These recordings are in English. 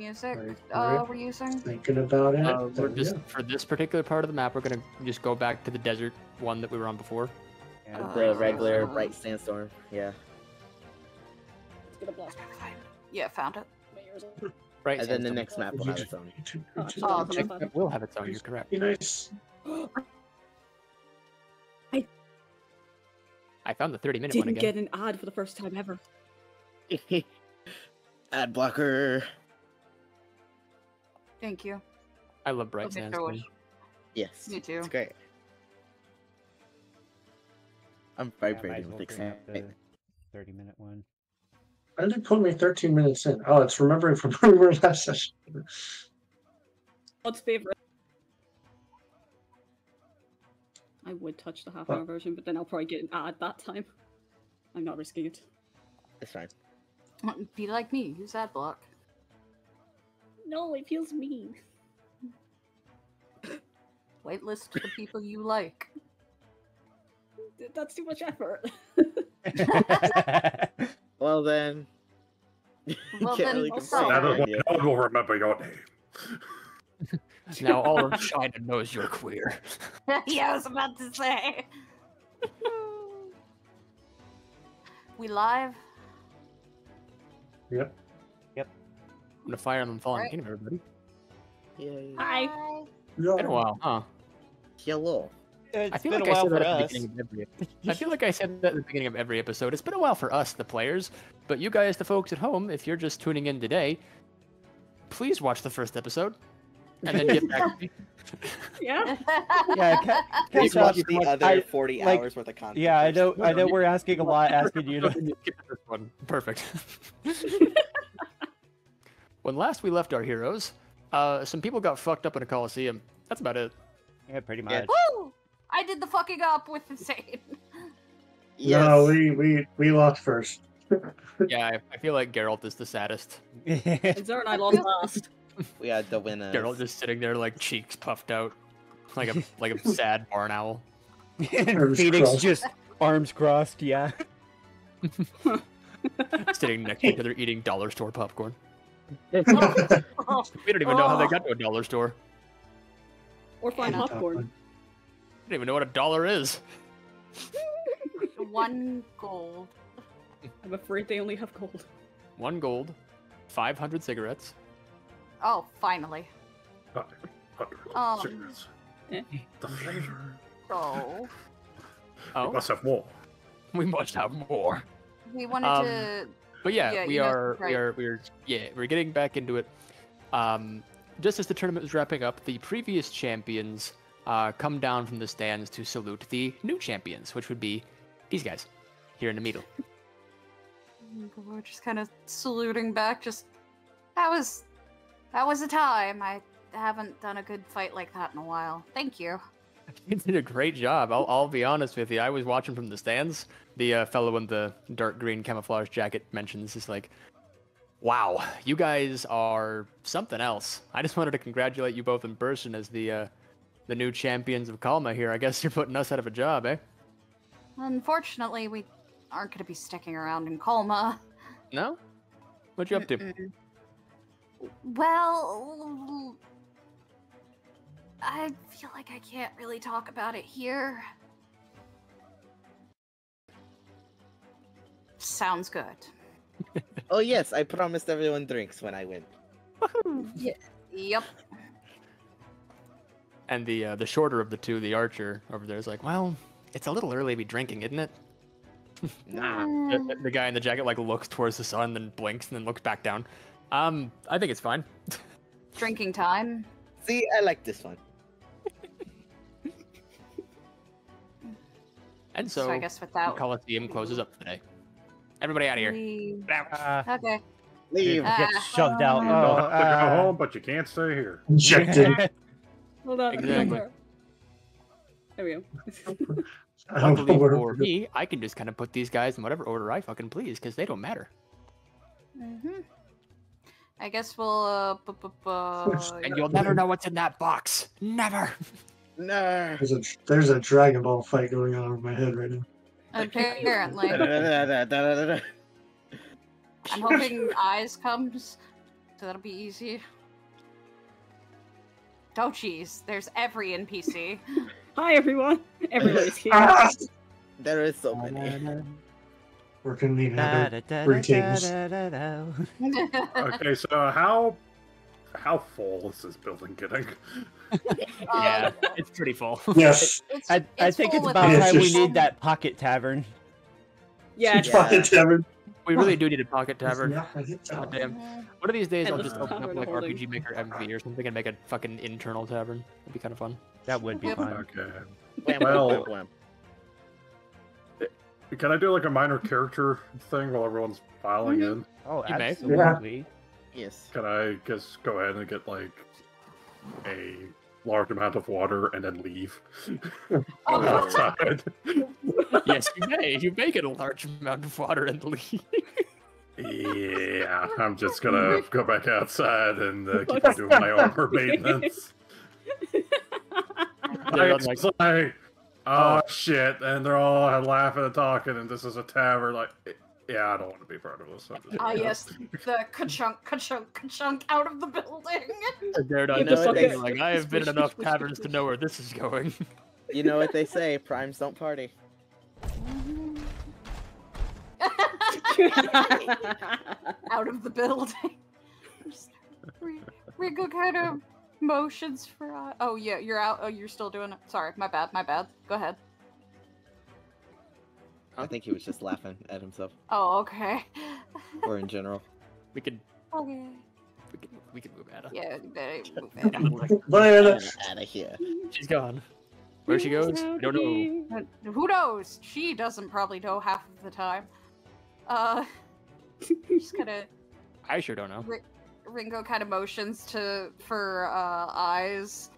music we're using. Thinking about it. We're just, for this particular part of the map, we're going to just go back to the desert one that we were on before. Yeah, play a regular Bright Sandstorm. Yeah. Yeah, found it. Right, and then the next map will have its own. Oh, the next map will have its own. You're correct. Nice. I found the 30-minute one again. Didn't get an ad for the first time ever. Ad blocker. Thank you. I love Bright Sandstorm. Yes. Me too. It's great. I'm vibrating with excitement. 30-minute one. Why did it put me 13 minutes in? Oh, it's remembering from where we were last session. What's favorite? I would touch the half-hour version, but then I'll probably get an ad that time. I'm not risking it. It's fine. Be like me. Use ad block. No, it feels mean. Whitelist the people you like. That's too much effort. Well then. Well then, really no one will remember your name. Now all of China knows you're queer. Yeah, I was about to say. We live? Yep. Yep. I'm gonna fire them falling in, everybody. Yay. Hi. It's been a while, huh? Hello. It's I feel like I said that at the beginning of every episode. It's been a while for us, the players, but you guys, the folks at home, if you're just tuning in today, please watch the first episode and then get back to me. Yeah. Yeah. Catch up the other 40 hours worth of content. Yeah, I know we're asking a lot, asking you to skip this one. Perfect. When last we left our heroes, some people got fucked up in a Coliseum. That's about it. Yeah, pretty much. Yeah. Woo! I did the fucking up with the same. Yes. No, we lost first. Yeah, I feel like Geralt is the saddest. Zara and I lost. We had the winners. Geralt just sitting there like cheeks puffed out, like a sad barn owl. Phoenix just arms crossed, yeah. Sitting next to each other eating dollar store popcorn. We don't even know how they got to a dollar store. Or find popcorn. I don't even know what a dollar is. One gold. I'm afraid they only have gold. One gold, 500 cigarettes. Oh, finally. 500 cigarettes. Eh? The flavor. Oh. We must have more. We must have more. We wanted to. But yeah we're getting back into it. Just as the tournament was wrapping up, the previous champions come down from the stands to salute the new champions, which would be these guys here in the middle. We're just kind of saluting back. Just that was a time. I haven't done a good fight like that in a while. Thank you. You did a great job. I'll be honest with you. I was watching from the stands. The fellow in the dark green camouflage jacket mentions is like, "Wow, you guys are something else. I just wanted to congratulate you both in person as the new champions of Kalma here. I guess you're putting us out of a job, eh?" Unfortunately, we aren't going to be sticking around in Kalma. No? What you up to? Well, I feel like I can't really talk about it here. Sounds good. Oh yes, I promised everyone drinks when I win. Yeah. Yep. And the shorter of the two, the archer over there, is like, "Well, it's a little early to be drinking, isn't it?" Nah. The guy in the jacket like looks towards the sun, then blinks, and then looks back down. I think it's fine. Drinking time. See, I like this one. And so I guess without the Coliseum closes up today. Everybody out of here. Leave. Okay. Leave. Get shoved out. You don't have to go home, but you can't stay here. Injected. Hold on. Exactly. There we go. Luckily for me, I can just kind of put these guys in whatever order I fucking please, because they don't matter. Mm-hmm. I guess we'll... and you'll never know what's in that box. Never. No. There's a Dragon Ball fight going on in my head right now. Apparently. I'm hoping Eyes comes That'll be easy. Oh, jeez. There's every NPC. Hi, everyone. Everybody's here. There is so many. We're going to need another three teams. Okay, so how full is this building getting? Yeah, it's pretty full. Yes. I think it's about time we need that pocket tavern. Yeah, pocket tavern. We really do need a pocket tavern. God damn. One of these days I'll just open up like RPG Maker MV or something and make a fucking internal tavern. That'd be kind of fun. That would be fun. Okay. Well, can I do like a minor character thing while everyone's filing in? Oh, absolutely. Yes. Can I just go ahead and get like a large amount of water and then leave? Yes, you may. You make it a large amount of water and leave. Yeah, I'm just gonna go back outside and keep on doing my armor maintenance. It's like, oh shit, and they're all laughing and talking, and this is a tavern. Like, yeah, I don't want to be part of this. Ah, yes, the ka-chunk out of the building. They're not like, I have been in enough taverns to know where this is going. You know what they say, primes don't party. Out of the building. Rigo kind of motions for. Oh yeah, you're out. Oh, you're still doing it. Sorry, my bad. My bad. Go ahead. I think he was just laughing at himself. Oh, okay. Or in general, we could. Okay. We could move out of. Yeah, move out of here. She's gone. Where she goes, I don't know. Who knows? She doesn't probably know half of the time. She's gonna. I sure don't know. Ringo kind of motions for eyes.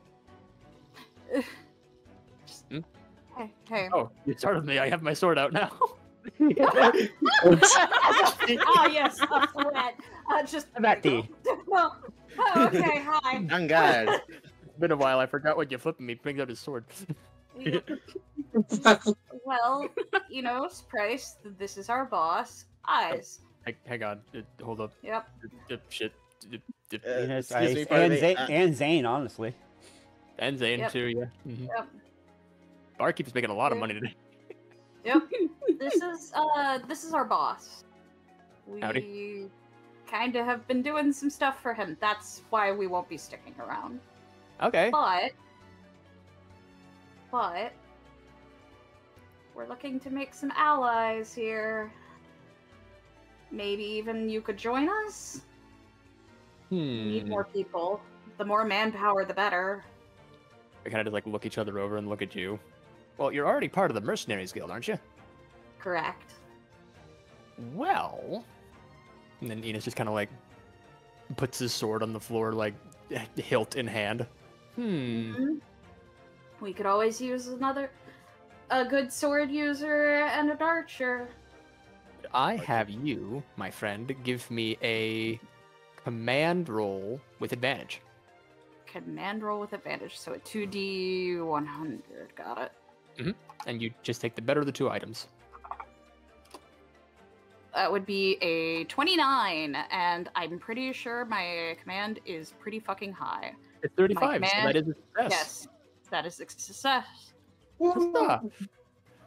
Just, hey. Oh, you startled me. I have my sword out now. Oh yes, a threat. Just that D. Oh, okay. Hi. I'm God. Been a while. I forgot what you're flipping me. Brings out his sword. Well, you know, Price. This is our boss. Eyes. Hang on. Hold up. Yep. Shit. And Zane, honestly. And Zane too. Yeah. Mm-hmm. Yep. Barkeep's making a lot of money today. Yep. This is our boss. We kind of have been doing some stuff for him. That's why we won't be sticking around. Okay. But we're looking to make some allies here. Maybe even you could join us? We need more people. The more manpower, the better. We kind of just like look each other over and look at you. Well, you're already part of the Mercenaries Guild, aren't you? Correct. Well... And then Enos just kind of like puts his sword on the floor, like hilt in hand. We could always use a good sword user and an archer. I have you, my friend, give me a command roll with advantage. Command roll with advantage, so a 2d100, got it. And you just take the better of the two items. That would be a 29, and I'm pretty sure my command is pretty fucking high. It's 35, command, so that is a success. Yes, that is a success.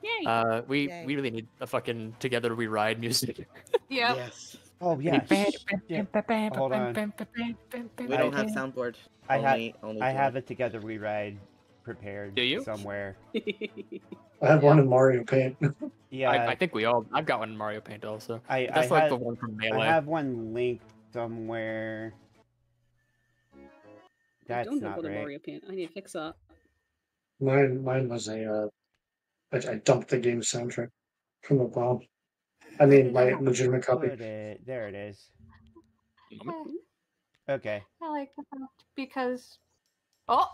Yay. We really need a fucking Together We Ride music. Yeah. Yes. Oh, yeah. Hold on. We don't have soundboard. I have a Together We Ride prepared somewhere. I have one in Mario Paint. Yeah, I think we all. I've got one in Mario Paint also. That's like the one from Melee. I have one linked somewhere. That's not right. Mario Paint. I need to fix up. Mine was a. I dumped the game soundtrack from the bomb. I mean, my legitimate copy. There it is. Okay. I like that because. Oh.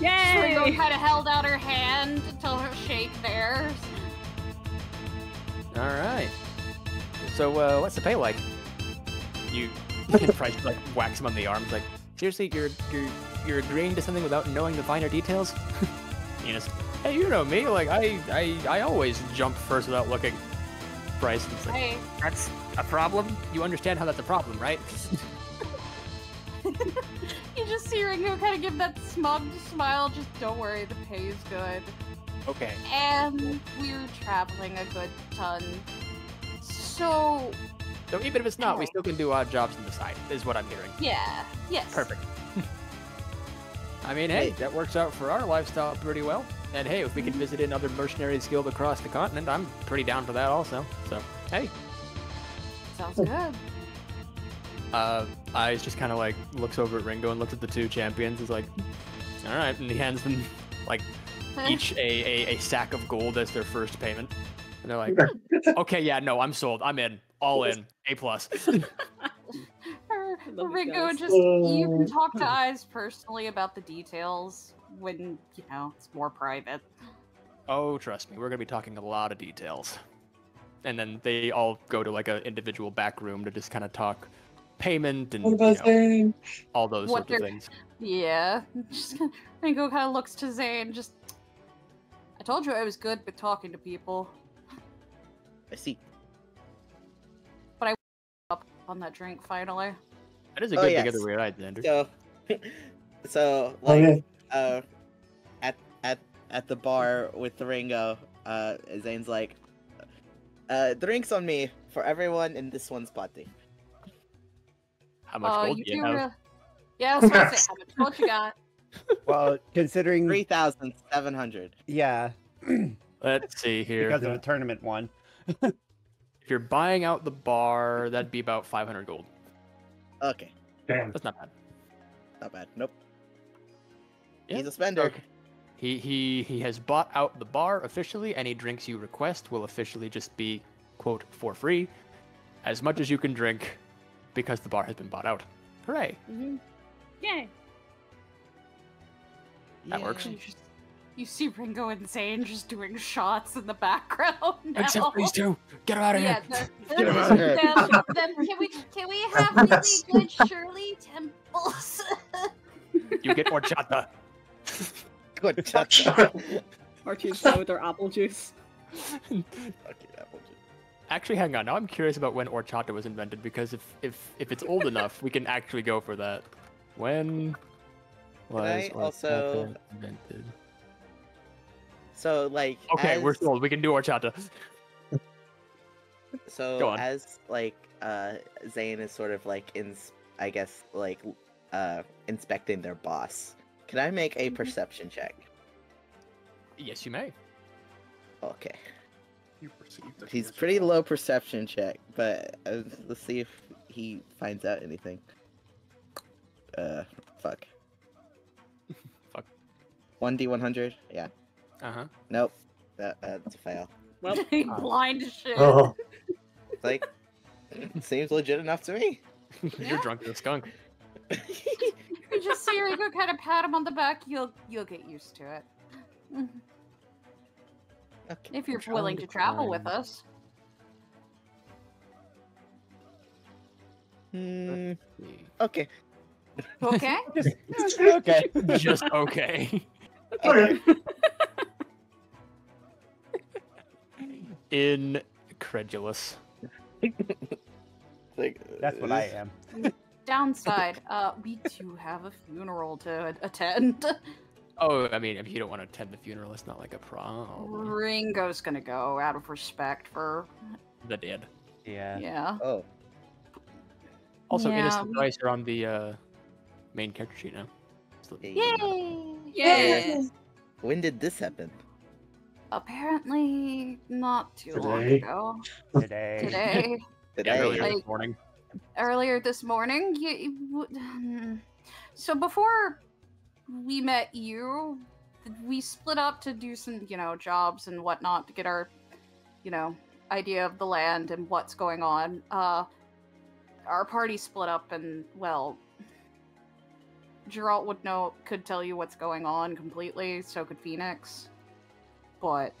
Yay! Ringo kind of held out her hand until her shake theirs. All right. So, what's the pay like? You Price like whacks him on the arms, like, seriously, you're agreeing to something without knowing the finer details. You know, hey, you know me, like I always jump first without looking. Price, like, hey, that's a problem. You understand how that's a problem, right? You just see Ringo kind of give that smug smile, just don't worry, the pay is good. Okay. And we're traveling a good ton. So even if it's not, we still can do odd jobs on the side, is what I'm hearing. Yeah. Yes. Perfect. I mean, hey, that works out for our lifestyle pretty well. And hey, if we can visit in other mercenaries guild across the continent, I'm pretty down for that also. So, hey. Sounds good. Eyes just kind of like looks over at Ringo and looks at the two champions. Is like, all right, and he hands them like each a sack of gold as their first payment. And they're like, okay, yeah, no, I'm sold. I'm in. All in. A plus. Ringo, just you can talk to Eyes personally about the details when you know it's more private. Oh, trust me, we're gonna be talking a lot of details. And then they all go to like an individual back room to just kind of talk payment and all those sorts of things. Yeah, just, Ringo kind of looks to Zane. Just, I told you I was good with talking to people. I see. But I up on that drink finally. That is a good Together We Ride, Xander. So like at the bar with Ringo, Zane's like, drinks on me for everyone in this one's party. How much gold do you have? Yeah, I was gonna say, how much gold you got? Well, considering 3,700. Yeah. Let's see here. Because of the tournament one. If you're buying out the bar, that'd be about 500 gold. Okay. Damn. That's not bad. Not bad. Nope. Yeah. He's a spender. Okay. He has bought out the bar officially. Any drinks you request will officially just be, quote, for free, as much as you can drink, because the bar has been bought out. Hooray! Mm-hmm. Yay! That works. You see Ringo and Zane just doing shots in the background now. Except these two, get her out of here! Get her out of here! Can we have really good Shirley Temples? You get horchata. Good horchata. Horchata with their apple juice. Okay, apple juice. Actually, hang on. Now I'm curious about when horchata was invented, because if it's old enough, we can actually go for that. When was horchata invented? So like, okay, we're sold. We can do horchata. So as like Zane is sort of like inspecting their boss. Can I make a perception check? Yes, you may. Okay. You perceived it. He's pretty low perception check, but let's see if he finds out anything. Fuck. Fuck. 1d100. Yeah. Uh-huh. Nope. That's a fail. Well, blind as shit. Oh. Like, it seems legit enough to me. You're drunk as a skunk. You just see Rico kind of pat him on the back. You'll get used to it. Okay. If you're willing to travel with us. Okay. Okay? Okay. Just okay. Okay. Incredulous. Like, that's what I am. Downside, we do have a funeral to attend. Oh, I mean, if you don't want to attend the funeral, it's not like a problem. Ringo's gonna go out of respect for the dead. Yeah. Yeah. Oh. Also, innocent dice are on the main character sheet now. Yay! Yay! When did this happen? Apparently not too long ago. Today. Today. Yeah, earlier this morning. Earlier this morning. So before we met you, we split up to do some, jobs and whatnot to get our, idea of the land and what's going on. Our party split up and, well, Geralt could tell you what's going on completely, so could Phoenix. But,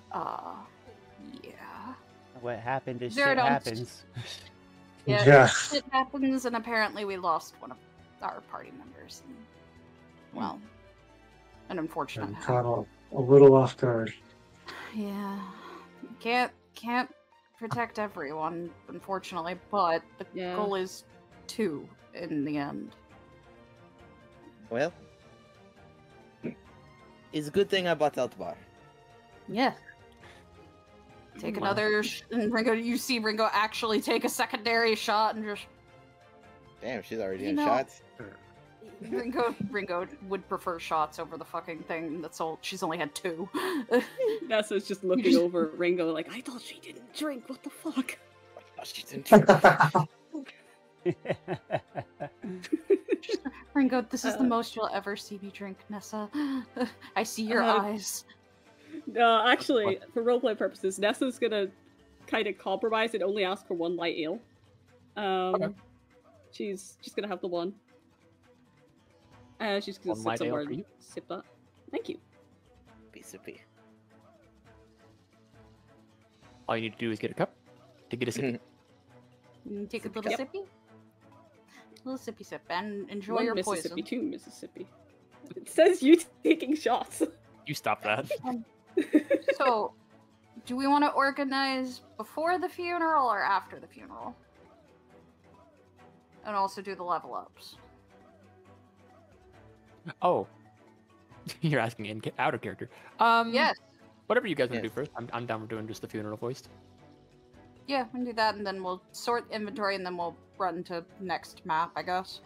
yeah. What happened is shit happens. Yeah, shit happens, and apparently we lost one of our party members. And, well, an unfortunate happened. A little off guard. Yeah. Can't protect everyone, unfortunately, but the goal is 2 in the end. Well, it's a good thing I bought that bar. Yeah. Take another and Ringo, you see Ringo actually take a secondary shot and just... Damn, she's already in shots. Ringo would prefer shots over the fucking thing. That's all. She's only had 2. Nessa's just looking over at Ringo like, I thought she didn't drink. What the fuck? I thought she didn't drink. Ringo, this is the most you'll ever see me drink, Nessa. I see your eyes. No, actually, for roleplay purposes, Nessa's gonna kind of compromise and only ask for 1 light ale. Okay. She's just gonna have the 1. She's gonna sit somewhere and sip that. Thank you. Piece of pee. All you need to do is get a cup to get a sip. Take a little sippy? A little sippy sip and enjoy your poison. Mississippi too, Mississippi. It says you taking shots. You stop that. So, do we want to organize before the funeral or after the funeral? And also do the level ups. Oh, you're asking in out of character. Yes. Whatever you guys want to do first. I'm down for doing just the funeral first. Yeah, we can do that, and then we'll sort inventory, and then we'll run to next map, I guess.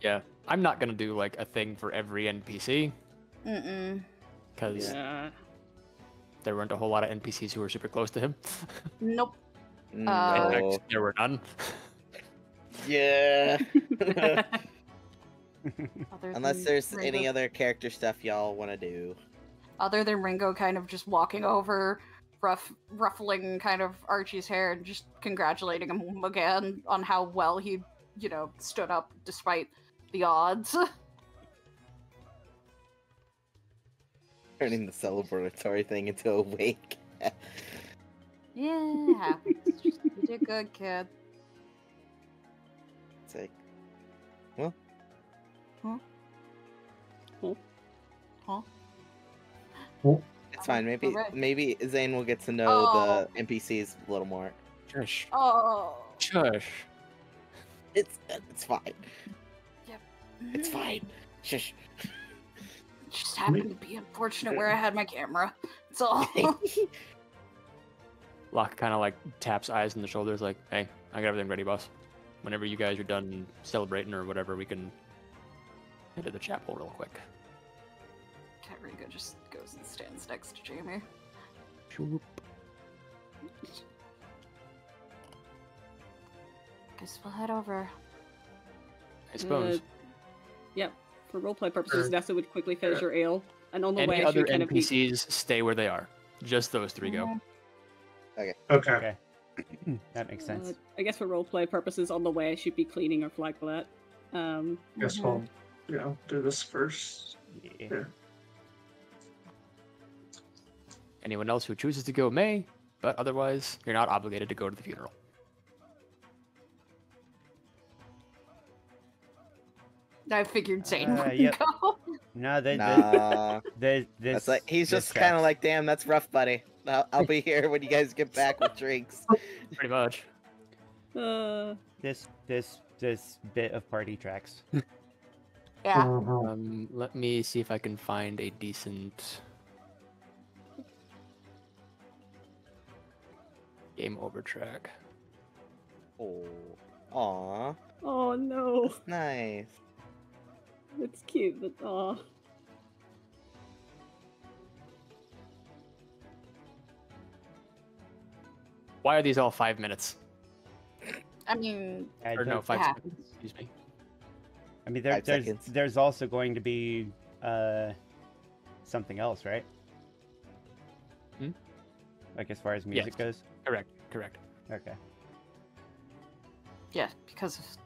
Yeah, I'm not gonna do like a thing for every NPC. Mm-mm. Because there weren't a whole lot of NPCs who were super close to him. Nope. No. In fact, there were none. Yeah. Unless there's Ringo. Any other character stuff y'all want to do. Other than Ringo kind of just walking over, ruffling kind of Archie's hair and just congratulating him again on how well he, you know, stood up despite the odds. Turning the celebratory thing into a wake. Yeah, it happens. You're a good kid. It's like, well. Huh? Huh? Huh? It's fine. Maybe Zane will get to know the NPCs a little more. Shush. Oh. Shush. It's fine. Yep. It's fine. Shush. Just happened to be unfortunate where I had my camera. That's all. Locke kind of like taps eyes on the shoulders, like, "Hey, I got everything ready, boss. Whenever you guys are done celebrating or whatever, we can." Into the chapel real quick. Ringo just goes and stands next to Jamie. Guess we'll head over. I suppose. Yep. Yeah, for roleplay purposes, Nessa would quickly finish her ale, and on the way, other NPCs stay where they are. Just those 3 go. Okay. That makes sense. I guess for roleplay purposes, on the way, I should be cleaning our flaglet. Guess we'll. Yeah, do this first. Yeah. Anyone else who chooses to go may, but otherwise, you're not obligated to go to the funeral. I figured Zane wouldn't go. No, that's like, he's just kind of like, damn, that's rough, buddy. I'll be here when you guys get back with drinks. Pretty much. This bit of party tracks. Yeah. Let me see if I can find a decent game over track. Oh, aw. Oh no. That's nice. It's cute, but aw. Why are these all 5 minutes? I mean, or no, 5 seconds. Excuse me. I mean, there's also going to be something else, right? Hmm? Like as far as music goes? Correct. Okay. Yeah, because,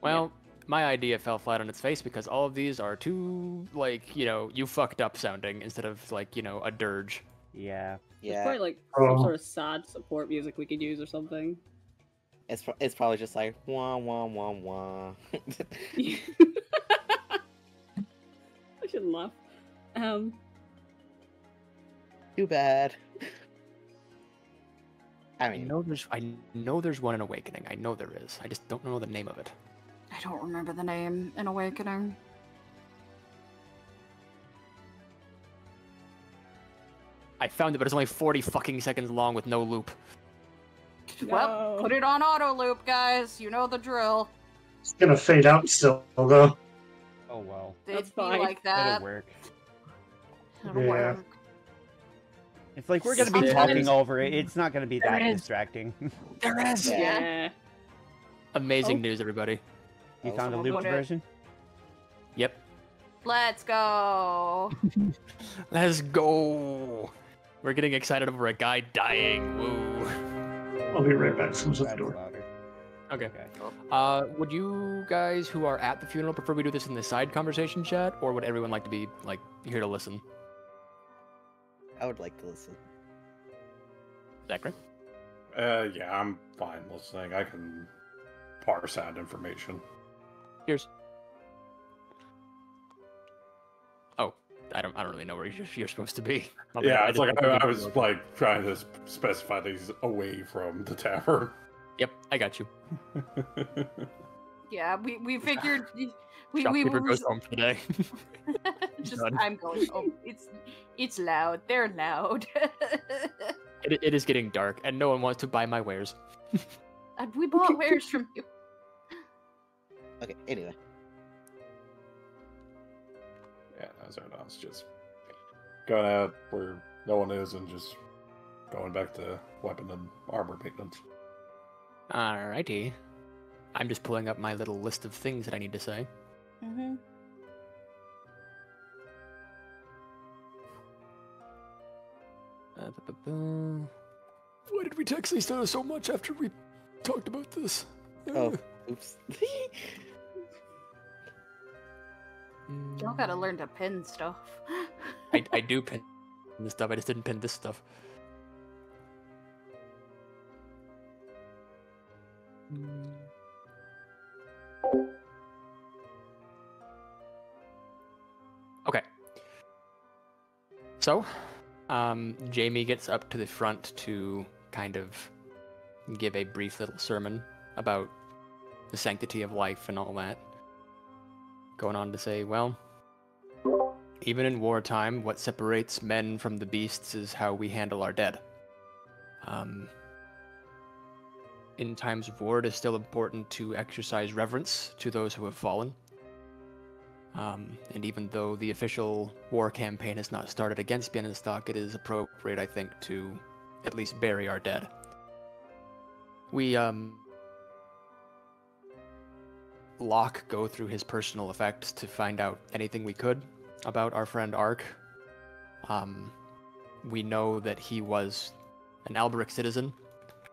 Well, my idea fell flat on its face because all of these are too, like, you know, you fucked up sounding instead of, like, you know, a dirge. Yeah. There's probably, like, some sort of sad support music we could use or something. It's probably just like wah wah wah wah. I shouldn't laugh. Too bad. I mean, I know there's one in Awakening. I know there is. I just don't know the name of it. I don't remember the name in Awakening. I found it, but it's only 40 fucking seconds long with no loop. No. Well, put it on auto loop, guys. You know the drill. It's gonna fade out still, though. Oh well. It's like that. That'll work. That'll work. It's like we're gonna be talking over it. It's not gonna be that distracting. There is. Yeah. Amazing news, everybody. You found a looped version? Yep. Let's go. Let's go. We're getting excited over a guy dying. Woo. I'll be right back. Someone's at the door. Okay. Would you guys who are at the funeral prefer we do this in the side conversation chat, or would everyone like to be like here to listen? I would like to listen. Zachary? Yeah, I'm fine listening. I can parse out information. Cheers. Oh, I don't really know where you're supposed to be. Yeah, it's like I was like trying to specify these away from the tavern. Yep, I got you. Yeah, we figured we goes home today. Just I'm going home. It's loud. They're loud. It is getting dark, and no one wants to buy my wares. We bought wares from you. Okay. Anyway. Yeah, Zaradon's just going out where no one is, and just going back to weapon and armor maintenance. Alrighty. I'm just pulling up my little list of things that I need to say. Mm-hmm. Why did we text these down so much after we talked about this? Oh, oops. Y'all gotta learn to pin stuff. I do pin this stuff, I just didn't pin this stuff. Okay. So, Jamie gets up to the front to kind of give a brief little sermon about the sanctity of life and all that. Going on to say, well, even in wartime, what separates men from the beasts is how we handle our dead. In times of war, it is still important to exercise reverence to those who have fallen. And even though the official war campaign has not started against Bienenstock, it is appropriate, I think, to at least bury our dead. We, Locke go through his personal effects to find out anything we could about our friend Ark. We know that he was an Albrecht citizen.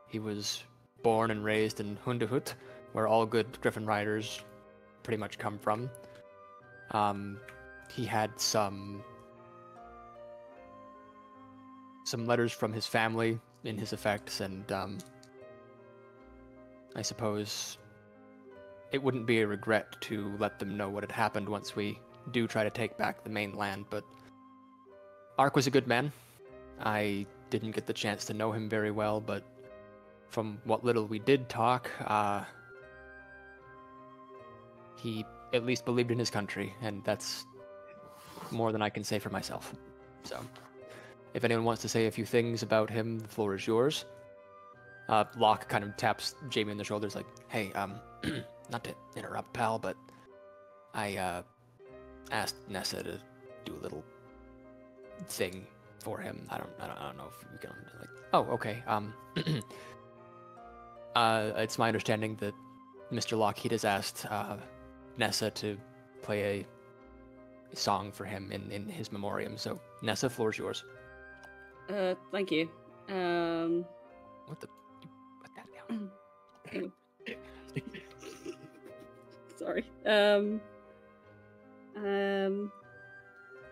He was born and raised in Hundehut, where all good Griffin Riders pretty much come from. He had some letters from his family in his effects, and I suppose it wouldn't be a regret to let them know what had happened once we do try to take back the mainland, but Ark was a good man. I didn't get the chance to know him very well, but from what little we did talk, he at least believed in his country, and that's more than I can say for myself. So, if anyone wants to say a few things about him, the floor is yours. Locke kind of taps Jamie on the shoulders like, hey, not to interrupt, pal, but I asked Nessa to do a little thing for him. I don't know if we can, like, oh, okay. It's my understanding that Mr. Lockheed has asked Nessa to play a song for him in his memoriam. So, Nessa, floor is yours. Thank you. What the? Put that down. Sorry.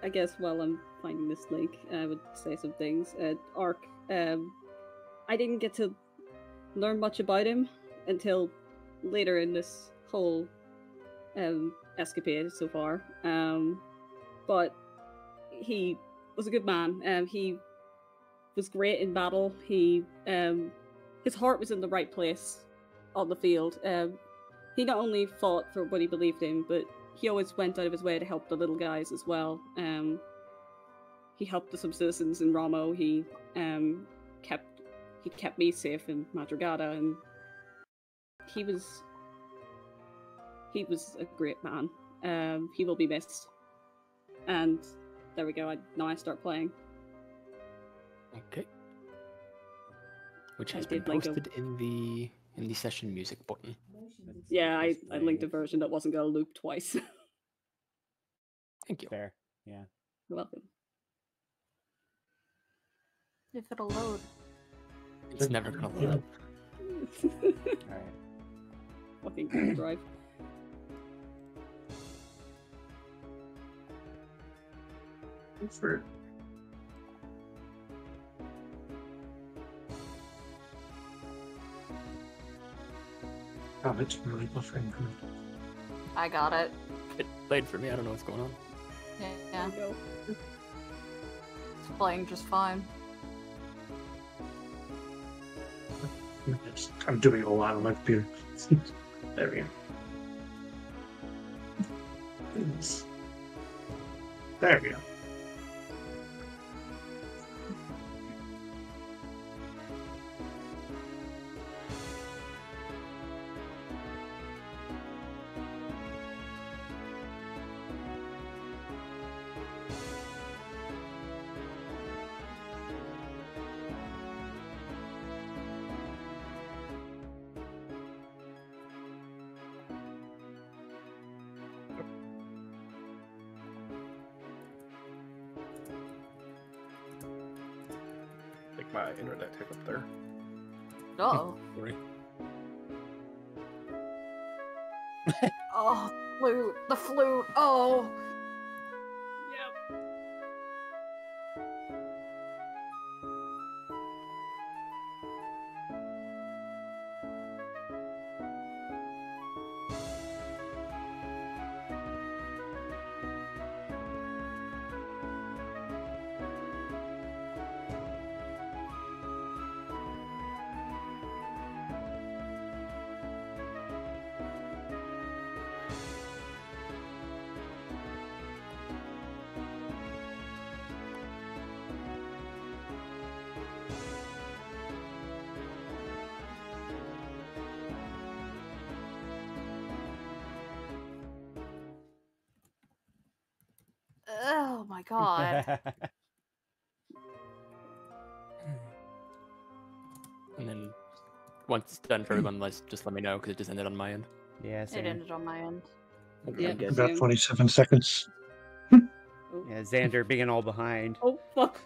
I guess while I'm finding this link, I would say some things. Ark, I didn't get to learn much about him until later in this whole escapade so far. But he was a good man. He was great in battle. He his heart was in the right place on the field. He not only fought for what he believed in, but he always went out of his way to help the little guys as well. he helped the subsistence in Ramo. He kept me safe in Madrugada, and he was a great man. He will be missed. And there we go. Now I start playing. Okay. Which has been posted in the session music button. Yeah, I linked a version that wasn't going to loop twice. Thank you. Fair. Yeah. You're welcome. If it'll load. It's never going to load. All right. Fucking Google Drive. Thanks for. Oh, it's really buffering. I got it. It played for me. I don't know what's going on. Yeah. It's playing just fine. I'm doing a lot on my computer. There we go. There we go. My internet hiccup there. Uh-oh. Sorry. Oh, flute. The flute. Oh. Yep. God. And then once it's done for everyone, just let me know, because it just ended on my end. Yeah, same. It ended on my end. Yeah, about 27 seconds. Yeah, Xander being all behind. Oh, fuck.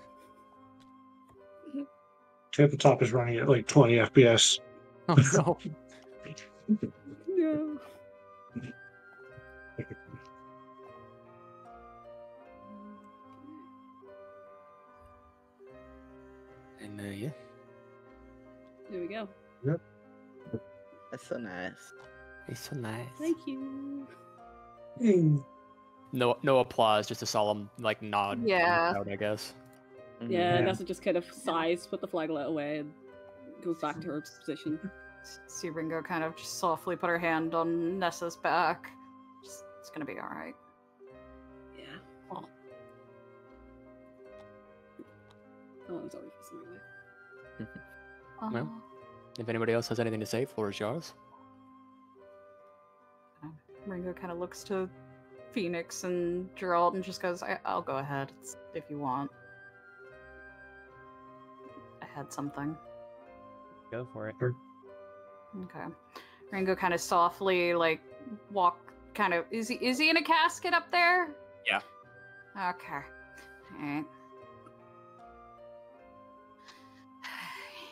Tabletop is running at like 20 FPS. Oh, no. No. Yeah. There we go. Yep. That's so nice. It's so nice. Thank you. Mm. No applause, just a solemn nod. Yeah. Out, I guess. Yeah, Nessa just kind of sighs, put the flaglet away, and goes back to her position. See, Ringo kind of just softly put her hand on Nessa's back. Just, it's gonna be all right. Yeah. Oh. Oh, I'm sorry for something like that. Uh-huh. Well, if anybody else has anything to say, floor is yours. Ringo kind of looks to Phoenix and Geralt and just goes, I'll go ahead if you want. I had something. Go for it. Okay. Ringo kind of softly, walk, kind of, is he in a casket up there? Yeah. Okay. All right.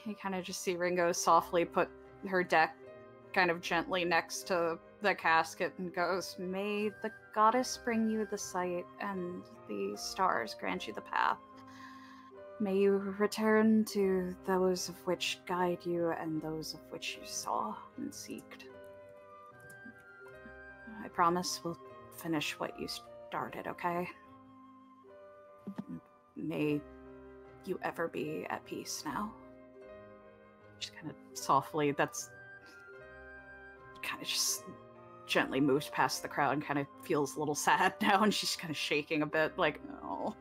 You kind of just see Ringo softly put her deck kind of gently next to the casket and goes, May the goddess bring you the sight and the stars grant you the path. May you return to those of which guide you and those of which you saw and seeked. I promise we'll finish what you started, okay? May you ever be at peace now. Just kind of softly, that's kind of just gently moves past the crowd and kind of feels a little sad now, and she's kind of shaking a bit, like, oh.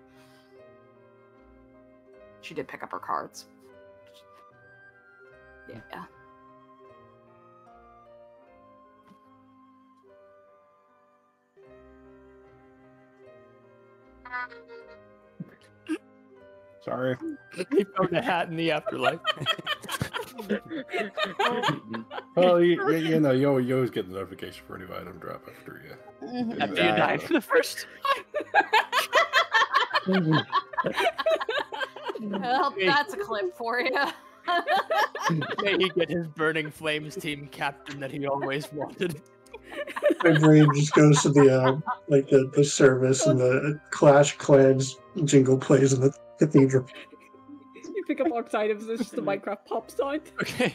She did pick up her cards. Yeah. Sorry. He found a hat in the afterlife. Well, you know, you always get the notification for a new item drop after you. Mm-hmm. After you die for the first time. Well, that's a clip for you. May he get his Burning Flames team captain that he always wanted. My brain just goes to the like the service and the Clash Clans jingle plays in the cathedral. You pick up locked items, it's just the Minecraft pop song. Okay.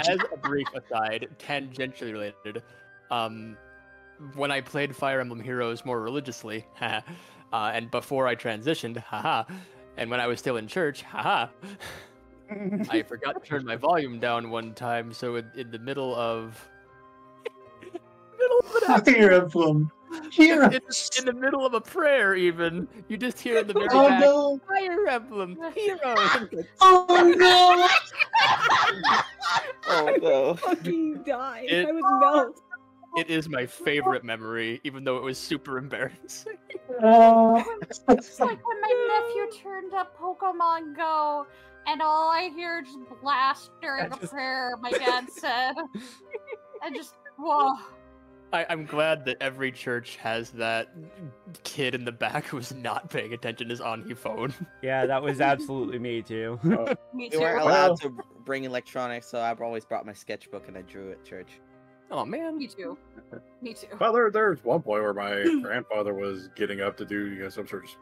As a brief aside, tangentially related, when I played Fire Emblem Heroes more religiously, and before I transitioned, and when I was still in church, I forgot to turn my volume down one time, so in the middle of in the middle of a prayer, even you just hear in the very back, no. Fire Emblem Heroes. Oh no! Oh no! I fucking died. I would melt. It is my favorite memory, even though it was super embarrassing. It's like when my nephew turned up Pokemon Go, and all I hear is blast during a prayer. My dad said, "And just whoa." I'm glad that every church has that kid in the back who's not paying attention is on his phone. Yeah, that was absolutely me too. We weren't allowed to bring electronics, so I've always brought my sketchbook and I drew at church. Oh man, me too. Well, there's one point where my grandfather was getting up to do some sort of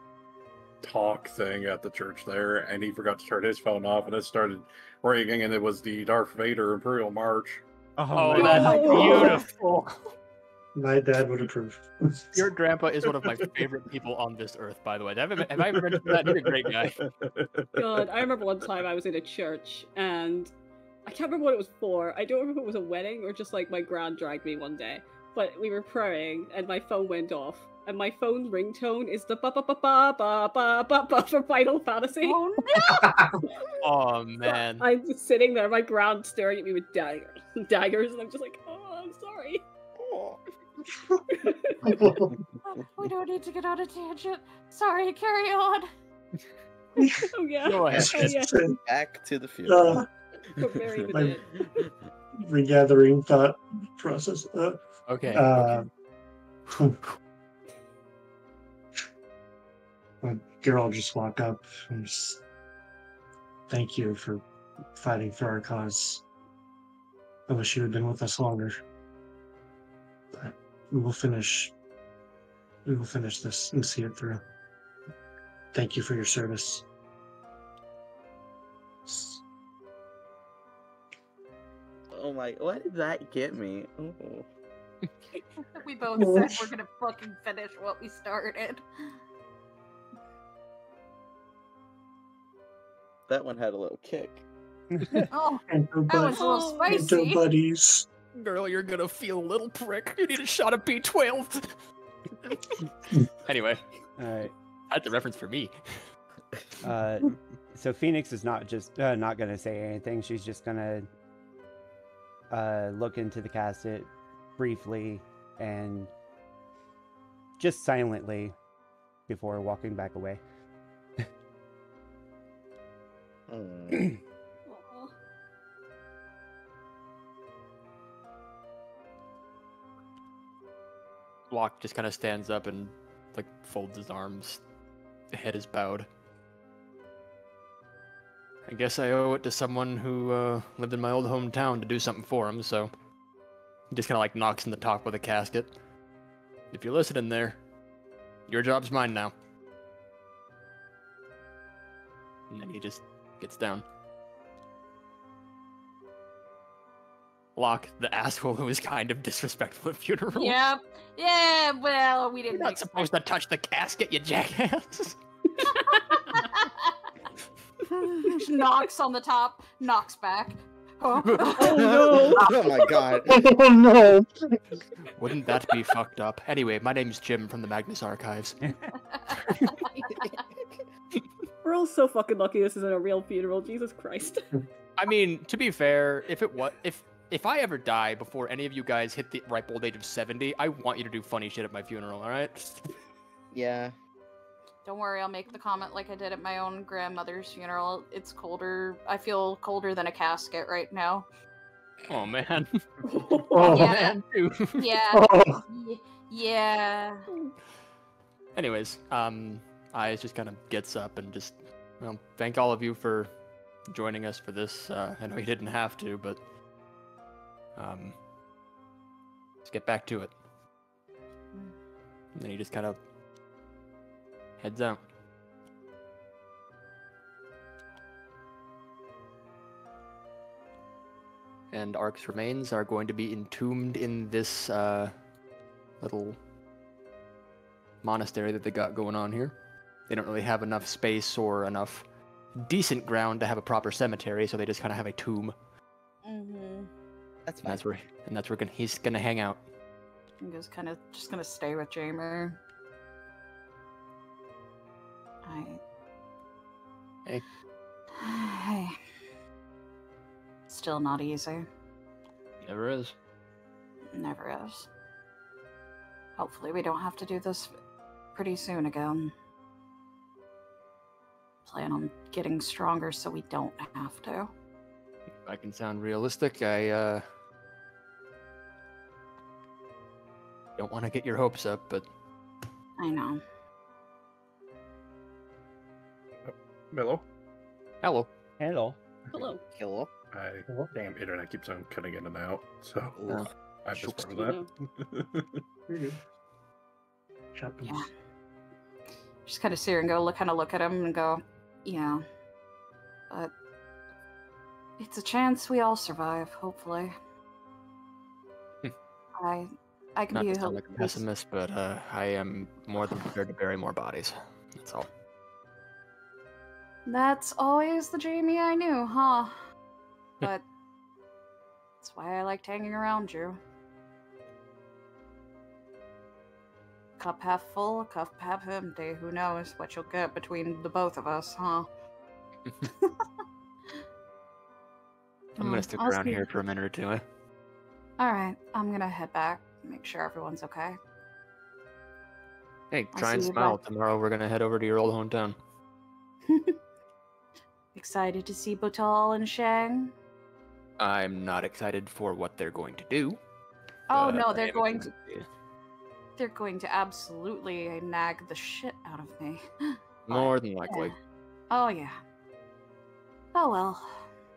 talk thing at the church there, and he forgot to turn his phone off, and it started ringing, and it was the Darth Vader Imperial March. Oh that's beautiful. My dad would approve. Your grandpa is one of my favorite people on this earth, by the way. Have I ever mentioned that? He's a great guy. God, I remember one time I was in a church, and I can't remember what it was for. I don't remember if it was a wedding or just, like, my grand dragged me one day. But we were praying, and my phone went off. And my phone ringtone is the ba-ba-ba-ba-ba-ba-ba from Final Fantasy. Oh, no! Oh, man. I'm just sitting there, my grand staring at me with daggers, and I'm just like, oh, I'm sorry. Oh. We don't need to get on a tangent. Sorry, carry on. Oh yeah. Go ahead. Oh, yeah. Back to the funeral. Regathering thought process. Okay. Geralt just walk up and just thank you for fighting for our cause. I wish you had been with us longer. We will finish this and see it through. Thank you for your service. Oh my, what did that get me? Oh. We both said we're gonna fucking finish what we started. That one had a little kick. Oh, that was a little spicy. Buddies. Girl, you're gonna feel a little prick. You need a shot of B12. Anyway, all right. That's a reference for me. So Phoenix is not just not gonna say anything. She's just gonna look into the casket briefly and just silently before walking back away. Mm. Locke just kind of stands up and, like, folds his arms. The head is bowed. I guess I owe it to someone who lived in my old hometown to do something for him, so... He just kind of, like, knocks in the top with a casket. If you're listening there, your job's mine now. And then he just gets down. Locke, the asshole who is kind of disrespectful at funerals. Yeah, yeah. Well, we didn't. You're not supposed to touch the casket, you jackass. Knocks on the top, knocks back. Oh, oh no! Oh my god! Oh no! Wouldn't that be fucked up? Anyway, my name's Jim from the Magnus Archives. We're all so fucking lucky this isn't a real funeral, Jesus Christ. I mean, to be fair, if I ever die before any of you guys hit the ripe old age of 70, I want you to do funny shit at my funeral, alright? Yeah. Don't worry, I'll make the comment like I did at my own grandmother's funeral. It's colder. I feel colder than a casket right now. Oh, man. Oh, yeah. Man. Yeah. Oh. Yeah. Anyways, I just kind of gets up and just, you know, thank all of you for joining us for this. I know you didn't have to, but let's get back to it. And then he just kind of heads out. And Ark's remains are going to be entombed in this little monastery that they got going on here. They don't really have enough space or enough decent ground to have a proper cemetery, so they just kind of have a tomb. Mm-hmm. That's fine. And that's where he's gonna hang out. I'm just kind of gonna stay with Jamer. Hi. Hey. Hey. Still not easy. Never is. Never is. Hopefully we don't have to do this pretty soon again. Plan on getting stronger so we don't have to. If I can sound realistic, I don't want to get your hopes up, but I know. Hello. Hello. Hello. Hello. Hello. Damn, internet keeps on cutting in and out, so I just remember that. Yeah. Just kind of see her and go look, at him and go, yeah. But it's a chance we all survive, hopefully. I can be like a pessimist, but I am more than prepared to bury more bodies. That's all. That's always the Jamie I knew, huh? But that's why I liked hanging around you. Cup half full, cup half empty. Who knows what you'll get between the both of us, huh? I'm gonna stick around here for a minute or two. Eh? All right, I'm gonna head back, make sure everyone's okay. Hey, try and smile. Tomorrow we're gonna head over to your old hometown. Excited to see Botal and Shang? I'm not excited for what they're going to do. Oh no, they're going to absolutely nag the shit out of me. More than likely. Yeah. Oh yeah. Oh well.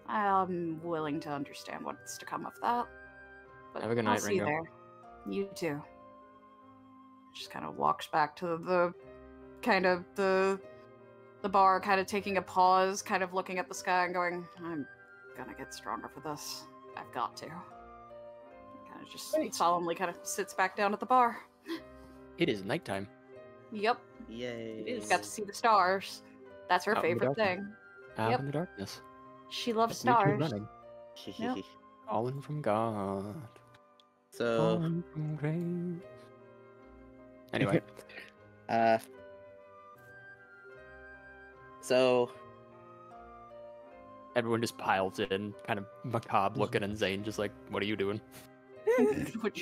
I'm willing to understand what's to come of that. But have a good night, Ringo. See you there. You too. Just kind of walks back to the bar, kind of taking a pause, kind of looking at the sky and going, I'm gonna get stronger for this. I've got to. Kind of just solemnly kind of sits back down at the bar. It is nighttime. Yep. Yay. She's got to see the stars. That's her favorite thing. Out in the darkness. She loves stars. Yep. Calling from God. So. Calling from grace. Anyway. So everyone just piles in, kind of macabre looking, and Zane just like, what are you doing? what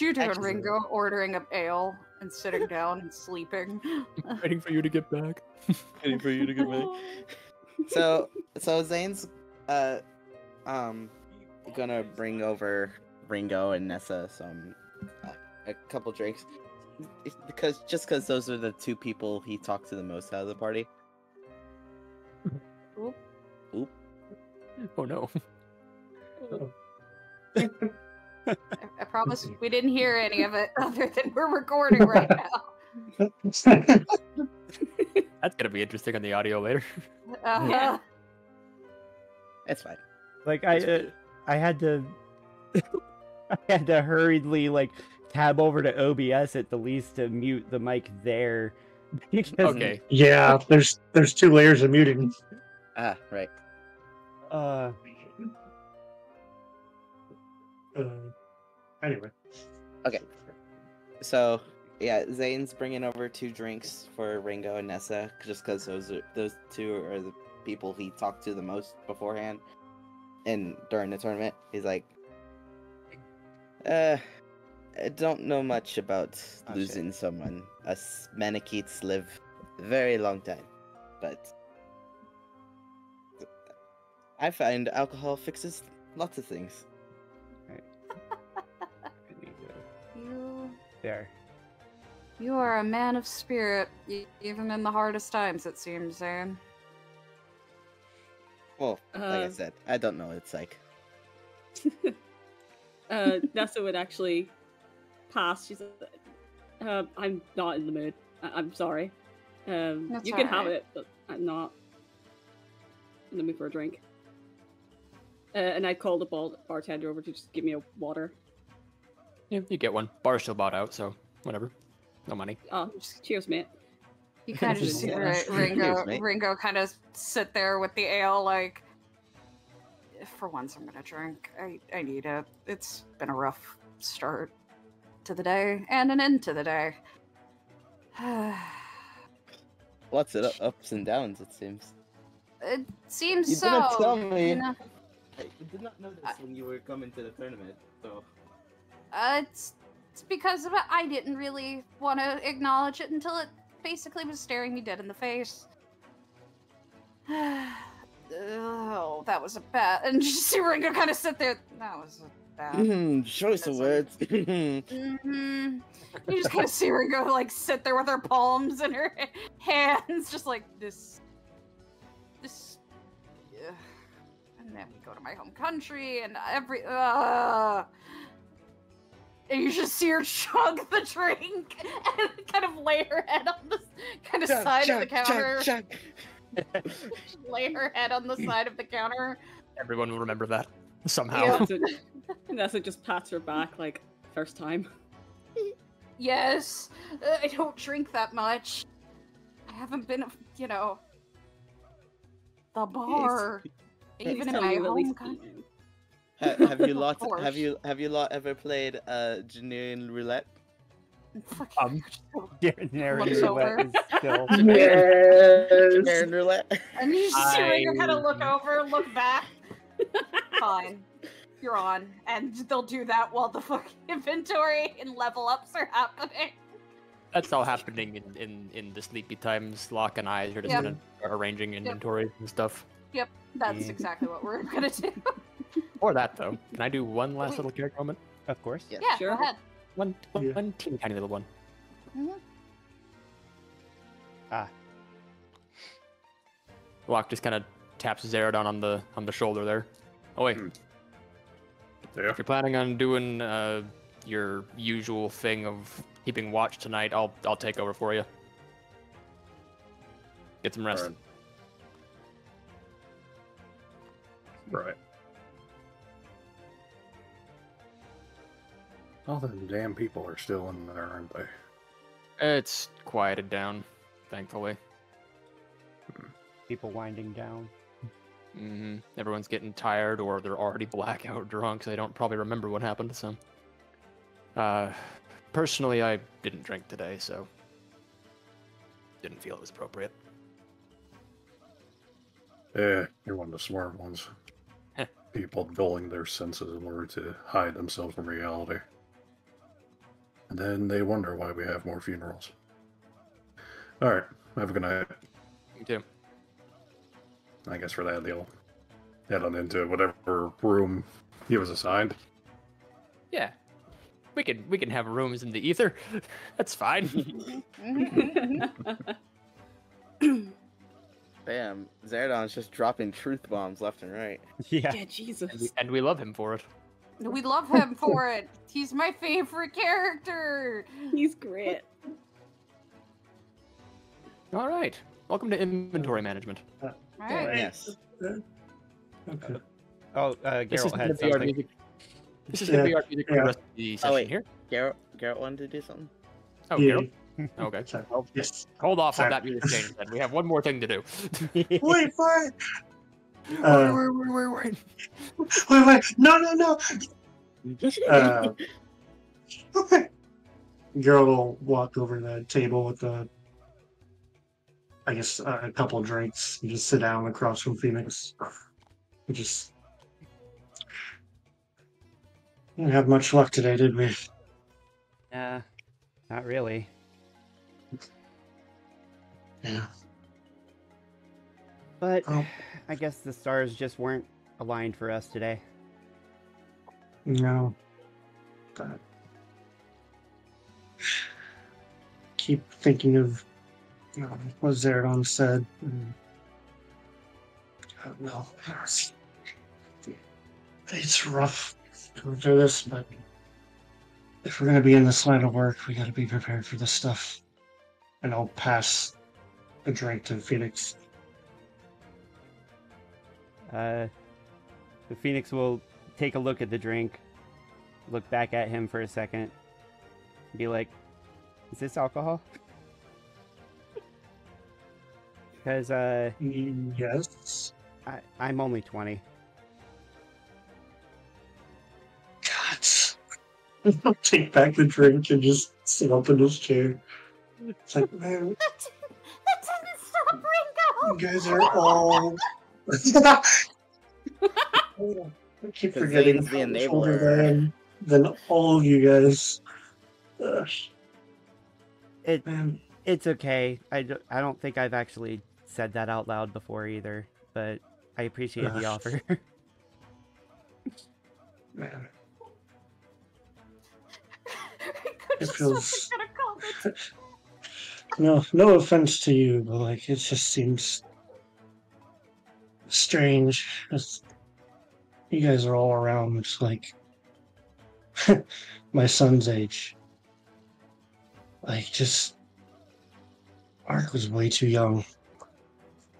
you doing, actually, Ringo? Ordering an ale and sitting down and sleeping. Waiting for you to get back. Waiting for you to get back. So Zane's gonna bring over Ringo and Nessa some a couple drinks. Because because those are the two people he talked to the most out of the party. Oop. Oop. Oh no. Oh. I promise we didn't hear any of it other than we're recording right now. That's gonna be interesting on the audio later. Yeah. It's fine. Like I had to hurriedly like tab over to OBS at the least to mute the mic there. Okay. Yeah, there's two layers of muting. Ah, right. Anyway. Okay. So Yeah, Zane's bringing over 2 drinks for Ringo and Nessa, just because those two are the people he talked to the most beforehand and during the tournament. He's like, I don't know much about losing someone. Us Manicheets live a very long time, but I find alcohol fixes lots of things. Right. There. You are a man of spirit, even in the hardest times, it seems, Zane. Well, like I said, I don't know what it's like. Nessa would actually pass. She's like, I'm not in the mood. I'm sorry. You can have it, but I'm not in the mood for a drink. And I called the bartender over to just give me a water. Yeah, you get one. Bar's still bought out, so whatever. No money. Oh, cheers, mate. You kind of just see Ringo kind of sit there with the ale, like, for once I'm gonna drink. I need it. It's been a rough start to the day and an end to the day. Lots of ups and downs, it seems. It seems you so. You didn't tell me. I did not know this when you were coming to the tournament, so. It's because I didn't really want to acknowledge it until it basically was staring me dead in the face. Oh, that was a bad. And you see Ringo kind of sit there. That was a bad. Choice of words. You just kind of see Ringo like sit there with her palms in her hands, just like this. Yeah. And then we go to my home country, and every. And you just see her chug the drink and kind of lay her head on the kind of side of the counter. Just lay her head on the side of the counter. Everyone will remember that somehow. Yeah. Nessa just pats her back like first time. Yes, I don't drink that much. I haven't been, you know, the bar, even in my home country. Have you lot ever played Ghanaian roulette? Ghanaian roulette is still Ghanaian roulette. And you just see Ringo kind of look over, look back. Fine, you're on, and they'll do that while the fucking inventory and level ups are happening. That's all happening in the sleepy times. Locke and I are just arranging inventory and stuff. Yep, that's exactly what we're gonna do. Or that, though. Can I do one last little character moment? Of course. Yes. Yeah, sure. Go ahead. One teeny tiny little one. Mm-hmm. Locke just kind of taps Zaradon on the shoulder there. Oh wait. Yeah. If you're planning on doing your usual thing of keeping watch tonight, I'll take over for you. Get some rest. Right. All them damn people are still in there, aren't they? It's quieted down, thankfully. People winding down. Mm-hmm. Everyone's getting tired, or they're already blackout drunk, so they don't probably remember what happened. So, personally, I didn't drink today, so didn't feel it was appropriate. Yeah, you're one of the smart ones. People dulling their senses in order to hide themselves from reality. And then they wonder why we have more funerals. Alright, have a good night. You too. I guess for that, they'll head on into whatever room he was assigned. Yeah. We can have rooms in the ether. That's fine. Bam. Zaradon's just dropping truth bombs left and right. Yeah, Jesus. And we love him for it. We love him for it. He's my favorite character. He's great. All right. Welcome to inventory management. All right. Yes. Okay. Oh, Geralt had something. This is going to be our music for the rest of the session here. Geralt wanted to do something? Oh, yeah. Geralt? Okay. Well, yes. Hold off on that music change, then. We have one more thing to do. Wait for it! Wait. No. Geralt will walk over to the table with the, I guess, a couple of drinks. You just sit down across from Phoenix. We just didn't have much luck today, did we? Not really. Yeah. But I guess the stars just weren't aligned for us today. No. But keep thinking of, you know, what Zaradon said. I don't know. It's rough going through this, but if we're going to be in this line of work, we got to be prepared for this stuff. And I'll pass a drink to Phoenix. The Phoenix will take a look at the drink, look back at him for a second, be like, is this alcohol? Because, yes. I'm only 20. God. I'll take back the drink and just sit up in his chair. It's like, man. That doesn't stop Ringo! You guys are all... I keep forgetting the older than all of you guys. It's okay. I don't think I've actually said that out loud before either, but I appreciate the offer. Man. It feels... no offense to you, but like, it just seems strange. You guys are all around. It's like my son's age. Like, just Ark was way too young,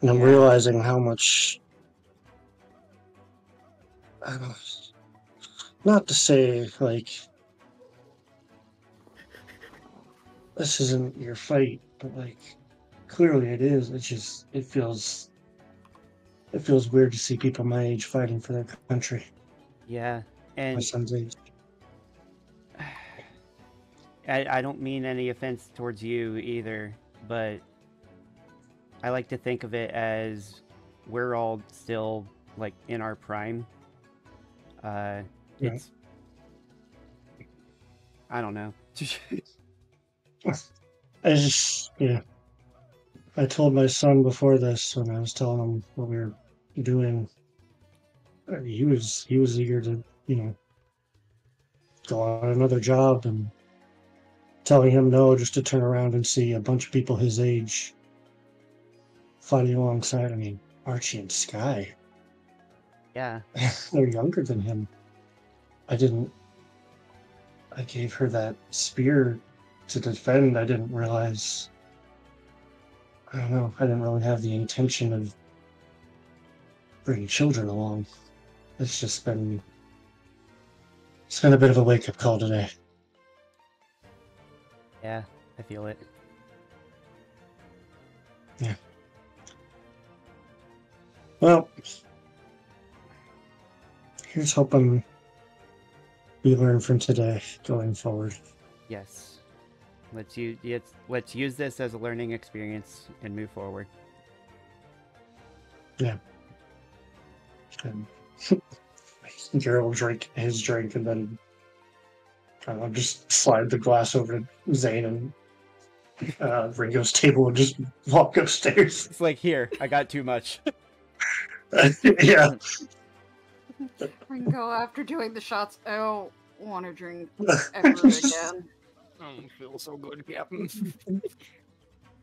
and I'm realizing how much. I don't, not to say like this isn't your fight, but like clearly it is. It's just it feels weird to see people my age fighting for their country. Yeah, and my son's age. I don't mean any offense towards you either, but I like to think of it as we're all still like in our prime. It's I don't know. I told my son before this when I was telling him what we were doing. He was eager to, you know, go on another job, and telling him no just to turn around and see a bunch of people his age fighting alongside, I mean, Archie and Sky. Yeah. They're younger than him. I gave her that spear to defend. I didn't realize, I don't know, I didn't really have the intention of bringing children along. It's been a bit of a wake-up call today. Yeah, I feel it. Yeah. Well, here's hoping we learn from today going forward. Yes. Let's use this as a learning experience and move forward. Yeah. And Geralt will drink his drink and then I'll just slide the glass over to Zane and Ringo's table and just walk upstairs. It's like, here, I got too much. Yeah. Ringo, after doing the shots, I don't want to drink ever again. I don't feel so good, Captain.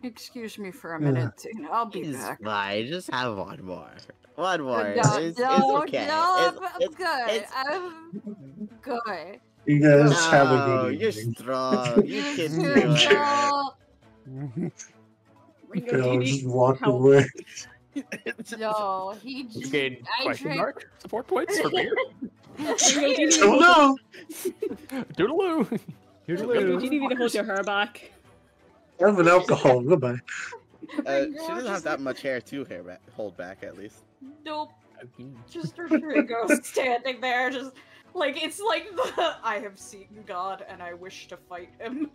Excuse me for a minute, and I'll be back. It's fine. Just have one more. One more. No, it's okay. No, it's good. I'm good. You guys have a good evening. Strong. You can do it. Ringo, just walked away. No, he just... Gained question mark. Support points for beer. Toodaloo! Toodaloo! Toodaloo! Do you need me to hold your hair back? I have an alcohol. Goodbye. She doesn't have that much hair to hold back, at least. Nope. Just Ringo standing there, just... Like, it's like the, I have seen God and I wish to fight him.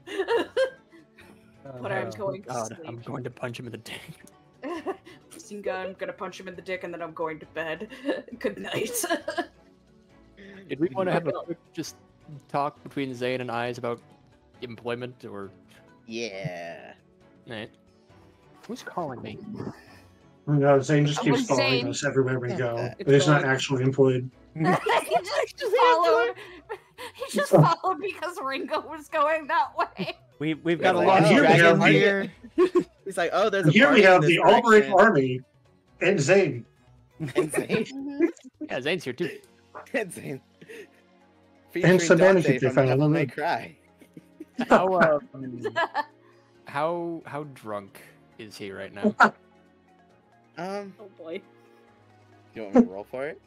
But I'm going to sleep. I'm going to punch him in the dick. I've seen God, I'm going to punch him in the dick, and then I'm going to bed. Good night. Did we want to have a quick just talk between Zane and I about employment, or? Yeah. Right. Who's calling me? No, Zane just keeps following us everywhere we go. But he's not actually employed. He just followed. He just followed because Ringo was going that way. We've got a lot of dragons here. He's like, oh, there's a here we have the Albrecht army and Zane. And Zane. Yeah, Zane's here too. And Zane. And Savannah's here. They cry. How drunk is he right now? Oh boy. You want me to roll for it?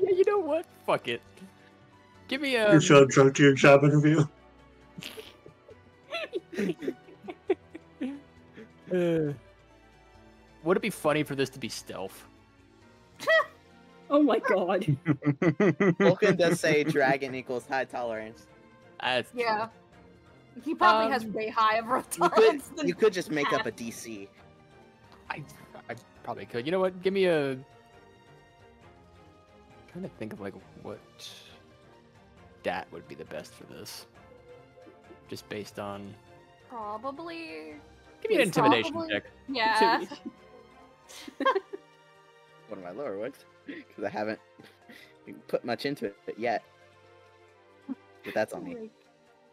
Yeah, you know what? Fuck it. Give me a. You're so drunk to your job interview. Would it be funny for this to be stealth? Oh my god. Vulcan does say dragon equals high tolerance. Yeah. He probably has way high of a tolerance. You could just make up a DC. I probably could. You know what? Give me a. I'm trying to think of like what stat would be the best for this. Just based on. Probably. Give me an intimidation check. Yeah. One of my lower ones, because I haven't put much into it yet. But that's on me.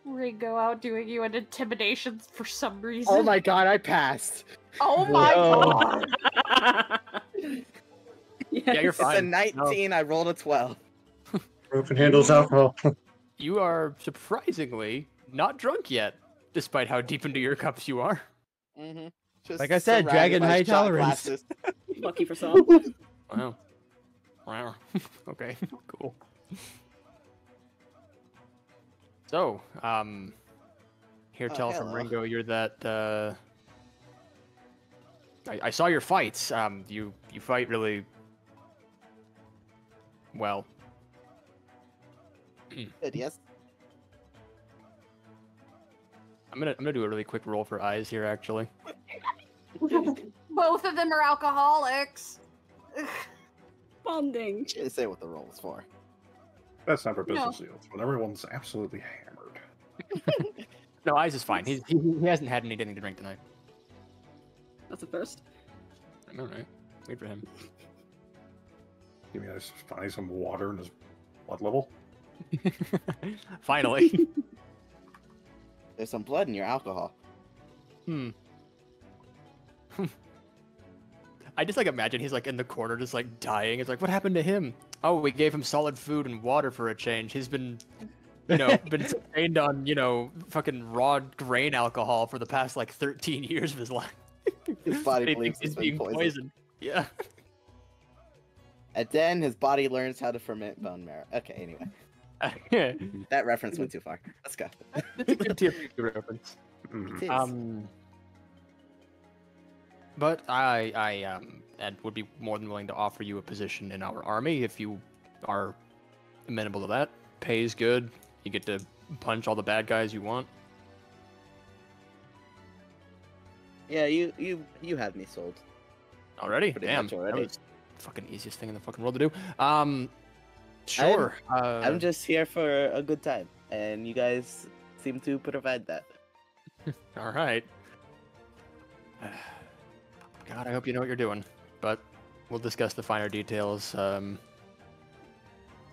Ringo outdoing you in intimidation for some reason. Oh my god, I passed. Oh my god. Yes. Yeah, you're fine. It's a 19, I rolled a 12. Broken handles alcohol. You are surprisingly not drunk yet, despite how deep into your cups you are. Mm-hmm. Just like I said, dragon high tolerance. Lucky for some. Wow. Wow. Okay, cool. So, here, tell from Ringo, you're that, I saw your fights. You fight really well. Good, yes. I'm gonna do a really quick roll for eyes here, actually. Both of them are alcoholics. Bonding. You should say what the roll is for. That's not for business deals, but everyone's absolutely hammered. No, Eyes is fine. He hasn't had anything to drink tonight. That's a thirst. I know, right? Wait for him. Give me finally some water in his blood level. Finally. There's some blood in your alcohol. Hmm. I just like imagine he's like in the corner just like dying. It's like, what happened to him? Oh, we gave him solid food and water for a change. He's been, you know, been trained on, you know, fucking raw grain alcohol for the past like 13 years of his life. His body believes he's being poisoned. Yeah. And then his body learns how to ferment bone marrow. Okay, anyway. That reference went too far. Let's go. That's a good reference. But I would be more than willing to offer you a position in our army if you are amenable to that. Pays good. You get to punch all the bad guys you want. Yeah, you have me sold. Already? Damn. Already. That was the fucking easiest thing in the fucking world to do. Sure. I'm just here for a good time, and you guys seem to provide that. All right. God, I hope you know what you're doing, but we'll discuss the finer details.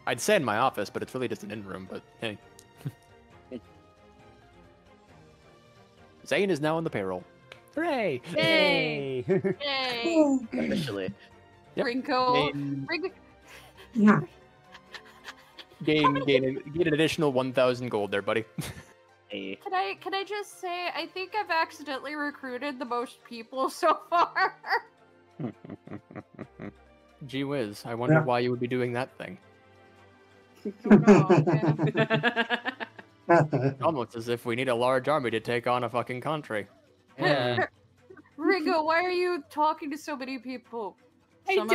I'd say in my office, but it's really just an in room, but hey. Zane is now on the payroll. Hooray! Yay! Yay! Officially. Yep. Ringo. Yeah. Gain an additional 1,000 gold there, buddy. Can I just say, I think I've accidentally recruited the most people so far. Gee whiz, I wonder why you would be doing that thing. Almost as if we need a large army to take on a fucking country. Yeah. Ringo, why are you talking to so many people? I don't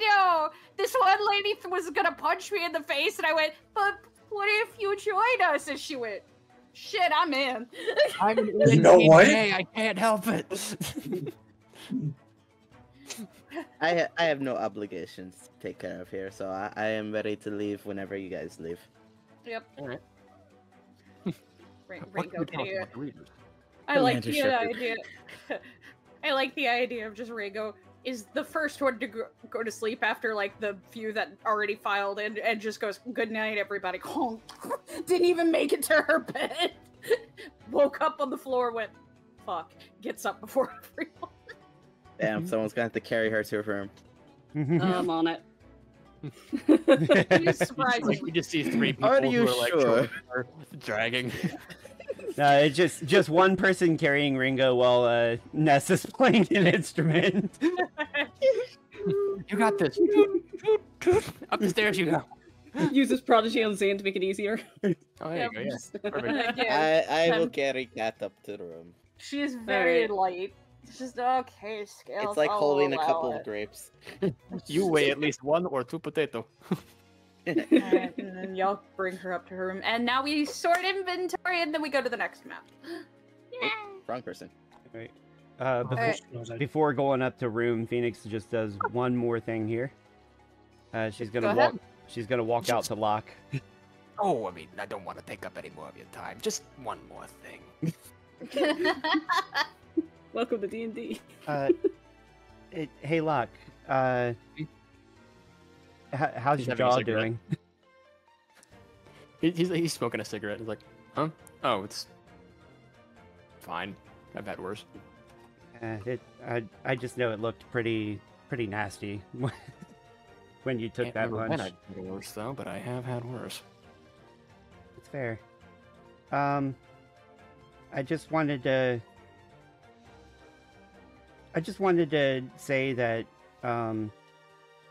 know. This one lady was gonna punch me in the face, and I went, but what if you join us? And she went, shit, I'm in. I'm in. You know what? I can't help it. I have no obligations to take care of here, so I am ready to leave whenever you guys leave. Yep. All right. Ringo, I like the idea. I like the idea of just Ringo is the first one to go to sleep after like the few that already filed and just goes, good night, everybody. Didn't even make it to her bed. Woke up on the floor, went, fuck. Gets up before everyone. Damn, someone's gonna have to carry her to her room. I'm on it. Like, we just see three people who are dragging. No, it's just one person carrying Ringo while Nessa's playing an instrument. You got this. Up the stairs you go. Use this prodigy on Zan to make it easier. Oh, there you go, yeah. Perfect. I will carry Kat up to the room. She is very light. It's just okay, scales. It's like holding a couple of grapes. You weigh at least one or two potato. Right, and then y'all bring her up to her room. And now we sort inventory and then we go to the next map. Yeah. Wrong person. All right. Before going up to room, Phoenix just does one more thing here. She's gonna walk out to lock. Oh, I mean, I don't want to take up any more of your time. Just one more thing. Welcome to D&D. Hey, Locke. How's your jaw doing? He's smoking a cigarette. He's like, huh? Oh, it's fine. I've had worse. I just know it looked pretty nasty when you took that lunch. I've had worse though, but I have had worse. It's fair. I just wanted to say that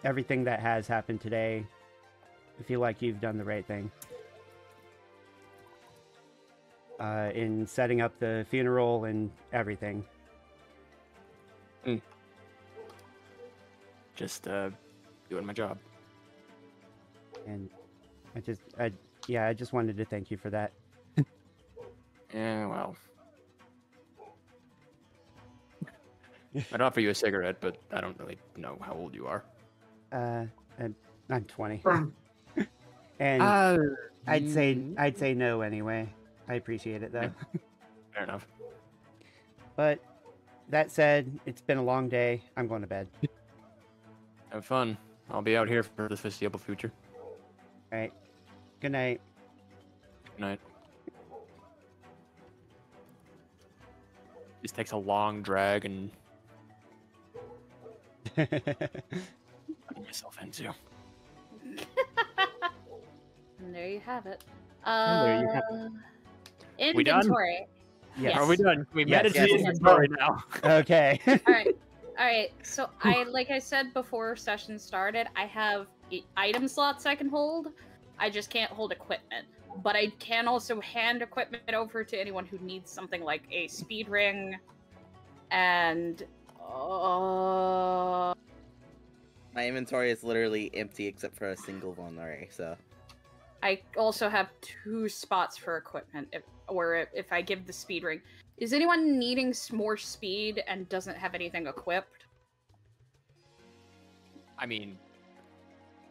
everything that has happened today, I feel like you've done the right thing. In setting up the funeral and everything. Mm. Just doing my job. And I just wanted to thank you for that. Yeah, well. I'd offer you a cigarette, but I don't really know how old you are. I'm 20. And I'd say no anyway. I appreciate it though. Fair enough. But that said, it's been a long day. I'm going to bed. Have fun. I'll be out here for the foreseeable future. All right. Good night. Good night. Just takes a long drag and. Myself into. And there you have it. Inventory. Yes. Are we done? We meditated inventory now. Okay. All right. So like I said before session started, I have item slots I can hold. I just can't hold equipment, but I can also hand equipment over to anyone who needs something like a speed ring, and. My inventory is literally empty except for a single one already, so... I also have 2 spots for equipment, if I give the speed ring. Is anyone needing more speed and doesn't have anything equipped? I mean,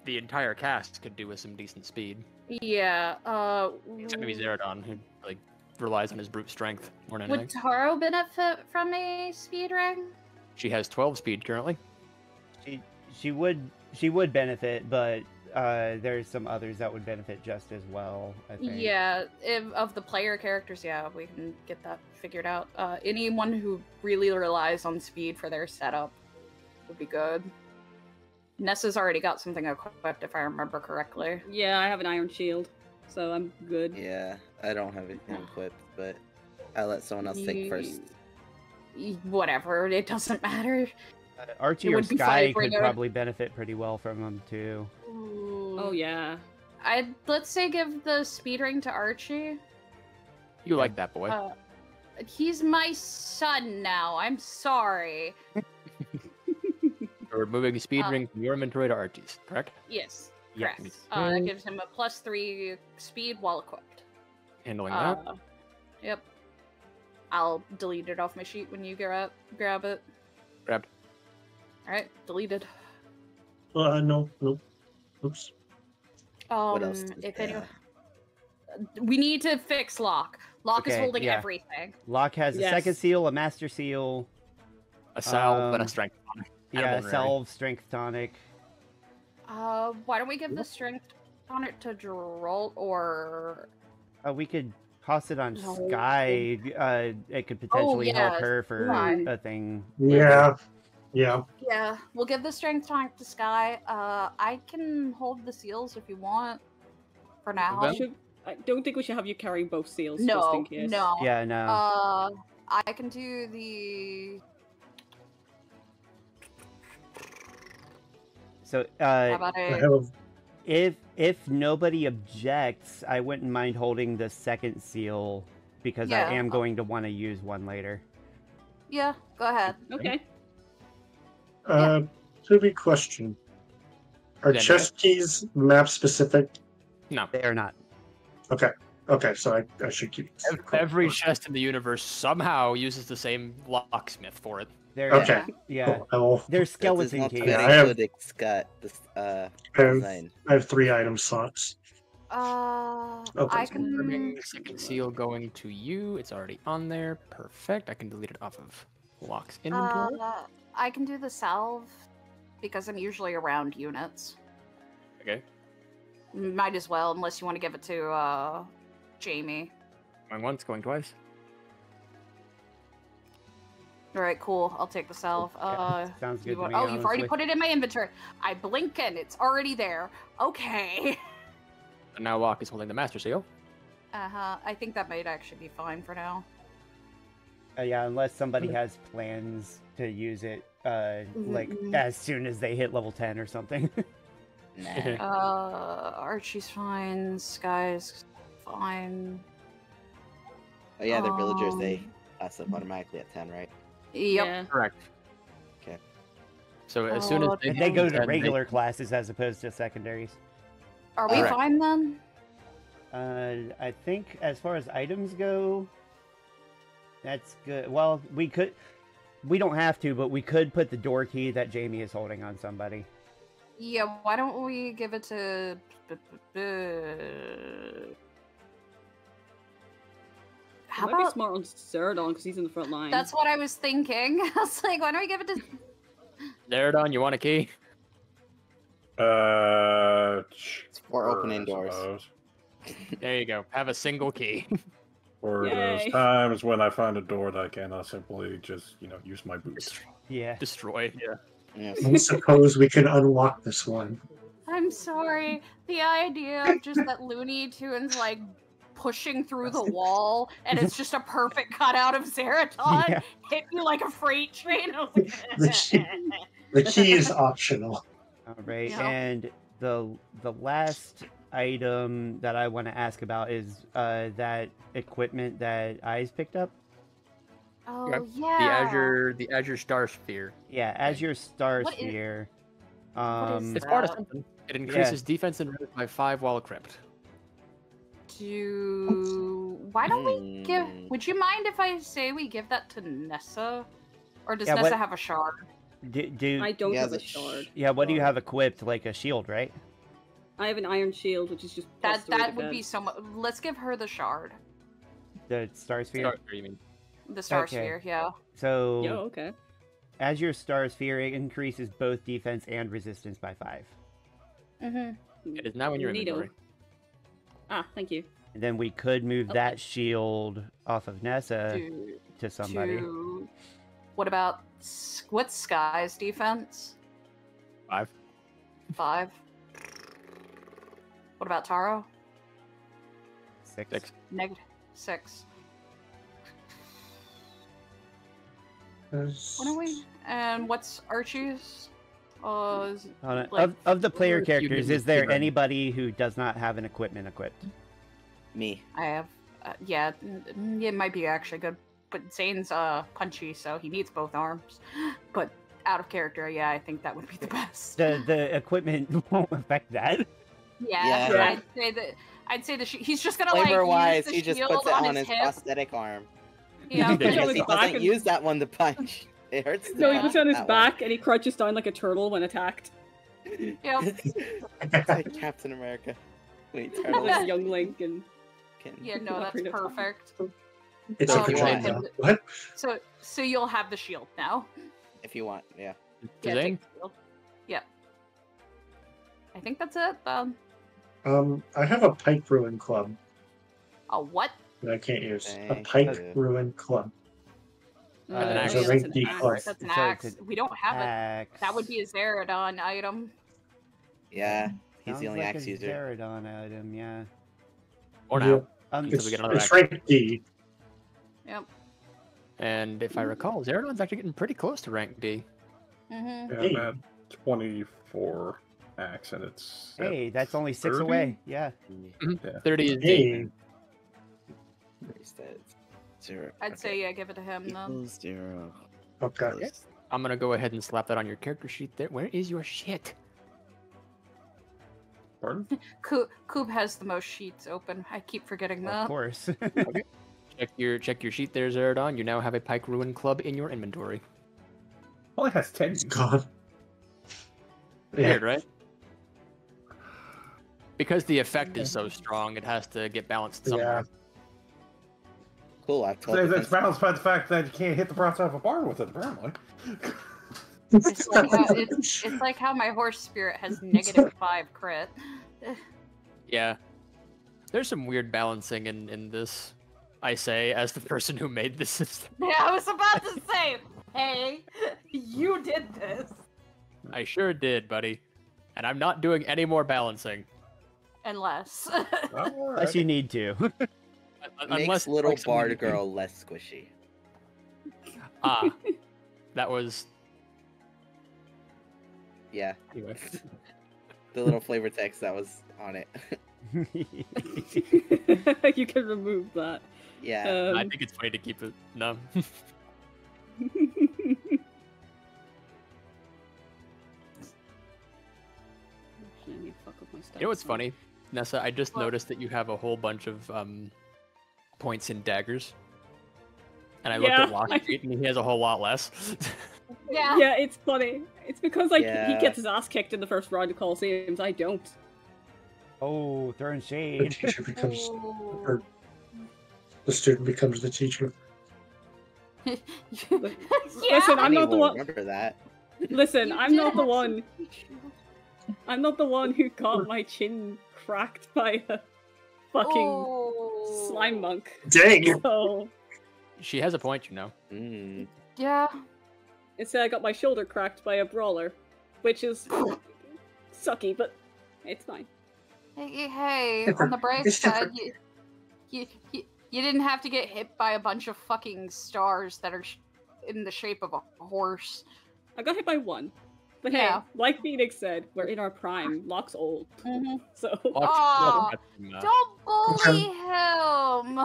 the entire cast could do with some decent speed. Yeah, except maybe Zaradon, who, like, relies on his brute strength more than anything. Would Taro benefit from a speed ring? She has 12 speed currently. She would benefit, but there's some others that would benefit just as well, I think. Yeah, of the player characters, yeah, we can get that figured out. Anyone who really relies on speed for their setup would be good. Nessa's already got something equipped, if I remember correctly. Yeah, I have an iron shield, so I'm good. Yeah, I don't have anything equipped, but I let someone else think first. Whatever, it doesn't matter. Archie or Sky could probably benefit pretty well from them too. Ooh. Oh yeah, let's say give the speed ring to Archie. You like that boy? He's my son now. I'm sorry. We're moving Speed Ring from your inventory to Archie's, correct? Yes. Yes. Correct. That gives him a +3 speed while equipped. Handling that. Yep. I'll delete it off my sheet when you grab it. Grabbed. All right, deleted. No. Oops. What else? We need to fix Locke. Locke is holding everything. Locke has a second seal, a master seal, a salve, and a strength tonic. Yeah, a salve, strength tonic. Why don't we give the strength tonic to Geralt, or we could toss it on Sky. It could potentially help her for a thing. Yeah. We'll give the strength tonic to Sky. I can hold the seals if you want. For now, I don't think we should have you carrying both seals. No, just in case. No. Yeah, no. I can do the. So, if nobody objects, I wouldn't mind holding the second seal because I am going to want to use one later. Yeah. Go ahead. Okay. Silly question. Are chest keys map specific? No, they are not. Okay, so I should keep it. Every chest in the universe somehow uses the same locksmith for it. Cool. They're skeleton keys. I have 3 item slots. I can... The second seal going to you. It's already on there. Perfect. I can delete it off of Locke's inventory. I can do the salve because I'm usually around units. Okay. Might as well, unless you want to give it to Jamie. Going once, going twice. All right, cool. I'll take the salve. Sounds good. You've already put it in my inventory. I blink and it's already there. Okay. And now Locke is holding the master seal. I think that might actually be fine for now. Yeah, unless somebody has plans to use it, like as soon as they hit level 10 or something. Archie's fine, Sky's fine. Oh yeah, they're villagers, they automatically at 10, right? Yep. Yeah. Correct. Okay. So as soon as they go to regular classes as opposed to secondaries. Are we fine then? I think as far as items go, that's good. Well, we don't have to, but we could put the door key that Jamie is holding on somebody. Yeah, why don't we give it to... How about... It might be smart on Zaradon, because he's in the front line. That's what I was thinking. I was like, why don't we give it to... Zaradon, you want a key? It's for opening doors. There you go. Have a single key. Or those times when I find a door that I cannot simply just, use my boots. Yeah. Destroy. Yeah. Yes. I suppose we can unlock this one. I'm sorry. The idea of just that Looney Tunes like pushing through the wall and it's just a perfect cutout of Zaradon hit me like a freight train. I was like, the key is optional. All right, and the last item that I want to ask about is that equipment that Eyes picked up. Oh yeah. The Azure Star Sphere. Yeah, Azure Star Sphere. It's part of something. It increases defense and rate by 5 while equipped. Why don't we give? Would you mind if I say we give that to Nessa, or does Nessa have a shard? I don't have a shard. Yeah, what do you have equipped? Like a shield, right? I have an iron shield, which is just that would be so much. Let's give her the shard. The Star Sphere. Star Sphere, you mean? The Star Sphere, yeah. So, as your Star Sphere, it increases both defense and resistance by 5. It is now in your inventory. Ah, thank you. And then we could move that shield off of Nessa to somebody. What about what's Sky's defense? 5. What about Taro? 6. -6. What are we? And what's Archie's? Of the player characters, is there anybody who does not have an equipment equipped? Me. I have. Yeah, it might be actually good. But Zane's punchy, so he needs both arms. But out of character, yeah, I think that would be the best. The equipment won't affect that. Yeah, yeah. I'd say he's just gonna like, he just puts it on his prosthetic arm. Yeah, because he doesn't use that one to punch. It hurts. No, he puts it on his back and he crouches down like a turtle when attacked. Yeah. It's like Captain America. Wait, turtle. Like young Lincoln. Yeah, no, that's perfect. It's a contraption. What? So you'll have the shield now. If you want, yeah. Today? Yeah. I think that's it. I have a Pike Ruin Club. A what? That I can't use. Dang. A Pike Ruin Club. It's a rank D class. That's an axe. We don't have it. That would be a Zaradon item. Yeah, he's the only axe user. Zaradon item, yeah. Or now. Yeah. It's rank D. Yep. And if I recall, Zaradon's actually getting pretty close to rank D. Mm-hmm. Yeah, I'm at 24 axe, and it's. Hey, that's only 6 30? Away. Yeah. Mm-hmm. Yeah. 30 is D. Zero. I'd say, yeah, give it to him, though. Zero. Okay. Yes. I'm going to go ahead and slap that on your character sheet there. Where is your shit? Pardon? Coob has the most sheets open. I keep forgetting that. Of course. Okay. Check your sheet there, Zaradon. You now have a Pike Ruin Club in your inventory. Well, it has 10. It's gone. Weird, right? Because the effect is so strong, it has to get balanced somewhere. Yeah. Cool, that's balanced by the fact that you can't hit the front side of a bar with it, apparently. It's like how my horse spirit has -5 crit. Yeah. There's some weird balancing in this, I say, as the person who made this system. Yeah, I was about to say, hey, you did this. I sure did, buddy. And I'm not doing any more balancing. Unless. Unless you need to. Makes little bard girl less squishy. Ah, that was. Yeah. Anyway, the little flavor text that was on it. You can remove that. Yeah, I think it's funny to keep it numb. You know what's funny, Nessa? I just noticed that you have a whole bunch of points in daggers, and I looked at Lockheed, and he has a whole lot less. Yeah, yeah, it's funny. It's because he gets his ass kicked in the first round of Coliseums. I don't. Oh, throwing shade. The teacher becomes, or the student becomes the teacher. Listen, I'm not the one. Remember that. Listen, I'm not the one. I'm not the one who got my chin cracked by a fucking. Slime monk. Dang. So, she has a point, you know. Mm. Yeah. Instead, I got my shoulder cracked by a brawler, which is sucky, but it's fine. Hey, on the brave side, you didn't have to get hit by a bunch of fucking stars that are in the shape of a horse. I got hit by one. But hey, like Phoenix said, we're in our prime. Locke's old. Mm-hmm. So don't bully him.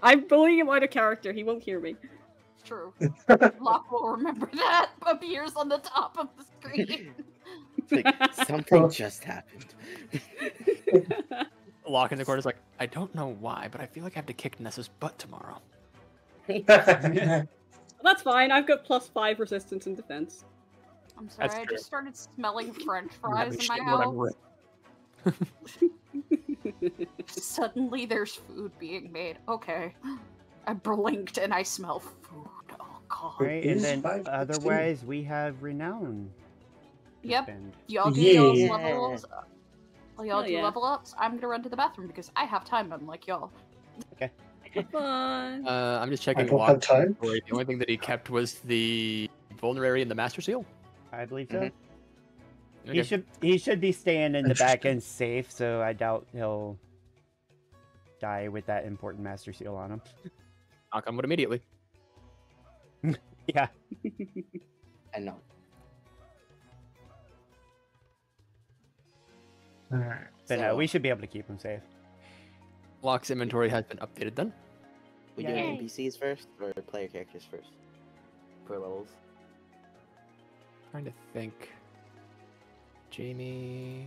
I'm bullying him out of character. He won't hear me. True. Locke will remember that. Appears on the top of the screen. Like, something just happened. Locke in the corner is like, I don't know why, but I feel like I have to kick Nessa's butt tomorrow. Well, that's fine. I've got +5 resistance and defense. I'm sorry, I just started smelling French fries in my house. Suddenly there's food being made. Okay. I blinked and I smell food. Oh, God. Right, and then otherwise we have Renown. Yep. Y'all do y'all's level ups. Y'all do level ups. I'm going to run to the bathroom because I have time, unlike y'all. Okay. Fun. I'm just checking. The only thing that he kept was the Vulnerary and the Master Seal. I believe so. Mm-hmm. Okay. He should be staying in the back end safe, so I doubt he'll die with that important Master Seal on him. I'll come with immediately. Yeah. I know. Alright. But no, we should be able to keep him safe. Locke's inventory has been updated then. We doing NPCs first or player characters first? For levels. Trying to think. Jamie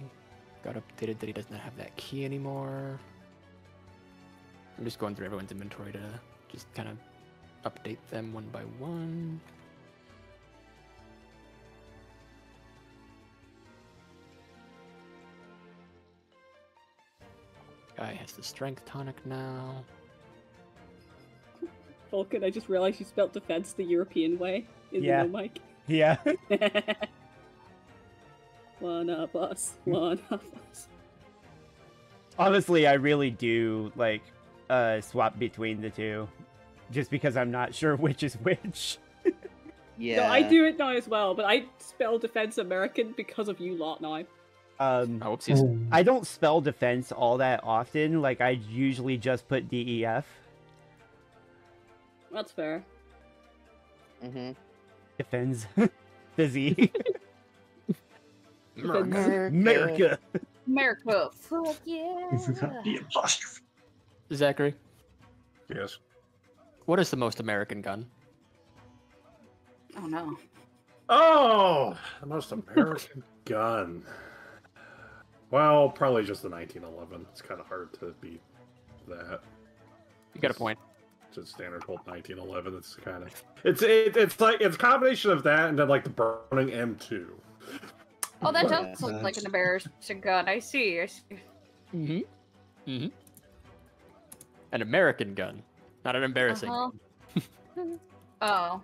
got updated that he does not have that key anymore. I'm just going through everyone's inventory to just kind of update them one by one. Guy has the strength tonic now. Vulcan, I just realized you spelt defense the European way in the no mic. Yeah. One of us, one of us. Honestly, I really do like swap between the two, just because I'm not sure which is which. Yeah. No, I do it now as well, but I spell defense American because of you lot now. I don't spell defense all that often. Like, I usually just put DEF. That's fair. Mm-hmm. Defends. Fizzy. America. America. America. Fuck yeah. The apostrophe. Zachary? Yes? What is the most American gun? Oh, no. Oh! The most American gun. Well, probably just the 1911. It's kind of hard to beat that. You got a point. Just standard old 1911. It's kind of it's like it's a combination of that and then like the burning M2. Oh, that does look like an American gun. I see. I see. Mhm. Mhm. An American gun, not an embarrassing. Gun. Oh.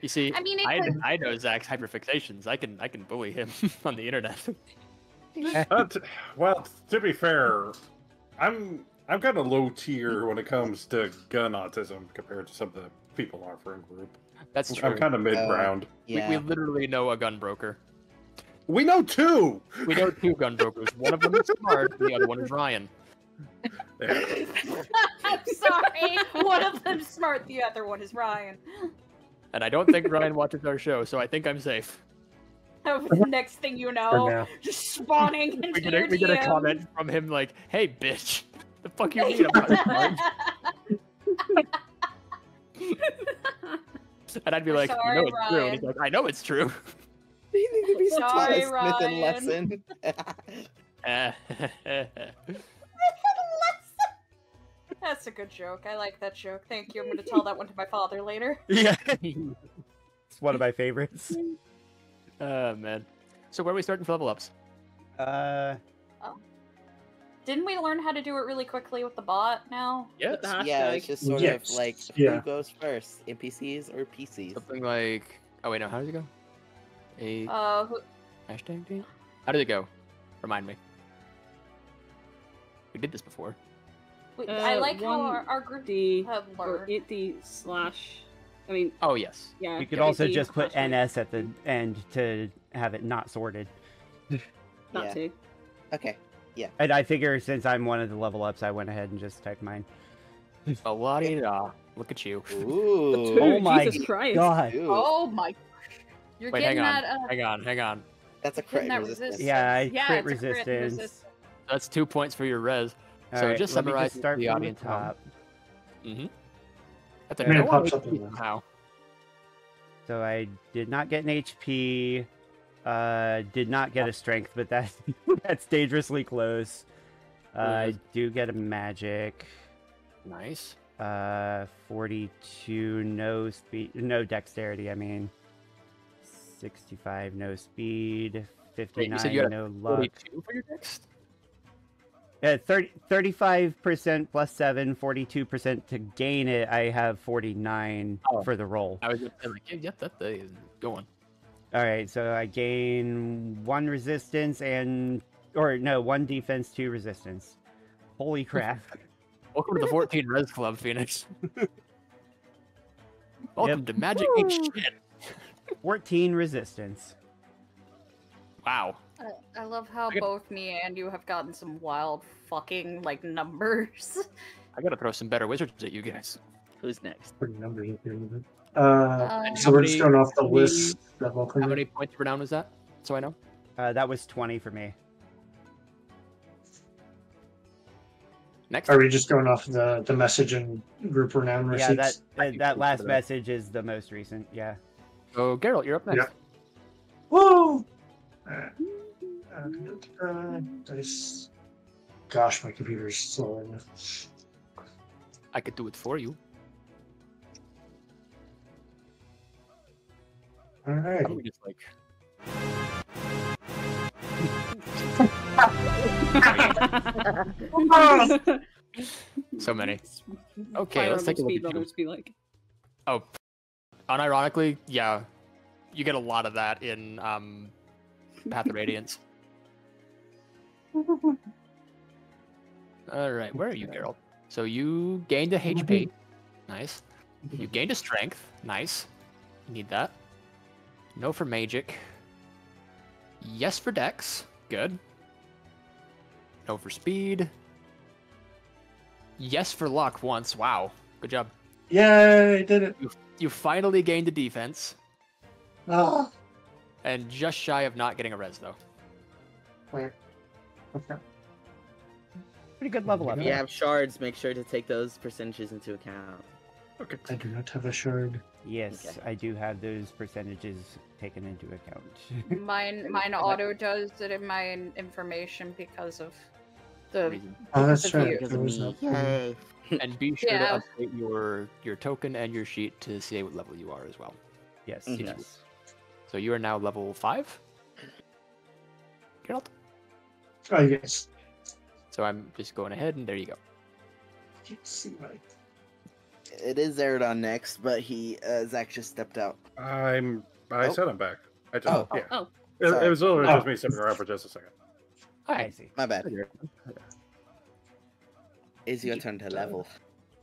You see, I mean, I know Zach's hyperfixations. I can bully him on the internet. Well, to be fair, I'm kind of low tier when it comes to gun autism compared to some of the people in our friend group. That's true. I'm kind of mid ground. Yeah. We literally know a gun broker. We know two. We know two gun brokers. One of them is Card. The other one is Ryan. I'm sorry. One of them's smart. The other one is Ryan. And I don't think Ryan watches our show, so I think I'm safe. The next thing you know, just spawning into we get a comment from him like, "Hey, bitch, the fuck you mean about it?" And I'd be like, sorry, "No, it's Ryan. True." And he's like, "I know it's true." He needs to be sorry, Ryan. Smith and Lesson. That's a good joke. I like that joke. Thank you. I'm going to tell that one to my father later. Yeah, it's one of my favorites. Oh, man. So where are we starting for level ups? Didn't we learn how to do it really quickly with the bot now? Yes. Yeah, it's just sort of like, who goes first? NPCs or PCs? Something like... Oh, wait, no. How does it go? Hashtag D? How did it go? Remind me. We did this before. Wait, I like how our group have learned. /... I mean, oh yes. Yeah. You could also just put NS at the end to have it not sorted. Not to. Okay. Yeah. And I figure since I'm one of the level ups, I went ahead and just typed mine. A la di da. Look at you. Ooh. Dude, oh my God. Dude. Oh my. You're Wait, getting hang on. That. Hang on. That's a crit resistance. Yeah, crit resistance. That's 2 points for your res. All so right, just summarize start the audience top. Mm-hmm. So I did not get an HP, did not get a strength, but that's dangerously close. I do get a magic. Nice. 42, no speed, no dexterity, I mean. 65, no speed. 59, wait, you no luck. 42 for your dex? 35% plus 7, 42% to gain it. I have 49 for the roll. I was just like, yep, that thing is going. All right, so I gain 1 resistance and, or no, 1 defense, 2 resistance. Holy crap. Welcome to the 14 Res Club, Phoenix. Welcome to Magic Inc. shit. 14 resistance. Wow. I love how both me and you have gotten some wild fucking, like, numbers. I gotta throw some better wizards at you guys. Who's next? So we're just going off the list. How many points per down was that? So I know. That was 20 for me. Next. Are we just going off the message and group renown receipts? Yeah, that last message is the most recent, yeah. Oh, Geralt, you're up next. Yeah. Woo! Gosh, my computer's slow enough. I could do it for you. All right. I would just like... So many. Okay, Fire, let's take a look at you. Be like... Oh, unironically, yeah, you get a lot of that in Path of Radiance. All right, where are you, Geralt? So you gained a HP, nice. You gained a strength, nice. You need that. No for magic. Yes for dex, good. No for speed. Yes for luck once. Wow, good job. Yay, I did it. You finally gained a defense. Ah. And just shy of not getting a res though. Where? Okay. Pretty good level up. If you have shards, make sure to take those percentages into account. Okay. I do not have a shard. Yes, okay. I do have those percentages taken into account. mine auto does it in my information because of the reason. Oh, that's right. Yay. And be sure to update your token and your sheet to see what level you are as well. Yes. Mm-hmm. Yes. So you are now level 5. Geralt. Oh yes. So I'm just going ahead, and there you go. It is Zaradon next, but he Zach just stepped out. I said I'm back. I just it was literally just me stepping around for just a second. I see. My bad. It's your turn to level.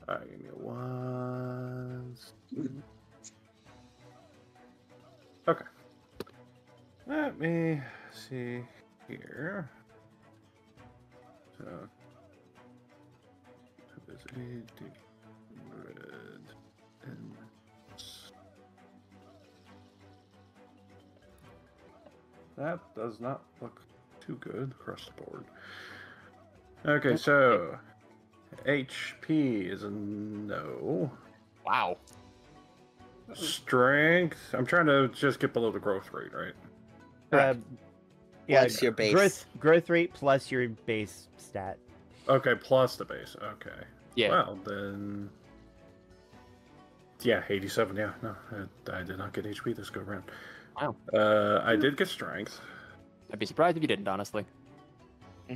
All right, give me one. Okay. Let me see here. So, it was 800 and that does not look too good across the board. Okay, so HP is a no. Wow. Strength. I'm trying to just get below the growth rate, right? Correct. Yeah, plus your base. Growth rate plus your base stat. Okay, plus the base. Okay. Yeah. Well, then... Yeah, 87. Yeah, no. I did not get HP this go round. Wow. I did get strength. I'd be surprised if you didn't, honestly.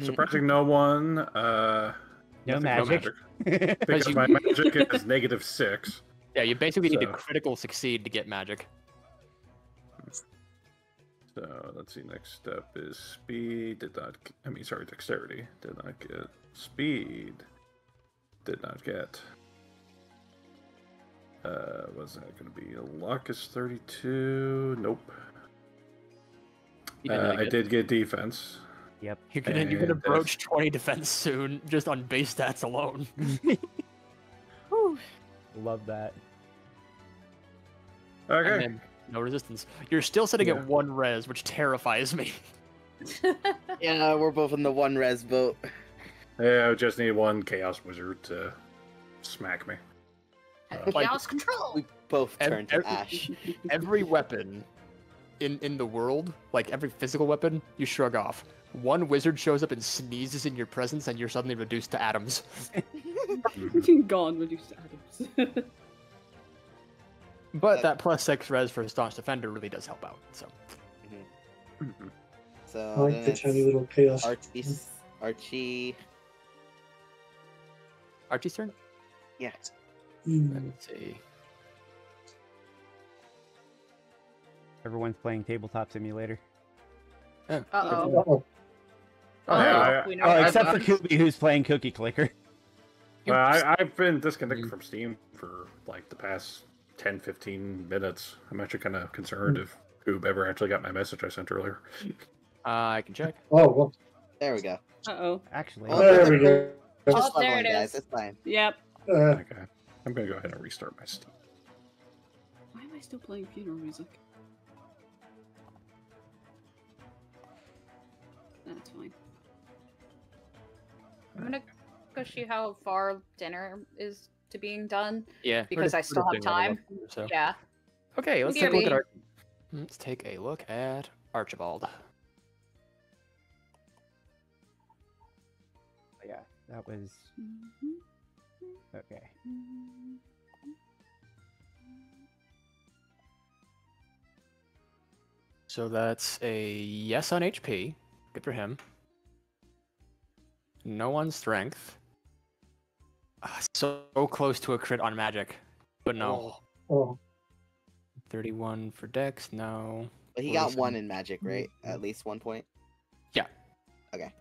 Surprising no one. No magic. No magic. Because my magic is -6. Yeah, you basically need to critical succeed to get magic. So let's see. Next step is speed. Did not. I mean, sorry, dexterity. Did not get speed. Did not get. Was that going to be luck? Is 32? Nope. I did get defense. Yep. You're gonna broach 20 defense soon, just on base stats alone. Love that. Okay. No resistance. You're still sitting at 1 res, which terrifies me. Yeah, we're both in the 1 res boat. Yeah, I just need 1 Chaos Wizard to smack me. Chaos Control! We both turned to ash. Every weapon in the world, like every physical weapon, you shrug off. One wizard shows up and sneezes in your presence, and you're suddenly reduced to atoms. Gone, reduced to atoms. But that +6 res for staunch defender really does help out. So, so I like the tiny little chaos. Archie's turn. Yeah. Let me see. Everyone's playing Tabletop Simulator. Uh oh. Except for Kubi, who's playing Cookie Clicker. I've been disconnected from Steam for like the past 10-15 minutes. I'm actually kind of concerned if Goob ever actually got my message I sent earlier. I can check. Oh, well. There we go. Uh-oh. Actually. Oh, there we go. Just there it is. Guys. It's fine. Yep. Okay. I'm going to go ahead and restart my Steam. Why am I still playing funeral music? That's fine. I'm going to go see how far dinner is to being done. Yeah. Because I still have time. Okay, let's take a look at our... Let's take a look at Archibald. Yeah, that was... Okay. So that's a yes on HP. Good for him. No on strength. So close to a crit on magic, but no. Oh. Oh. 31 for dex, no. But he got one in magic, right? At least 1 point? Yeah. Okay.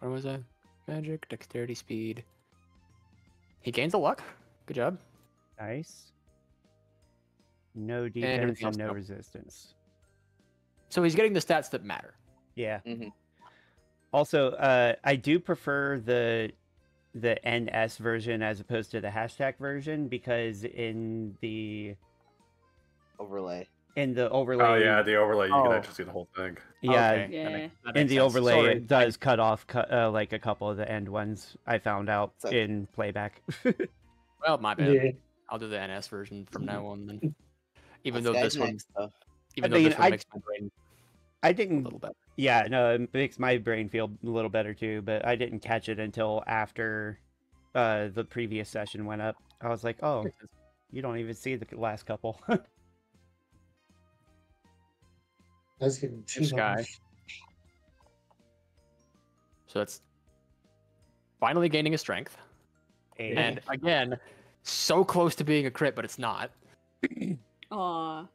Where was I? Magic, dexterity, speed. He gains a luck. Good job. Nice. No defense and no resistance. So he's getting the stats that matter. Yeah. Mm-hmm. Also, I do prefer the NS version as opposed to the hashtag version, because in the overlay. In the overlay. Oh yeah, the overlay. You can actually see the whole thing. Yeah, okay. In the overlay, it does cut off like a couple of the end ones. I found out in playback. Well, my bad. Yeah. I'll do the NS version from now on then. Even though this one, even though this one makes my brain. I didn't. A little bit. Yeah, no, it makes my brain feel a little better too. But I didn't catch it until after the previous session went up. I was like, oh, you don't even see the last couple. This guy. So that's finally gaining a strength. Eight. And again, so close to being a crit, but it's not. Aww.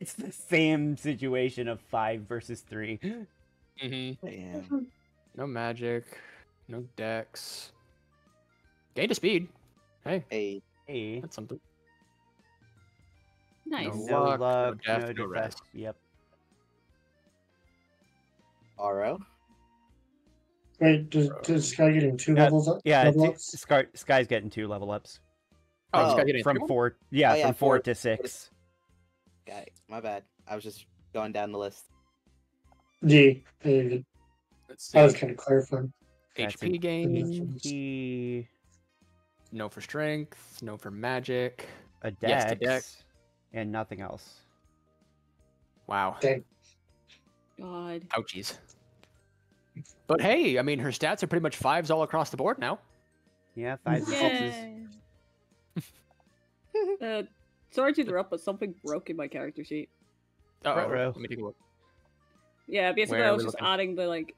It's the same situation of 5 versus 3. Mm-hmm. Damn. No magic. No dex. Gain to speed. Hey. Hey. Hey. That's something. Nice. No luck, love, no death, no rest. Yep. RO? Wait, does Sky getting 2 levels up? Yeah, Sky's getting 2 level ups. Oh, Sky getting from 4. Yeah, from 4 to 6. Okay, my bad. I was just going down the list. Yeah, I was kind of clarifying. HP gain. No for strength. No for magic. A dex. Yes, a dex. And nothing else. Wow. Dang. God. Ouchies. But hey, I mean, her stats are pretty much 5s all across the board now. Yeah, 5s and 6s. Sorry to interrupt, but something broke in my character sheet. Let me take a look. Yeah, basically I was just adding the, like,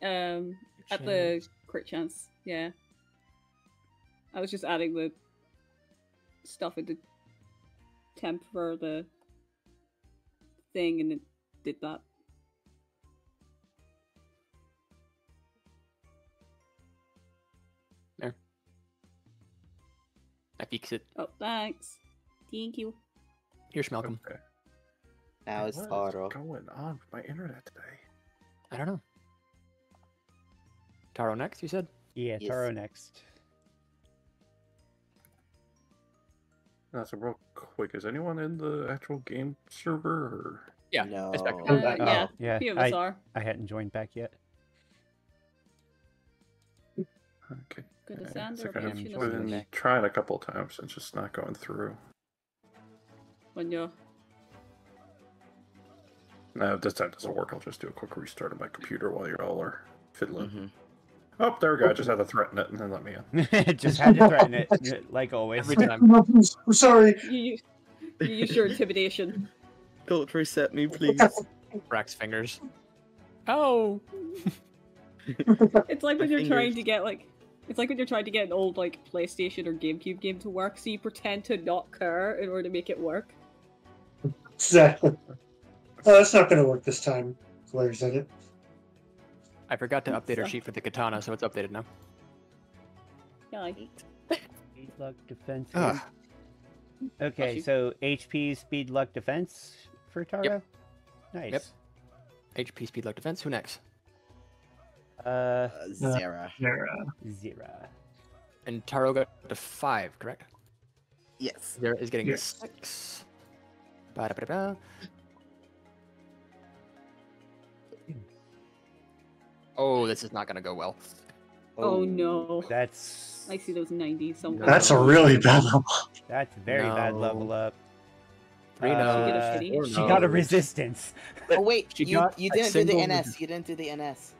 at the crit chance. Yeah. I was just adding the stuff into temp for the thing, and it did that. There. I fixed it. Oh, thanks. Thank you. You're welcome. Okay. Now it's Taro. What's going on with my internet today? I don't know. Taro next, you said? Yeah, yes. Taro next. So real quick, is anyone in the actual game server, or...? Yeah, no. Yeah, few of us are. I hadn't joined back yet. Okay. I've been trying a couple of times and just not going through. No, this time doesn't work. I'll just do a quick restart on my computer while you all are fiddling. Mm-hmm. Oh, there we go. I just had to threaten it and then let me in. Just had to threaten it, like always. Every time. I'm sorry. You use your intimidation. Don't reset me, please. Rack's fingers. Oh! It's like when you're trying to get, like... It's like when you're trying to get an old, like, PlayStation or GameCube game to work, so you pretend to not care in order to make it work. Exactly. Oh, that's not gonna work this time. Claire's at it. I forgot to update our sheet for the katana, so it's updated now. Yeah, I hate. Speed, luck, defense. Okay, so HP, speed, luck, defense for Taro? Yep. Nice. Yep. HP, speed, luck, defense. Who next? Zera. Zera. And Taro got to 5, correct? Yes. Zera is getting 6. Ba-da-ba-da-ba. Oh, this is not going to go well. Oh no. That's... I see those 90s somewhere. That's a really bad level. That's a very bad level up. She got a resistance. But, oh wait, you didn't do the NS. You didn't do the NS.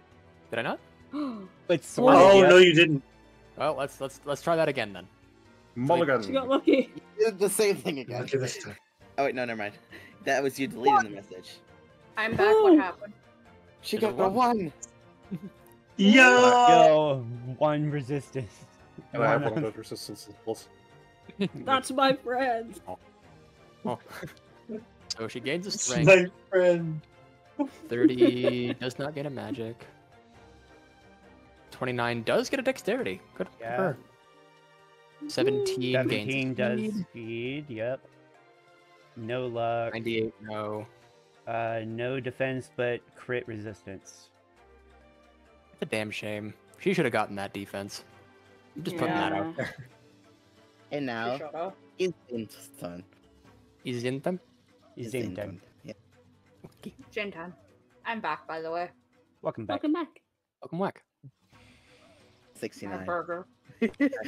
Did I not? But no, you didn't. Well, let's try that again then. Mulligan. She got lucky. You did the same thing again. Oh wait, no, never mind. That was you deleting the message. I'm back. What happened? She got the one. Yo, one resistance. Oh, I have one of those resistance levels. That's my friend. Oh. So she gains a strength. My friend. 30 does not get a magic. 29 does get a dexterity. Good for her. 17 does speed. Yep. No luck. 98. No. No defense, but crit resistance. That's a damn shame. She should have gotten that defense. I'm just putting that out there. And now, Isintan. Yeah. Okay. Jintan. I'm back, by the way. Welcome back. Welcome back. Welcome back. 69. Burger.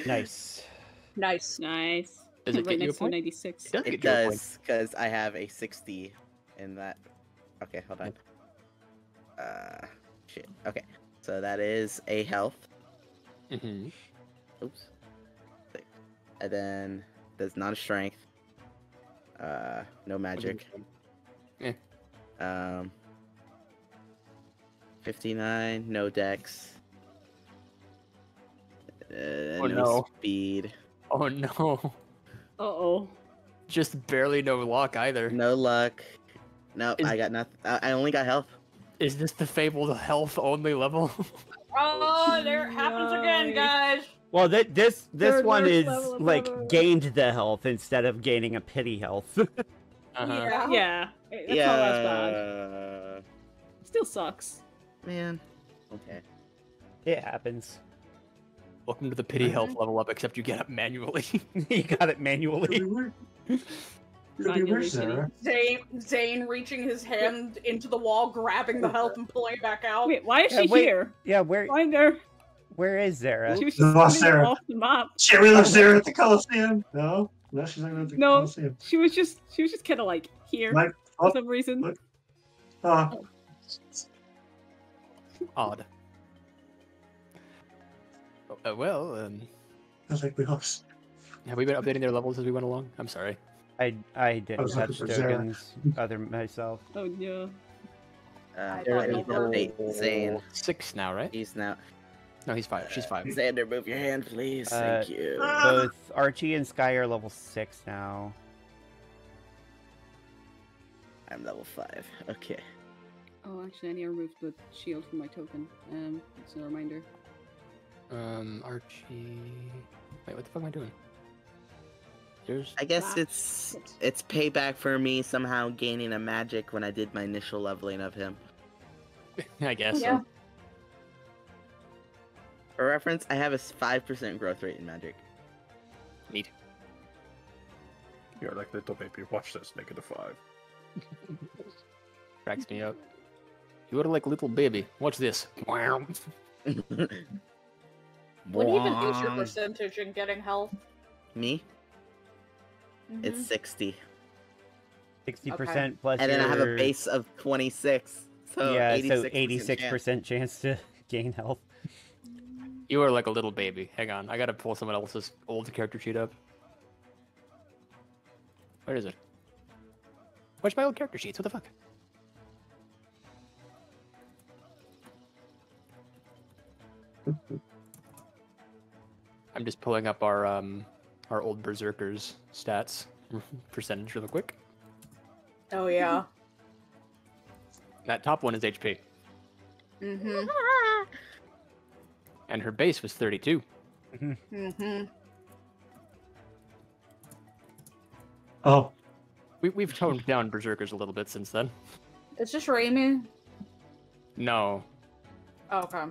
Nice. Nice. Does it get you a point? It does, because I have a 60 in that. Okay, hold on. Shit. Okay. So that is a health. Mm-hmm. Oops. And then there's not a strength. No magic. Yeah. 59. No dex. No speed. Oh no. Uh oh. Just barely no luck either. No luck. No, I got nothing. I only got health. Is this the fabled health only level? Oh, there it happens again, guys. Well, this one is like gained the health instead of gaining a pity health. That's not as bad. Still sucks. Man. Okay. It happens. Welcome to the pity health level up, except you get it manually. You got it manually. Zane reaching his hand into the wall, grabbing the health and pulling it back out. Wait, why is she here? Yeah, where? Find her. Where is Zara? We lost Zara. Should we left Zara at the Coliseum? No, no, she's not at the Coliseum. No, she was just kind of like here for some reason. Odd. Well, I think we lost. Have we been updating their levels as we went along? I'm sorry. I didn't touch Durgan's other myself. Oh yeah. Zane 6 now, right? He's now. No, he's 5. She's 5. Xander, move your hand, please. Thank you. Both Archie and Sky are level 6 now. I'm level 5. Okay. Oh, actually, I need to remove the shield from my token. It's a reminder. Archie. Wait, what the fuck am I doing? There's... I guess it's payback for me somehow gaining a magic when I did my initial leveling of him. I guess. Yeah. For reference, I have a 5% growth rate in magic. Neat. You're like little baby. Watch this, make it a 5. Cracks me up. You are like little baby. Watch this. Wow. What even is your percentage in getting health? Me? Mm-hmm. It's 60. 60% plus. And then I have a base of 26. So yeah, 86% so 86% chance to gain health. You are like a little baby. Hang on, I gotta pull someone else's old character sheet up. Where is it? Where's my old character sheets? What the fuck? I'm just pulling up our old Berserkers stats percentage real quick. Oh yeah. That top one is HP. Mm-hmm. And her base was 32. Mm-hmm. Oh. We've toned down Berserkers a little bit since then. It's just Raimi? No. Oh, okay.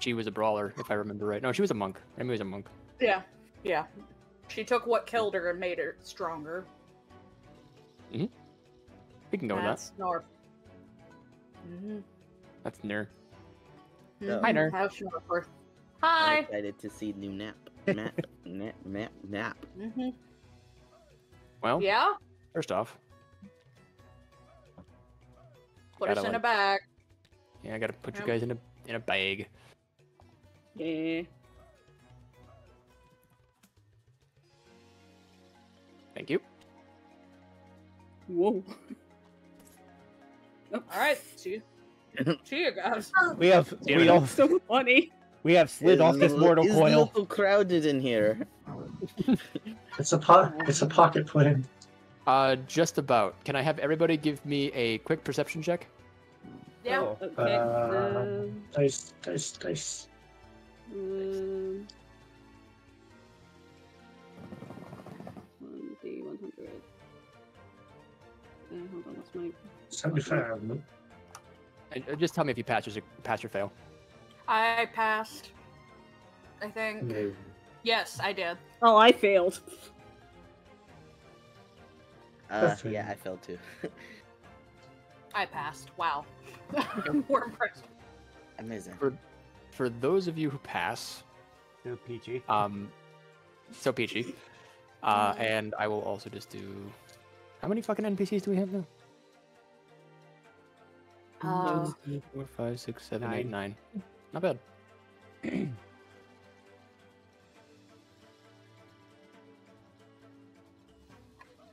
She was a brawler, if I remember right. No, she was a monk. Raimi was a monk. Yeah. Yeah. She took what killed her and made her stronger. Mm-hmm. We can go with that. That's North. Mm-hmm. That's Ner. So, hi, Ner. Hi. I'm excited to see new nap. Nap. Mm-hmm. Well, yeah. First off, put us in a bag. Yeah, I gotta put you guys in a bag. Yeah. Thank you. Whoa. All right, see you guys. We have so funny. We have slid off this mortal coil. It's a little crowded in here. It's a pocket pudding. Just about. Can I have everybody give me a quick perception check? Yeah. Oh. Okay. Dice. Hold on, what's my... 75. And just tell me if you pass or fail. I passed, I think. No. Yes, I did. Oh, I failed. Yeah, I failed too. I passed. Wow. More impressed. Amazing. For those of you who pass, so peachy. And I will also just do. How many fucking NPCs do we have now? 4, 5, 6, 7, 8, 9. Not bad.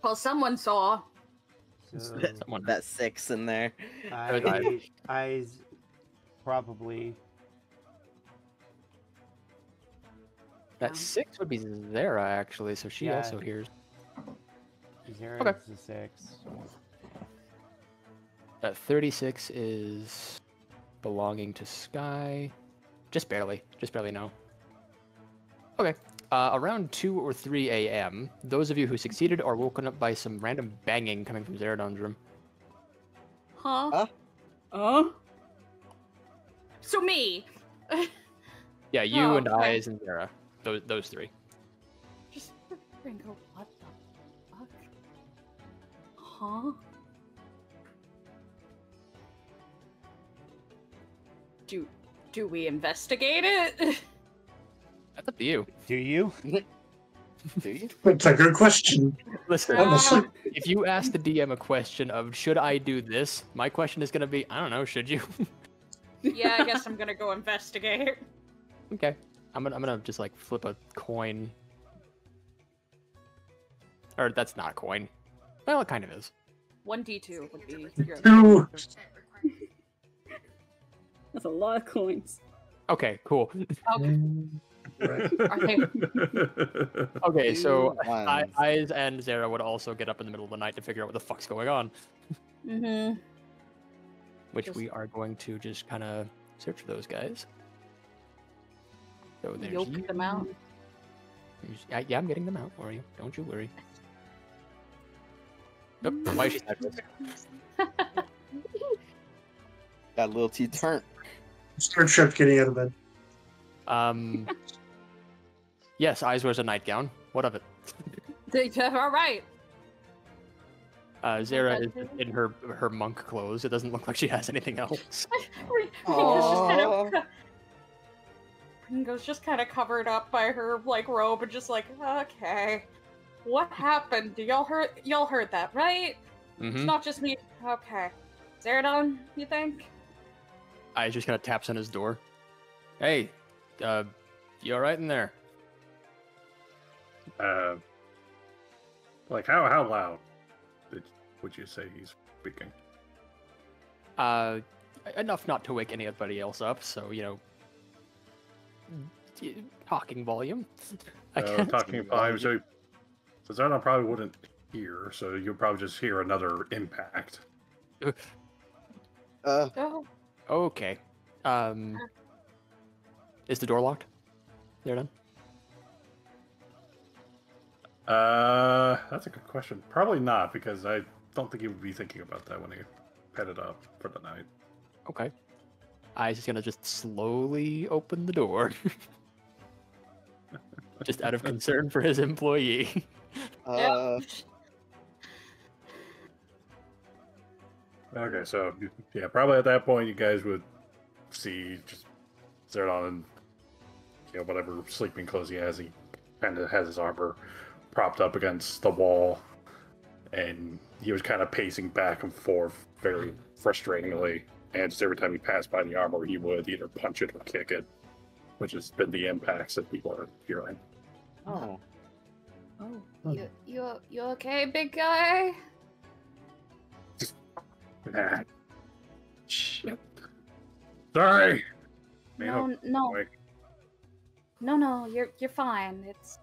Well, someone saw. So someone that 6 in there. I probably. That 6 would be Zara, actually, so she also hears. Zara is the 6. 36 is belonging to Sky. Just barely no. Okay, around 2 or 3 a.m., those of you who succeeded are woken up by some random banging coming from Zaradon's room. Huh? So me! Yeah, you and Eyes and Zara. Those three. Just Ringo, what the fuck? Huh? Do we investigate it? That's up to you. Do you? Do you? That's a good question. Listen, if you ask the DM a question of, should I do this? My question is going to be, I don't know, should you? Yeah, I guess I'm going to go investigate. Okay. I'm gonna just, like, flip a coin. Or, that's not a coin. Well, it kind of is. 1d2 would be... 2! That's a lot of coins. Okay, cool. Okay. Okay, so Eyes and Zara would also get up in the middle of the night to figure out what the fuck's going on. Mm-hmm. Which we are going to just kind of search for those guys. So there's yoke them out. Yeah, I'm getting them out for you. Don't you worry. Nope. Why is she sideways? That little T turn. Start ship getting out of bed. Yes, Eyes wears a nightgown. What of it? All right. Zara is in her monk clothes. It doesn't look like she has anything else. Ringo's just kind of covered up by her like robe and just like, okay, what happened? Y'all heard that, right? Mm-hmm. It's not just me. Okay, Zaradon, you think? I just kind of taps on his door. Hey, you all right in there? Like how loud would you say he's speaking? Enough not to wake anybody else up. So you know, talking volume. Talking volume. So Zaradon probably wouldn't hear. So you'll probably just hear another impact. Okay. Is the door locked? They're done? That's a good question. Probably not, because I don't think he would be thinking about that when he headed up for the night. Okay. I'm just gonna slowly open the door. Just out of concern for his employee. Okay, so, yeah, probably at that point you guys would see just Zaradon and, you know, whatever sleeping clothes he has, he kind of has his armor propped up against the wall, and he was kind of pacing back and forth very frustratingly, and just every time he passed by the armor, he would either punch it or kick it, which has been the impacts that people are feeling. Oh. Oh. You okay, big guy? Just... Ah. Shit. Sorry! Man, no. No, you're fine. It's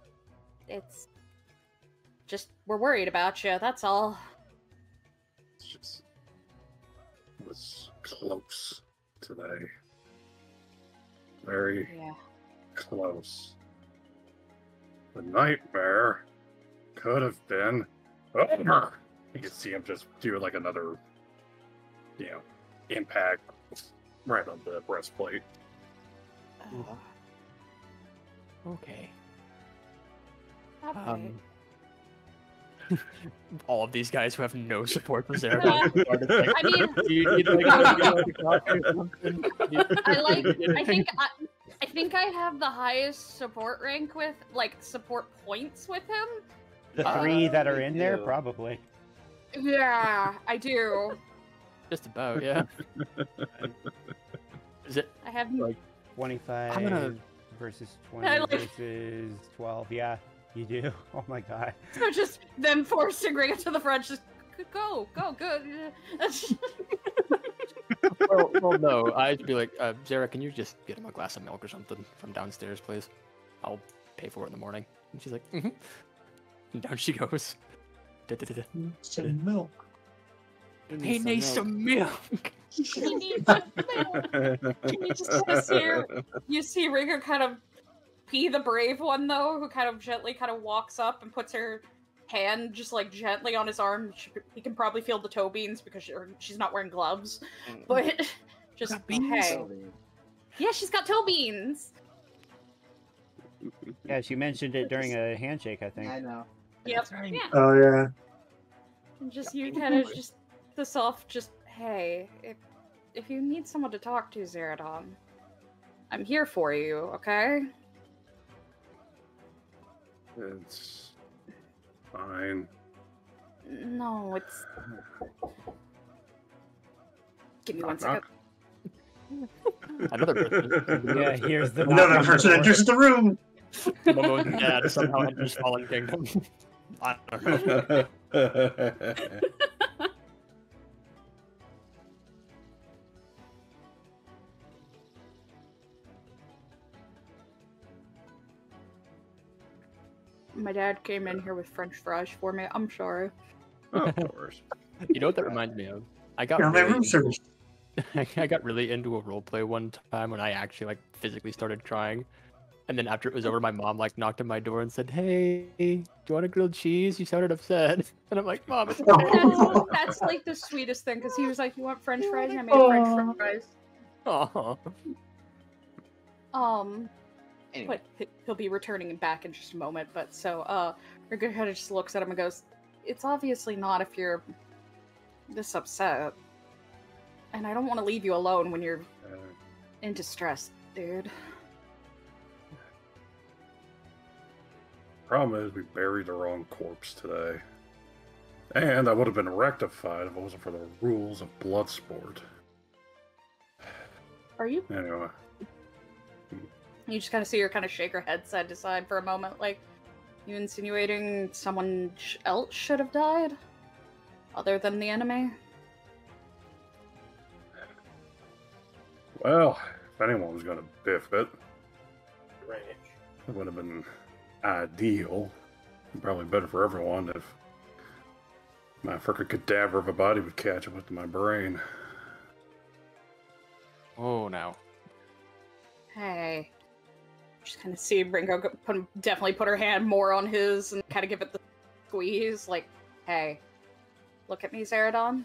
just, we're worried about you, that's all. It's just... It was close today. Very close. The nightmare could have been over. You can see him just do like another, impact right on the breastplate. Okay. All of these guys who have no support for Zaradon. I mean, I think I have the highest support rank with, support points with him. The three that are in there, probably. Yeah, I do. Just about, yeah. Is it? I have 25 versus 20 versus 12. Yeah. You do? Oh my god. So just them forcing Ringo to the front, just go. well, no, I'd be like, Zara, can you just get him a glass of milk or something from downstairs, please? I'll pay for it in the morning. And she's like, mm-hmm. And down she goes. Some milk. He needs some milk. He needs some milk. Can you just kind of see her? You see Ringo kind of P, the brave one, though, who kind of gently walks up and puts her hand just gently on his arm. He can probably feel the toe beans because she's not wearing gloves, but just hey. Yeah, she's got toe beans. Yeah, she mentioned it during a handshake, I think. I know. Yep. Yeah. Oh yeah. And just you kind of just the soft hey, if you need someone to talk to, Zaradon, I'm here for you, okay? It's fine. No, it's... Give me one second. Another person. Yeah, here's the... Another person enters the room! Momo and Dad somehow enters Fallen Kingdom. I don't know. My dad came in here with French fries for me. I'm sorry. Oh, of course. You know what that reminds me of? I got really into a roleplay one time when I actually physically started trying. And then after it was over, my mom knocked on my door and said, "Hey, do you want a grilled cheese? You sounded upset." And I'm like, "Mom, it's okay." That's the sweetest thing, because he was like, "You want French fries?" And I made French fries. Aww. Anyway. But he'll be returning back in just a moment, but so, Ringo kind of just looks at him and goes, "It's obviously not if you're this upset. And I don't want to leave you alone when you're in distress, dude." Problem is, we buried the wrong corpse today. And I would have been rectified if it wasn't for the rules of Bloodsport. Are you? Anyway. You just kind of see her shake her head side to side for a moment, you insinuating someone else should have died? Other than the enemy? Well, if anyone was going to biff it, it would have been ideal. Probably better for everyone if my frickin' cadaver of a body would catch up with my brain. Oh, now. Hey. Just kind of see Ringo definitely put her hand more on his and kind of give it the squeeze. Hey, look at me, Zaradon.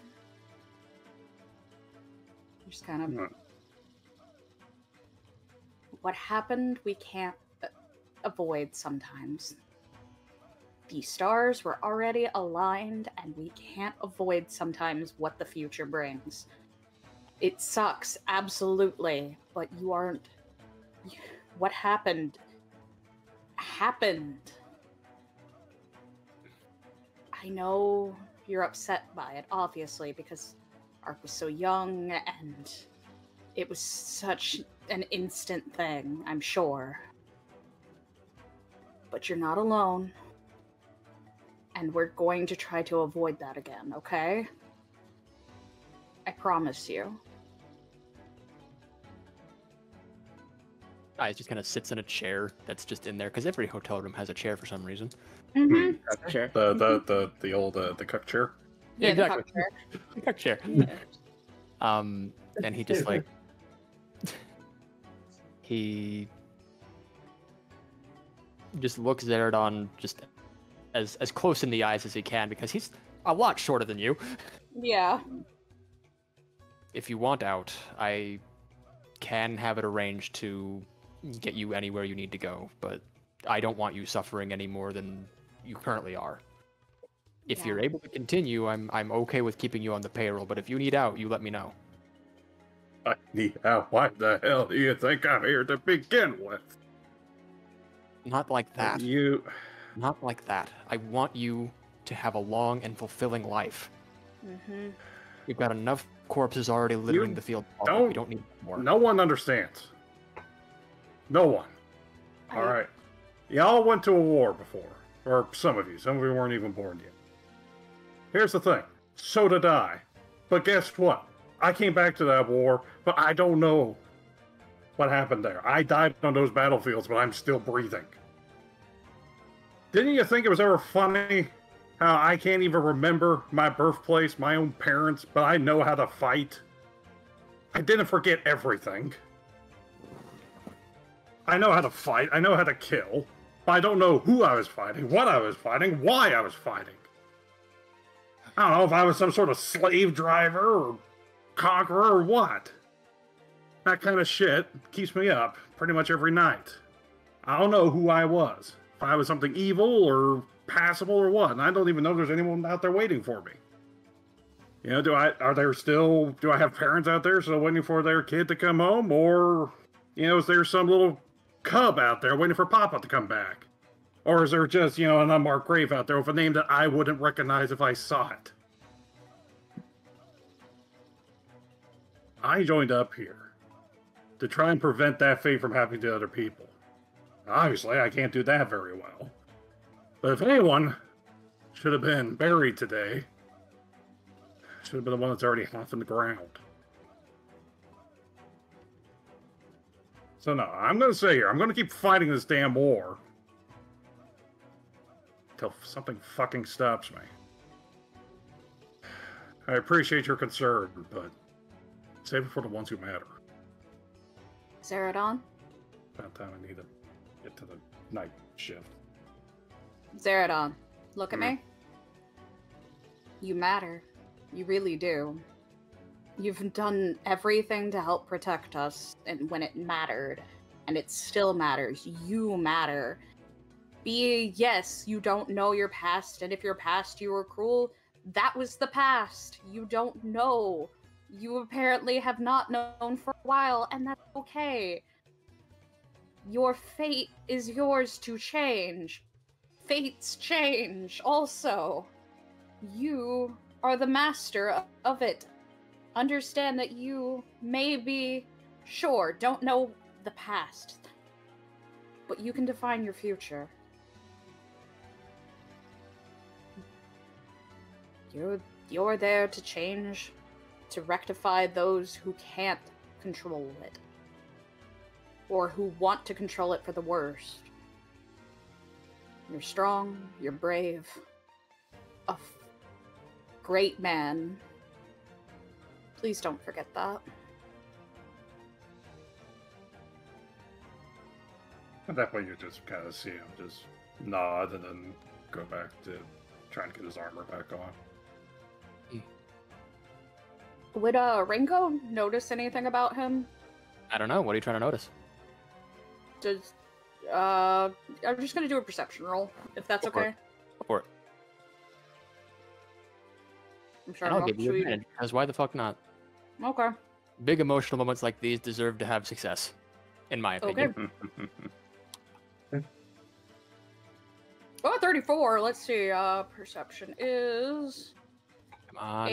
Just kind of... What happened, we can't avoid sometimes. The stars were already aligned, and we can't avoid sometimes what the future brings. It sucks, absolutely, but you aren't... What happened happened. I know you're upset by it, obviously, because Ark was so young and it was such an instant thing, I'm sure. But you're not alone. And we're going to try to avoid that again, okay? I promise you. Guy just kind of sits in a chair that's just in there, because every hotel room has a chair for some reason. Mm-hmm. That chair. The old the cuck chair. Yeah, exactly. The cuck chair. And he just like he just looks Zaradon just as close in the eyes as he can, because he's a lot shorter than you. Yeah. If you want out, I can have it arranged to get you anywhere you need to go, but I don't want you suffering any more than you currently are. If you're able to continue, I'm okay with keeping you on the payroll, but if you need out, you let me know. I need out? Why the hell do you think I'm here to begin with? Not like that. You... Not like that. I want you to have a long and fulfilling life. Mm-hmm. We've got enough corpses already littering the field. We don't need more. No one understands. No one. Alright. Y'all went to a war before. Or some of you. Some of you weren't even born yet. Here's the thing. So did I. But guess what? I came back to that war, but I don't know what happened there. I died on those battlefields, but I'm still breathing. Didn't you think it was ever funny how I can't even remember my birthplace, my own parents, but I know how to fight? I didn't forget everything. I know how to fight. I know how to kill. But I don't know who I was fighting, what I was fighting, why I was fighting. I don't know if I was some sort of slave driver or conqueror or what. That kind of shit keeps me up pretty much every night. I don't know who I was. If I was something evil or passable or what, and I don't even know if there's anyone out there waiting for me. You know, do I have parents out there still waiting for their kid to come home, or, you know, is there some little cub out there waiting for Papa to come back? Or is there just, you know, an unmarked grave out there with a name that I wouldn't recognize if I saw it? I joined up here to try and prevent that fate from happening to other people. Obviously, I can't do that very well. But if anyone should have been buried today, should have been the one that's already half in the ground. So no, I'm going to stay here. I'm going to keep fighting this damn war until something fucking stops me. I appreciate your concern, but save it for the ones who matter. Zaradon? About time I need to get to the night shift. Zaradon, look at me. You matter. You really do. You've done everything to help protect us, and when it mattered, and it still matters. You matter. Yes, you don't know your past, and if your past you were cruel, that was the past. You don't know. You apparently have not known for a while, and that's okay. Your fate is yours to change. Fates change also. You are the master of it. Understand that you may be sure, don't know the past, but you can define your future. You're there to change, to rectify those who can't control it, or who want to control it for the worst. You're strong, you're brave, a great man. Please don't forget that. At that point, you just kind of see him just nod and then go back to trying to get his armor back on. Would Ringo notice anything about him? I don't know. What are you trying to notice? Does... I'm just gonna do a perception roll, if that's okay. Go for it. I'm sure I'll give you advantage, because why the fuck not? Okay. Big emotional moments like these deserve to have success, in my opinion. Okay. Oh, 34. Let's see. Perception is... Come on.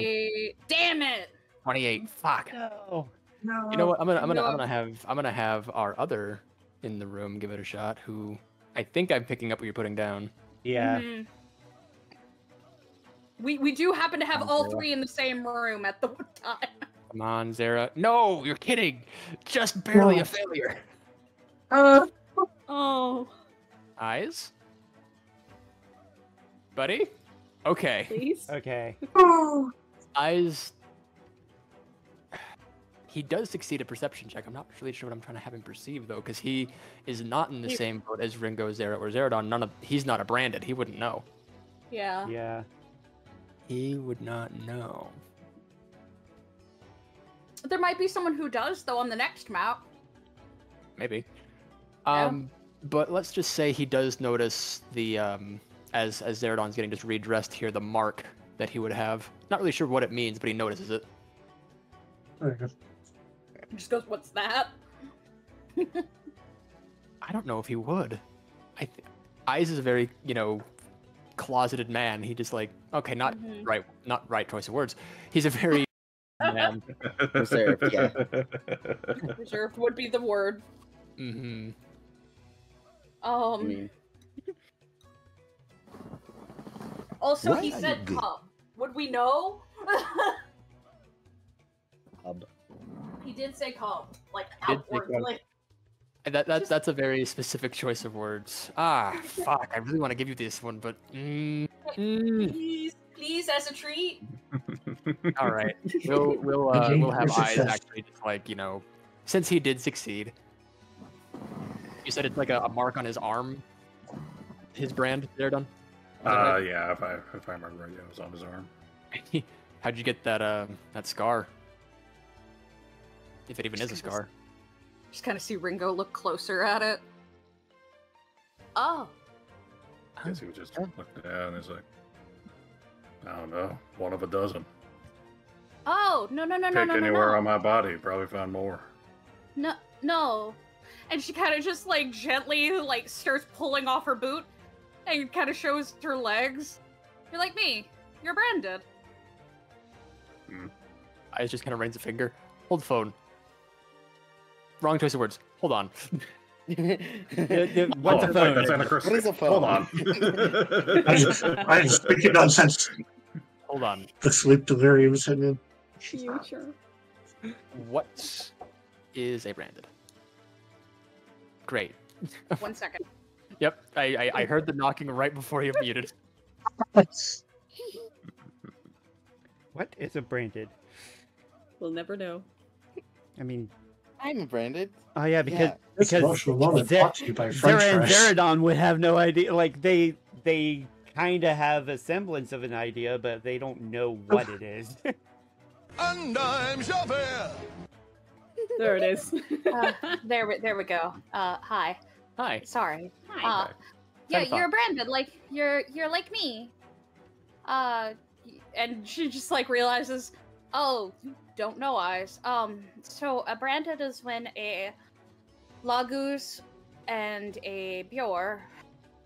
Damn it! 28. Fuck. No. No. You know what? I'm gonna have our other in the room give it a shot. Who I think I'm picking up what you're putting down. Yeah. Mm-hmm. We do happen to have all three in the same room at the time. Come on, Zara. No, you're kidding. Just barely a failure. Oh. Eyes? Buddy? Okay. Please? Okay. Oh. Eyes. He does succeed a perception check. I'm not really sure what I'm trying to have him perceive, though, because he is not in the same boat as Ringo, Zara, or Zaradon. He's not a branded. He wouldn't know. Yeah. Yeah. He would not know. There might be someone who does, though, on the next map. Maybe. Yeah. But let's just say he does notice the, as Zaradon's getting just redressed here, the mark that he would have. Not really sure what it means, but he notices it. He just goes, "What's that?" I don't know if he would. Eyes is a very, closeted man. He just like, okay, not right choice of words. He's a very man. Reserved, yeah. Reserved would be the word. Mm-hmm. Also, what he said cub. Would we know? Cub. He did say cub, like outwardly. That's a very specific choice of words. Ah, fuck! I really want to give you this one, but please, as a treat. All right, we'll have Eyes actually just like since he did succeed. You said it's like a mark on his arm, his brand. Zaradon. Right? Yeah, if I remember right, it was on his arm. How'd you get that that scar? If it even is a scar. Just kind of see Ringo look closer at it. Oh. I guess he was just looking down and he's like, I don't know, one of a dozen. Oh, no. Pick anywhere on my body, probably find more. No. And she kind of just like gently like starts pulling off her boot and kind of shows her legs. You're like me. You're branded. Mm. I just kind of raise a finger. Hold phone. Wrong choice of words. Hold on. What's a phone? What is a phone? Hold on. I am speaking nonsense. Hold on. The sleep delirium syndrome. Future. What is a branded? Great. 1 second. Yep. I heard the knocking right before you muted. What is a branded? We'll never know. I mean... I'm branded. Oh yeah, because Zara and Zaradon would have no idea. Like they kind of have a semblance of an idea, but they don't know what it is. And I'm Javert. There it is. There we go. Hi. Hi. Sorry. Hi. Yeah, you're branded. Like you're like me. And she just like realizes, oh. Don't know Eyes. So a branded is when a Lagoose and a Bjork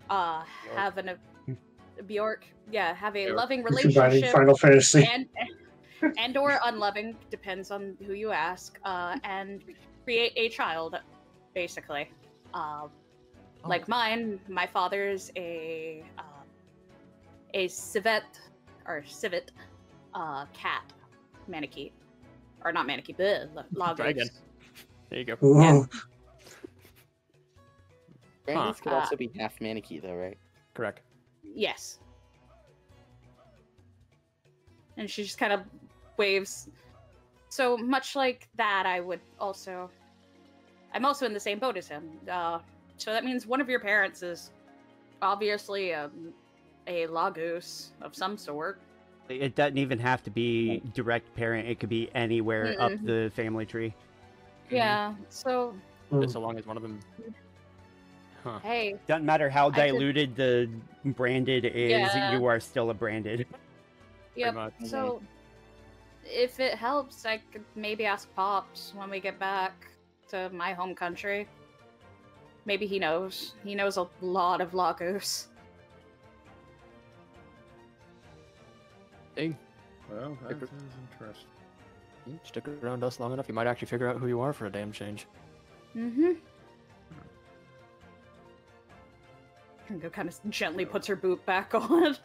have a loving relationship. Final Fantasy. And or unloving, depends on who you ask, and create a child, basically. Like mine, my father's a civet cat mannequin. Or not Manicky, but Lagos. There you go. Yeah. Brandons could also be half Manicky, though, right? Correct. Yes. And she just kind of waves. So much like that, I'm also in the same boat as him. So that means one of your parents is obviously a Lagoose of some sort. It doesn't even have to be direct parent. It could be anywhere up the family tree. Yeah, so... Just so long as one of them... Huh. Hey. Doesn't matter how diluted the branded is, you are still a branded. Yep, so... If it helps, I could maybe ask Pops when we get back to my home country. Maybe he knows. He knows a lot of Lagos. Dang. Well, that is interesting. You stick around us long enough, you might actually figure out who you are for a damn change. Mm-hmm. Ringo kind of gently puts her boot back on.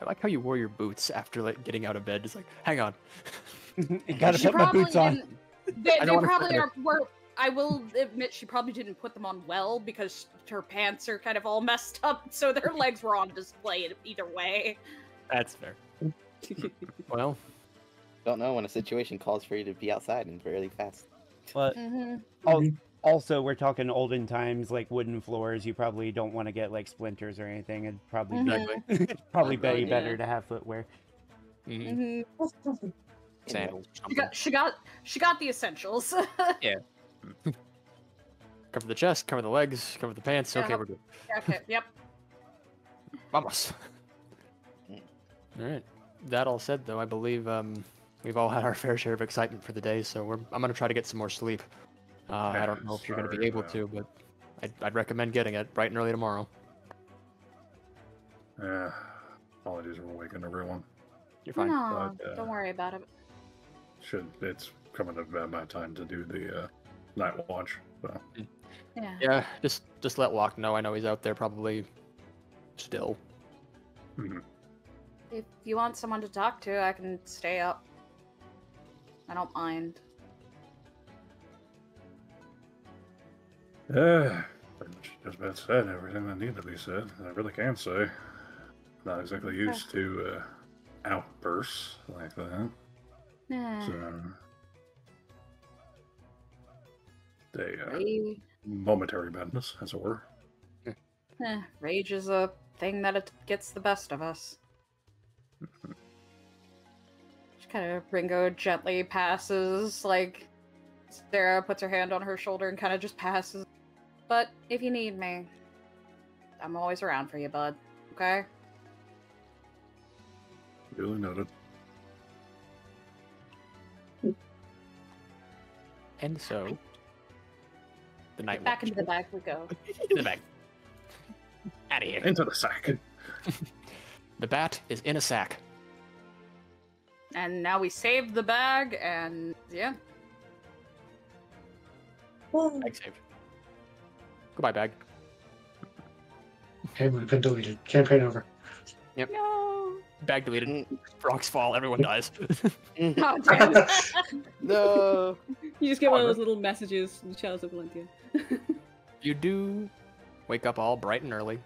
I like how you wore your boots after like getting out of bed. Just like, hang on. Gotta put my boots on. They probably are. I will admit she probably didn't put them on well because her pants are kind of all messed up, so their legs were on display either way. That's fair. Well, don't know when a situation calls for you to be outside and really fast. But also, we're talking olden times, like wooden floors. You probably don't want to get like splinters or anything. It'd probably be better to have footwear. Sandals. She got the essentials. Yeah. Cover the chest, cover the legs, cover the pants. Okay, we're good. Okay, yep. Vamos. All right. That all said, though, I believe we've all had our fair share of excitement for the day, so I'm going to try to get some more sleep. I don't know if you're going to be able to, but I'd recommend getting it bright and early tomorrow. Yeah. Apologies for waking everyone. You're fine. No, but, don't worry about it. It's coming up about my time to do the night watch. So. Yeah. Yeah. Just let Locke know. I know he's out there probably still. Mm-hmm. If you want someone to talk to, I can stay up. I don't mind. Yeah, she just about said everything that needed to be said. I really can say. Not exactly used to outbursts like that. Yeah. So, momentary madness, as it were. Rage is a thing that it gets the best of us. Just kind of Ringo gently passes, like Sarah puts her hand on her shoulder and kind of just passes. But if you need me, I'm always around for you, bud. Okay? Really noted. And so, the night back into the back we go. In the back. Out of here. Into the sack. The bat is in a sack. And now we save the bag, and yeah. Bag saved. Goodbye, bag. Okay, we've been deleted. Campaign over. Yep. No. Bag deleted. Rocks fall. Everyone dies. Oh, damn. No. You just get one of those little messages from the Chalice of Valentia. You do wake up all bright and early.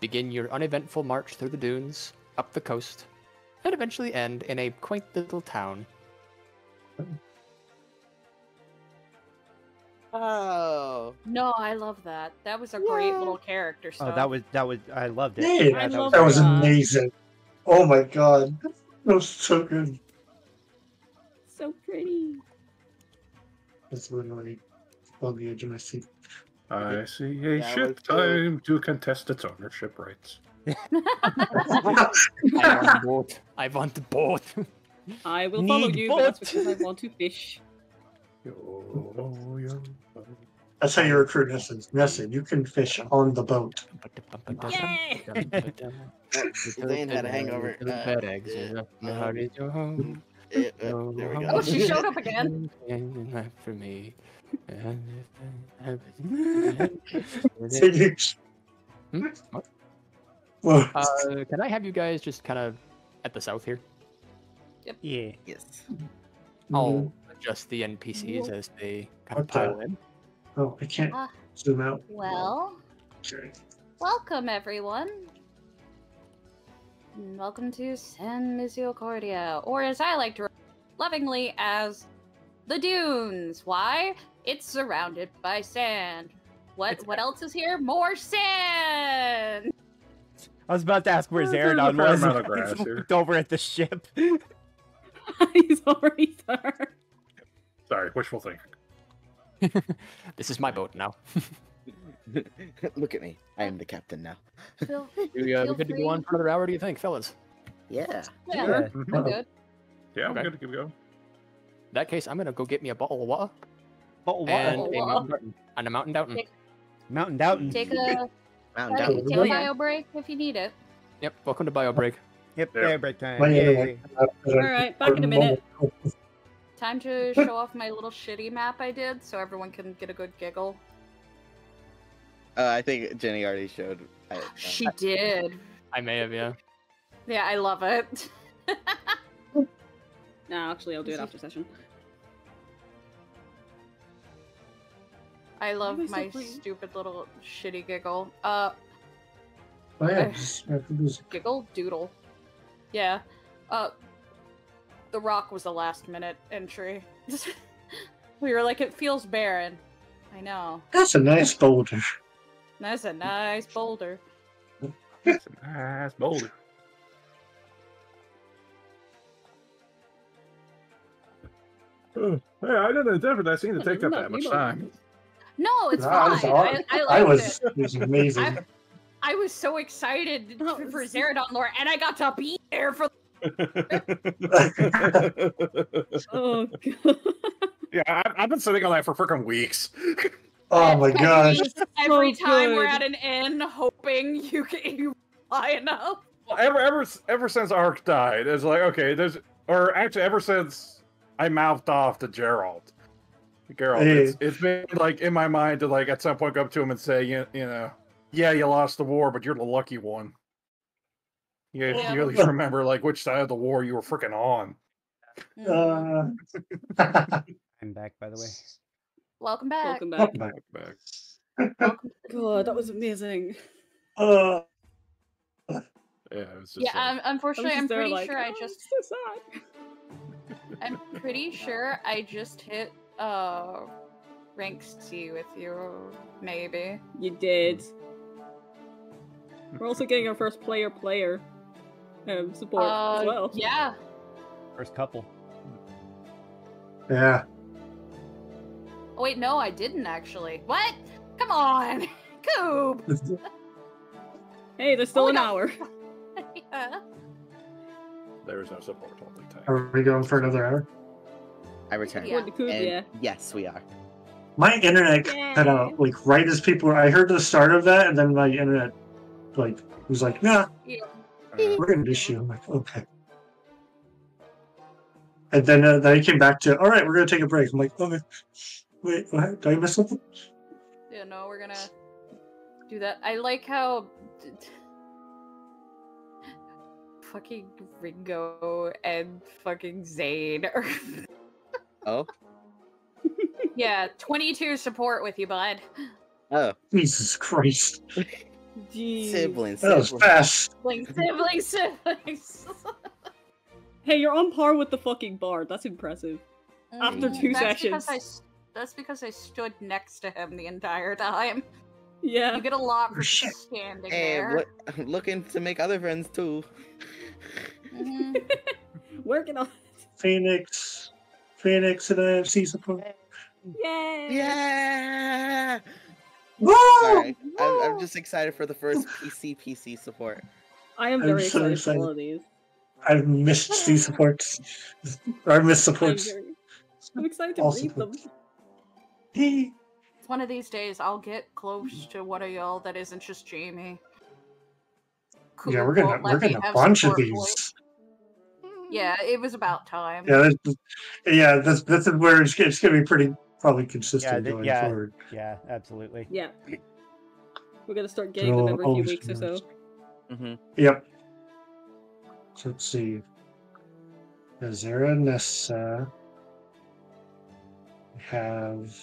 Begin your uneventful march through the dunes, up the coast, and eventually end in a quaint little town. Oh no, I love that. That was a great little character stuff. Oh, that was I loved it. Yeah, that was amazing. Oh my god, that was so good. So pretty. That's literally on the edge of my seat. I see a ship. Time to contest its ownership rights. I want both. I want both. I will follow you, but that's because I want to fish. That's how you recruit Nessa. Nessa, you can fish on the boat. Yay! Zane had a hangover. There we go. Oh, she showed up again. For me. Can I have you guys just kind of at the south here? Yep. Yeah. Yes. I'll adjust the NPCs as they kind of pile in. Oh, I can't zoom out. Well, welcome everyone. Welcome to San Misericordia, or as I like to refer lovingly as the dunes. Why? It's surrounded by sand. What else is here? More sand! I was about to ask where Zaradon was. He's looked over at the ship. He's already there. Sorry, wishful thinking. This is my boat now. Look at me. I am the captain now. We good to go on for another hour, do you think, fellas? Yeah. Yeah, I'm good. Yeah, I'm good to keep going. In that case, I'm going to go get me a bottle of water. Bottle of water. And a mountain down. Mountain down. Take a bio break if you need it. Yep, welcome to Bio Break. Yep, Bio Break time. Yay. Alright, back in a minute. Time to show off my little shitty map I did so everyone can get a good giggle. I think Jenny already showed. She did. I may have, yeah. Yeah, I love it. No, actually, I'll do it after session. I love my stupid little shitty giggle. Oh, yeah. Giggle doodle. Yeah. The Rock was the last minute entry. We were like, it feels barren. I know. That's a nice boulder. That's a nice boulder. That's a nice boulder. Yeah, I didn't definitely I seem to take up that much time. No, it's fine. I was it. It was amazing. I was so excited for Zaradon lore, and I got to be there for. Oh god. Yeah, I've been sitting on that for freaking weeks. Oh my gosh! Every time we're at an inn, hoping you fly enough. Well, ever since Ark died, it's like okay, there's or actually ever since I mouthed off to Geralt, hey. It's been like in my mind to like at some point go up to him and say, you know, yeah, you lost the war, but you're the lucky one. Yeah. You at least remember like which side of the war you were freaking on. I'm back, by the way. Welcome back. Welcome back. Welcome back. Welcome back. God, that was amazing. Yeah, it was just unfortunately, I'm pretty sure I just. So sad. I'm pretty sure I just hit rank C with you, maybe. You did. We're also getting our first player support as well. Yeah. First couple. Yeah. Oh, wait, no, I didn't actually. What? Come on, Coob. Hey, there's still an hour. Yeah. There is no support all the time. Are we going for another hour? I return. Yeah. Yes, we are. My internet cut out like right as people. I heard the start of that, and then my internet like was like, nah, we're gonna do shit. I'm like, okay. And then I came back to, all right, we're going to take a break. I'm like, okay, wait, what? Did I miss something? Yeah, no, we're going to do that. I like how fucking Ringo and fucking Zane are... Oh? Yeah, 22 support with you, bud. Oh. Jesus Christ. Jeez. Siblings. That was fast. Siblings. Hey, you're on par with the fucking bard. That's impressive. After two sessions. That's because I stood next to him the entire time. Yeah. You get a lot for standing there. Hey, looking to make other friends, too. Working on it. Phoenix and IFC support. Yay! Yeah! Woo! Sorry. Woo! I'm just excited for the first PC support. I am very excited for all of these. I've missed these supports. I missed supports. I'm excited to read them. One of these days, I'll get close to one of y'all that isn't just Jamie. Cool. Yeah, we're gonna a bunch of these. Yeah, it was about time. Yeah, that's where it's gonna be pretty probably consistent going forward. Yeah, absolutely. Yeah, we're gonna start getting them every few weeks or so. Mm-hmm. Yep. So let's see. Zara and Nessa. We have.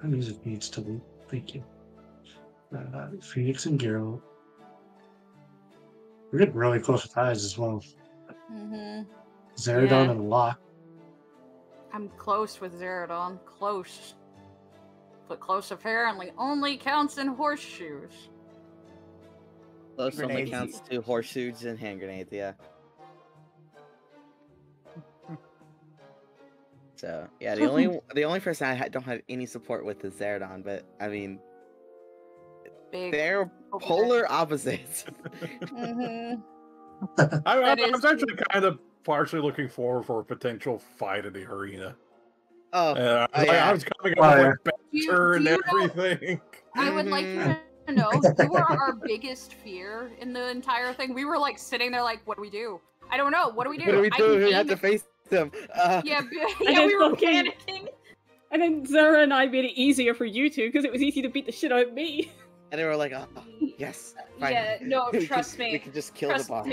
That music needs to loop. Thank you. Phoenix and Geralt. We're getting really close with eyes as well. Mm-hmm. Zaradon and Locke. I'm close with Zaradon. Close. But close apparently only counts in horseshoes. Those only counts to horseshoes and hand grenades, yeah. So yeah, the only person I don't have any support with is Zaradon, but I mean, they're polar opposites. I was actually kind of partially looking forward for a potential fight in the arena. Oh, I was coming up with banter and everything. I would like you to don't know. You were our biggest fear in the entire thing. We were like sitting there like, what do we do? I don't know. What do we do? What do we do? We have to face them. Yeah, we were panicking. And then Zara and I made it easier for you two because it was easy to beat the shit out of me. And they were like, oh, yes. Fine. Yeah, no, trust me. We can just kill the boss.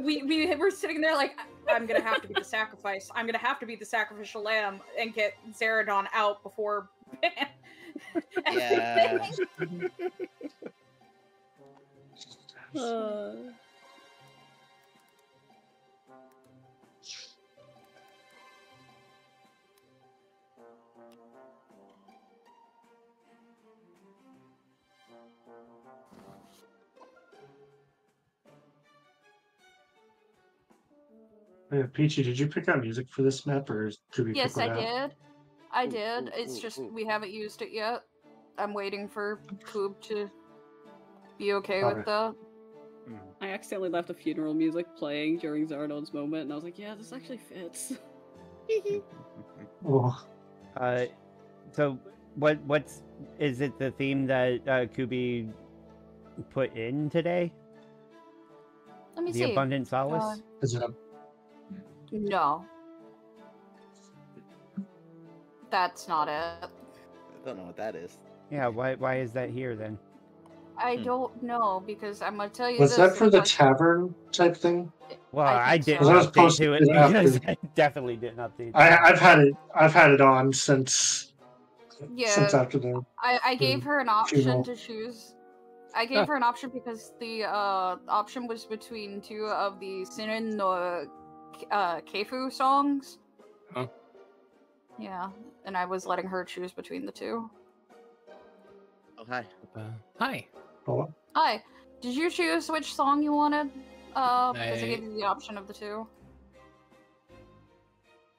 We were sitting there like, I'm going to have to be the sacrifice. I'm going to have to be the sacrificial lamb and get Zaradon out before everything. Peachy, did you pick out music for this map, or could we? Yes, I did. It's just we haven't used it yet. I'm waiting for Coob to be okay with that. I accidentally left the funeral music playing during Zaradon's moment, and I was like, "Yeah, this actually fits." So, is it the theme that Kubi put in today? Let me see. The Abundant Solace. Is it? No. That's not it. I don't know what that is. Yeah, why is that here then? I don't know, because I'm going to tell you was this. Was that for the tavern type thing? Well, I didn't update to it because I definitely didn't update. I've had it on since after the I gave her an option to choose. I gave her an option because the option was between two of the Sinin no Keifu songs. Huh? Yeah, and I was letting her choose between the two. Oh, hi. Hi. Hello. Hi. Did you choose which song you wanted? Because I gave you the option of the two.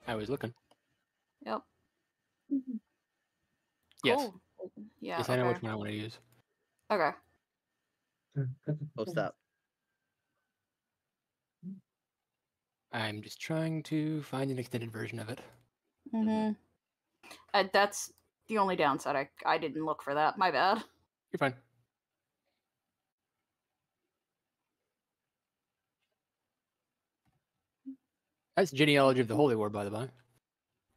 I was looking. Yep. Mm-hmm. Yes. Cool. Yeah. Yes, I know which one I want to use. Okay. Post up. I'm just trying to find an extended version of it. Mm-hmm. That's the only downside. I didn't look for that. My bad. You're fine. That's Genealogy of the Holy War, by the way.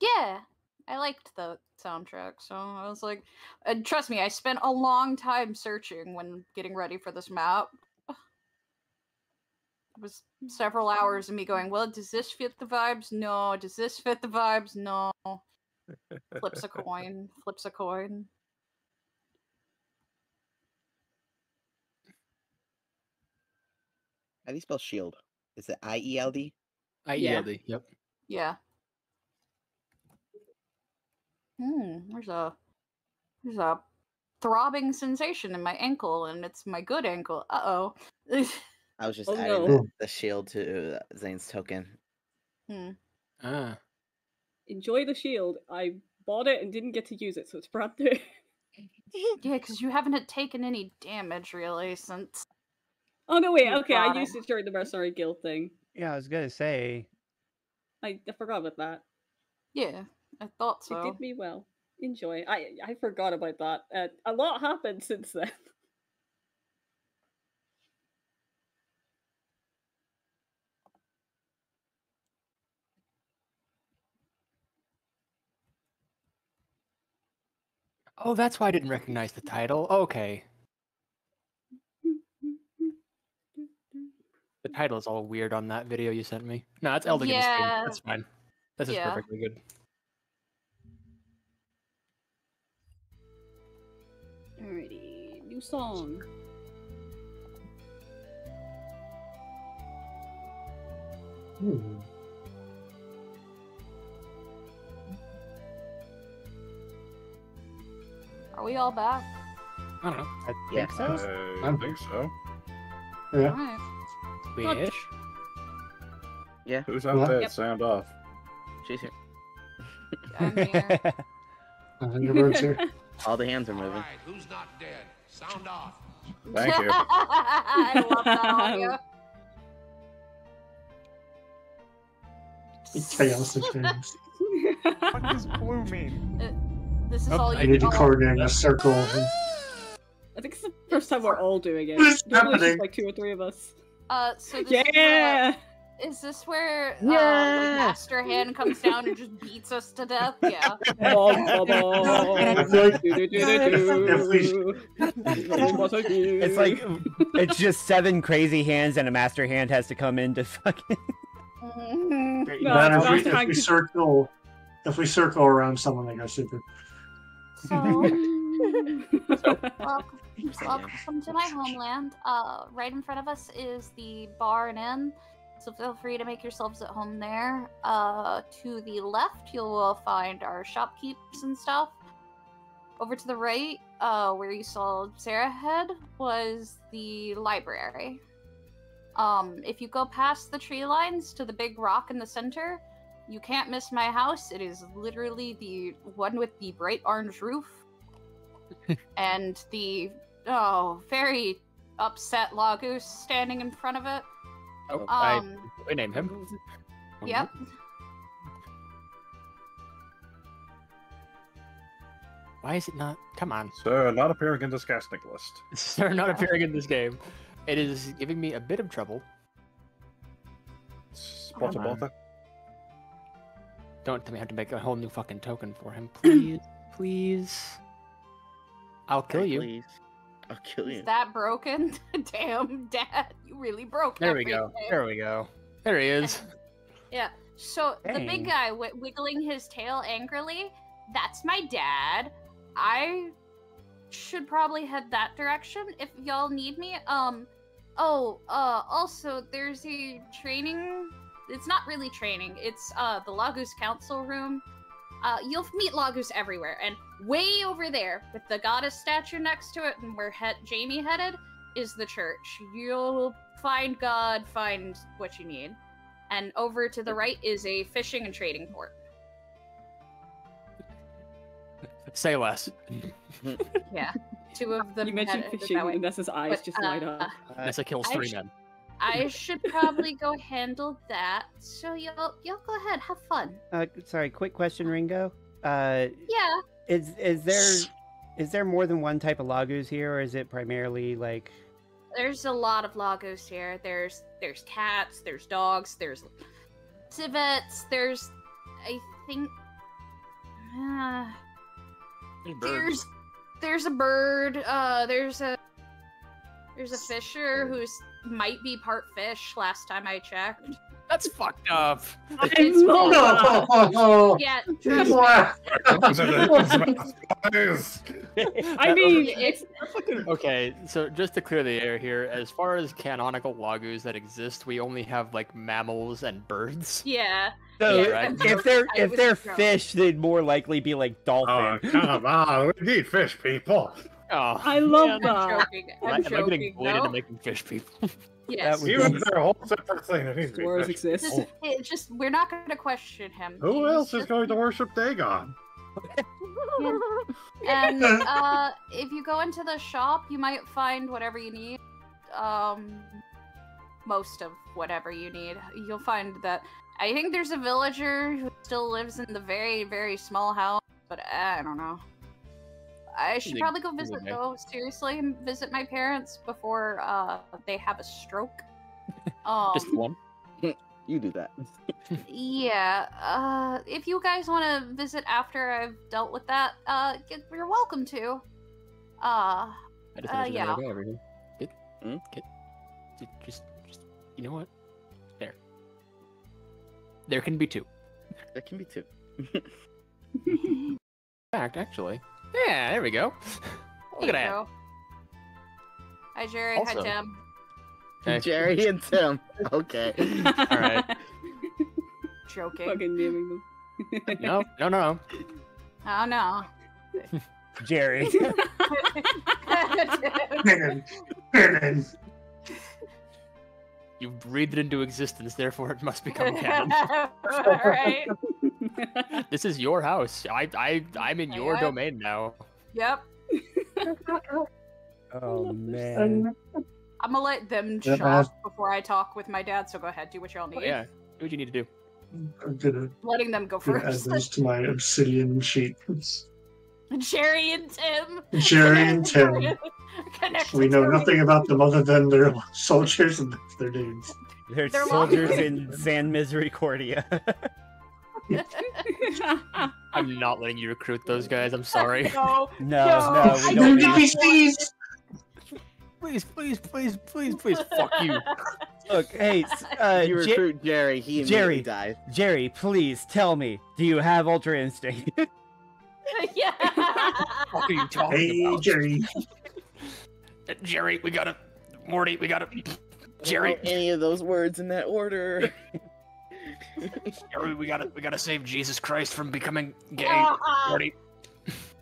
Yeah. I liked the soundtrack, so I was like... And trust me, I spent a long time searching when getting ready for this map. It was several hours of me going, well, does this fit the vibes? No. Does this fit the vibes? No. Flips a coin. Flips a coin. How do you spell shield? Is it I-E-L-D? I-E-L-D, yep. Yeah. There's a throbbing sensation in my ankle, and it's my good ankle. Uh-oh. I was just adding the shield to Zane's token. Enjoy the shield. I bought it and didn't get to use it, so it's brand new. Yeah, because you haven't taken any damage, really, since... Oh, no, wait, okay, I used it during the Mercenary Guild thing. Yeah, I was gonna say... I forgot about that. Yeah, I thought so. It did me well. Enjoy. I forgot about that. A lot happened since then. Oh, that's why I didn't recognize the title. Okay. The title is all weird on that video you sent me. No, it's Elden Ring. That's fine. This is perfectly good. Alrighty, new song. Ooh. Are we all back? I don't know. I think so. I don't think so. Yeah. Right. We-ish? Yeah. Who's out there? Yep. Sound off. She's here. I'm here. I think everyone's here. All the hands are moving. All right, who's not dead? Sound off. Thank you. I love that audio. It's chaos of things. What does blue mean? This is all you need to coordinate a circle. I think it's the first time we're all doing it. It's happening. Like 2 or 3 of us. So this is this where like Master Hand comes down and just beats us to death? Yeah. It's like it's just 7 crazy hands and a Master Hand has to come in to fucking. If we circle around someone, they go super. Welcome to my homeland. Right in front of us is the bar and inn, so feel free to make yourselves at home there. To the left, you will find our shopkeepers and stuff. Over to the right, where you saw Sarah head, was the library. If you go past the tree lines to the big rock in the center, you can't miss my house. It is literally the one with the bright orange roof and the very upset Lagoose standing in front of it. Oh, I named him. Yep. Why is it not? Come on. Sir, not appearing in this casting list. Sir, not appearing in this game. It is giving me a bit of trouble. Spotabotha. Don't tell me I have to make a whole new fucking token for him. Please, please. I'll kill you. Please. I'll kill you. Is that broken? Damn, Dad, you really broke that. There we go. There we go. There he is. Yeah. So dang. The big guy wiggling his tail angrily, that's my dad. I should probably head that direction if y'all need me. Also, there's a training... It's not really training. It's the Lagoose Council Room. You'll meet Lagoose everywhere. And way over there, with the goddess statue next to it and where Jamie headed, is the church. You'll find God, find what you need. And over to the right is a fishing and trading port. Say less. Yeah. Two of them. You mentioned fishing and Nessa's eyes just light up. Nessa kills 3 men. I should probably go handle that. So y'all go ahead, have fun. Sorry, quick question, Ringo. Yeah. Is there more than one type of Lagoose here, or is it primarily like? There's a lot of Lagoose here. There's cats, there's dogs, there's civets, there's I think there's a bird. There's a fisher who's. Might be part fish. Last time I checked. That's fucked up. It's fucked up. Yeah. I mean, okay. So just to clear the air here, as far as canonical Lagoos that exist, we only have like mammals and birds. Yeah. So yeah, right? if they're fish, they'd more likely be like dolphin. Oh, come on, we need fish people. Oh, I love that. I'm joking. Getting bladed and making fish people. Yes. Even their whole separate thing. It exists. Just we're not going to question him. Who else is going to worship Dagon? And if you go into the shop, you might find whatever you need. Most of whatever you need, you'll find that. I think there's a villager who still lives in the very, very small house, but I don't know. I should probably go visit, though, seriously, and visit my parents before they have a stroke. Just one? You do that. Yeah. If you guys want to visit after I've dealt with that, you're welcome to. Yeah. Just, you know what? There. There can be 2. There can be 2. In fact, actually... Yeah, there we go. Look at that. Hi, Jerry. Also, hi, Tim. Hey. Jerry and Tim. Okay. All right. Joking. Fucking naming them. No. Oh, no. Jerry. You breathed it into existence, therefore it must become canon. All right. This is your house. I'm in your domain now. Yep. Oh man. I'm gonna let them shut up before I talk with my dad. So go ahead, do what y'all need. Yeah, do what you need to do. I'm gonna letting them go first. Add those to my obsidian sheets. And Sherry and Tim. And Sherry and Tim. We know nothing about them other than they're soldiers and that's their names. They're soldiers in San Misericordia. I'm not letting you recruit those guys, I'm sorry. No, we don't. They're NPCs! Please, fuck you. Look, hey, you recruit Jerry, he immediately dies. Jerry, please, tell me, do you have Ultra Instinct? Yeah! What are you talking about? Jerry. Jerry, we gotta... Morty, we gotta... Jerry! Any of those words in that order. Jerry, we gotta save Jesus Christ from becoming gay. Morty.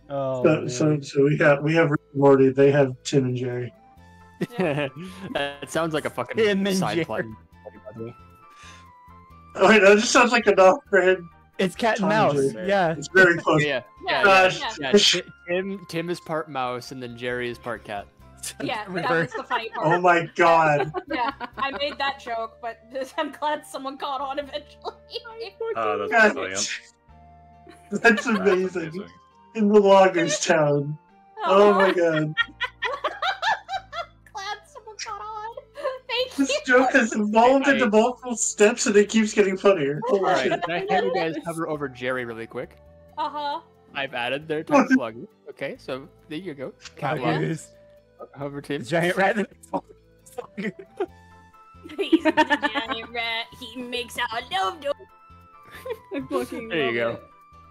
Oh, so we have Morty, they have Tim and Jerry. Yeah. It sounds like a fucking side plot. Oh, wait, that just sounds like a dog for him. It's cat and mouse. Yeah, it's very close. Yeah. Tim is part mouse, and then Jerry is part cat. Yeah, that was the fight part. Oh my god. Yeah, I made that joke, but I'm glad someone caught on eventually. Oh, that's brilliant. That's amazing. In the loggers town. Oh my god. Glad someone caught on. Thank you. This joke has evolved into multiple steps, and it keeps getting funnier. Alright, can I have you guys hover over Jerry really quick? Uh-huh. I've added their time slugger. Okay, so there you go. Cat loggers. Hover to giant rat. He's the giant rat. He makes out. No. There you go.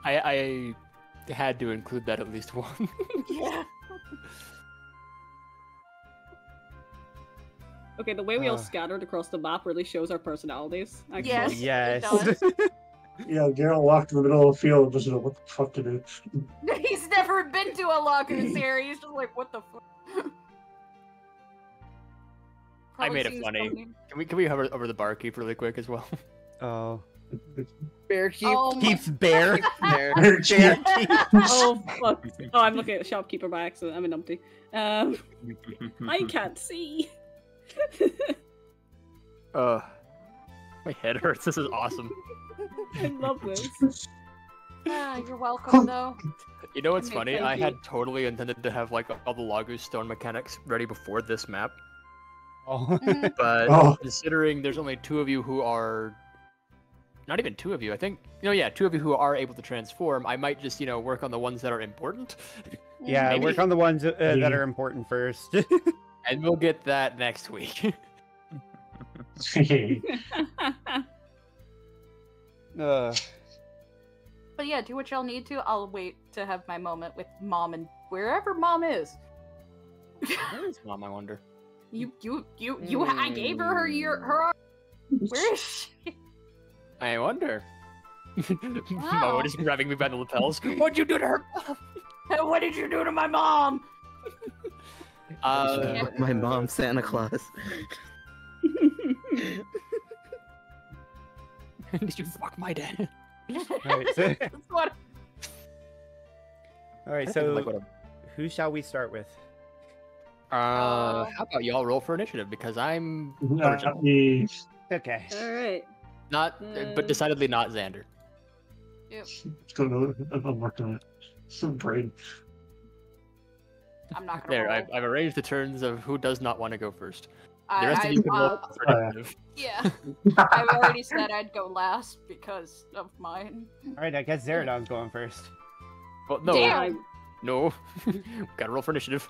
It. I had to include that at least one. Yeah. Okay, the way we all scattered across the map really shows our personalities. Actually. Yes. Yeah, Geralt walked in the middle of the field and doesn't know what the fuck to do. He's never been to a lockers area. He's just like, what the fuck. I made it funny. Can we hover over the barkeep really quick as well? Oh, barkeep keeps bear. Keep. Oh fuck! Oh, I'm looking at the shopkeeper by accident. I'm an umpty. I can't see. My head hurts. This is awesome. I love this. Ah, you're welcome, though. You know what's funny? I had totally intended to have like all the Lagu stone mechanics ready before this map. Oh. But considering there's only two of you who are... Not even two of you, I think. You know, yeah, two of you who are able to transform. I might just, you know, work on the ones that are important. Yeah, maybe. Work on the ones that are important first. And we'll get that next week. But yeah, do what y'all need to. I'll wait to have my moment with Mom and wherever Mom is. Where is Mom? I wonder. You. I gave her her. Where is she? I wonder. Wow. Mom is grabbing me by the lapels. What'd you do to her? What did you do to my mom? My mom, Santa Claus. Did you fuck my dad? Alright, so, who shall we start with? How about y'all roll for initiative, because I'm... Okay. Alright. Not, but decidedly not Xander. Yep. I'm working on it. Some brain. I'm not gonna roll. I've arranged the turns of who does not want to go first. The rest of you can roll for initiative. Yeah, I've already said I'd go last because of mine. Alright, I guess Zaradon's going first. Well, no. Damn. No. Gotta roll for initiative.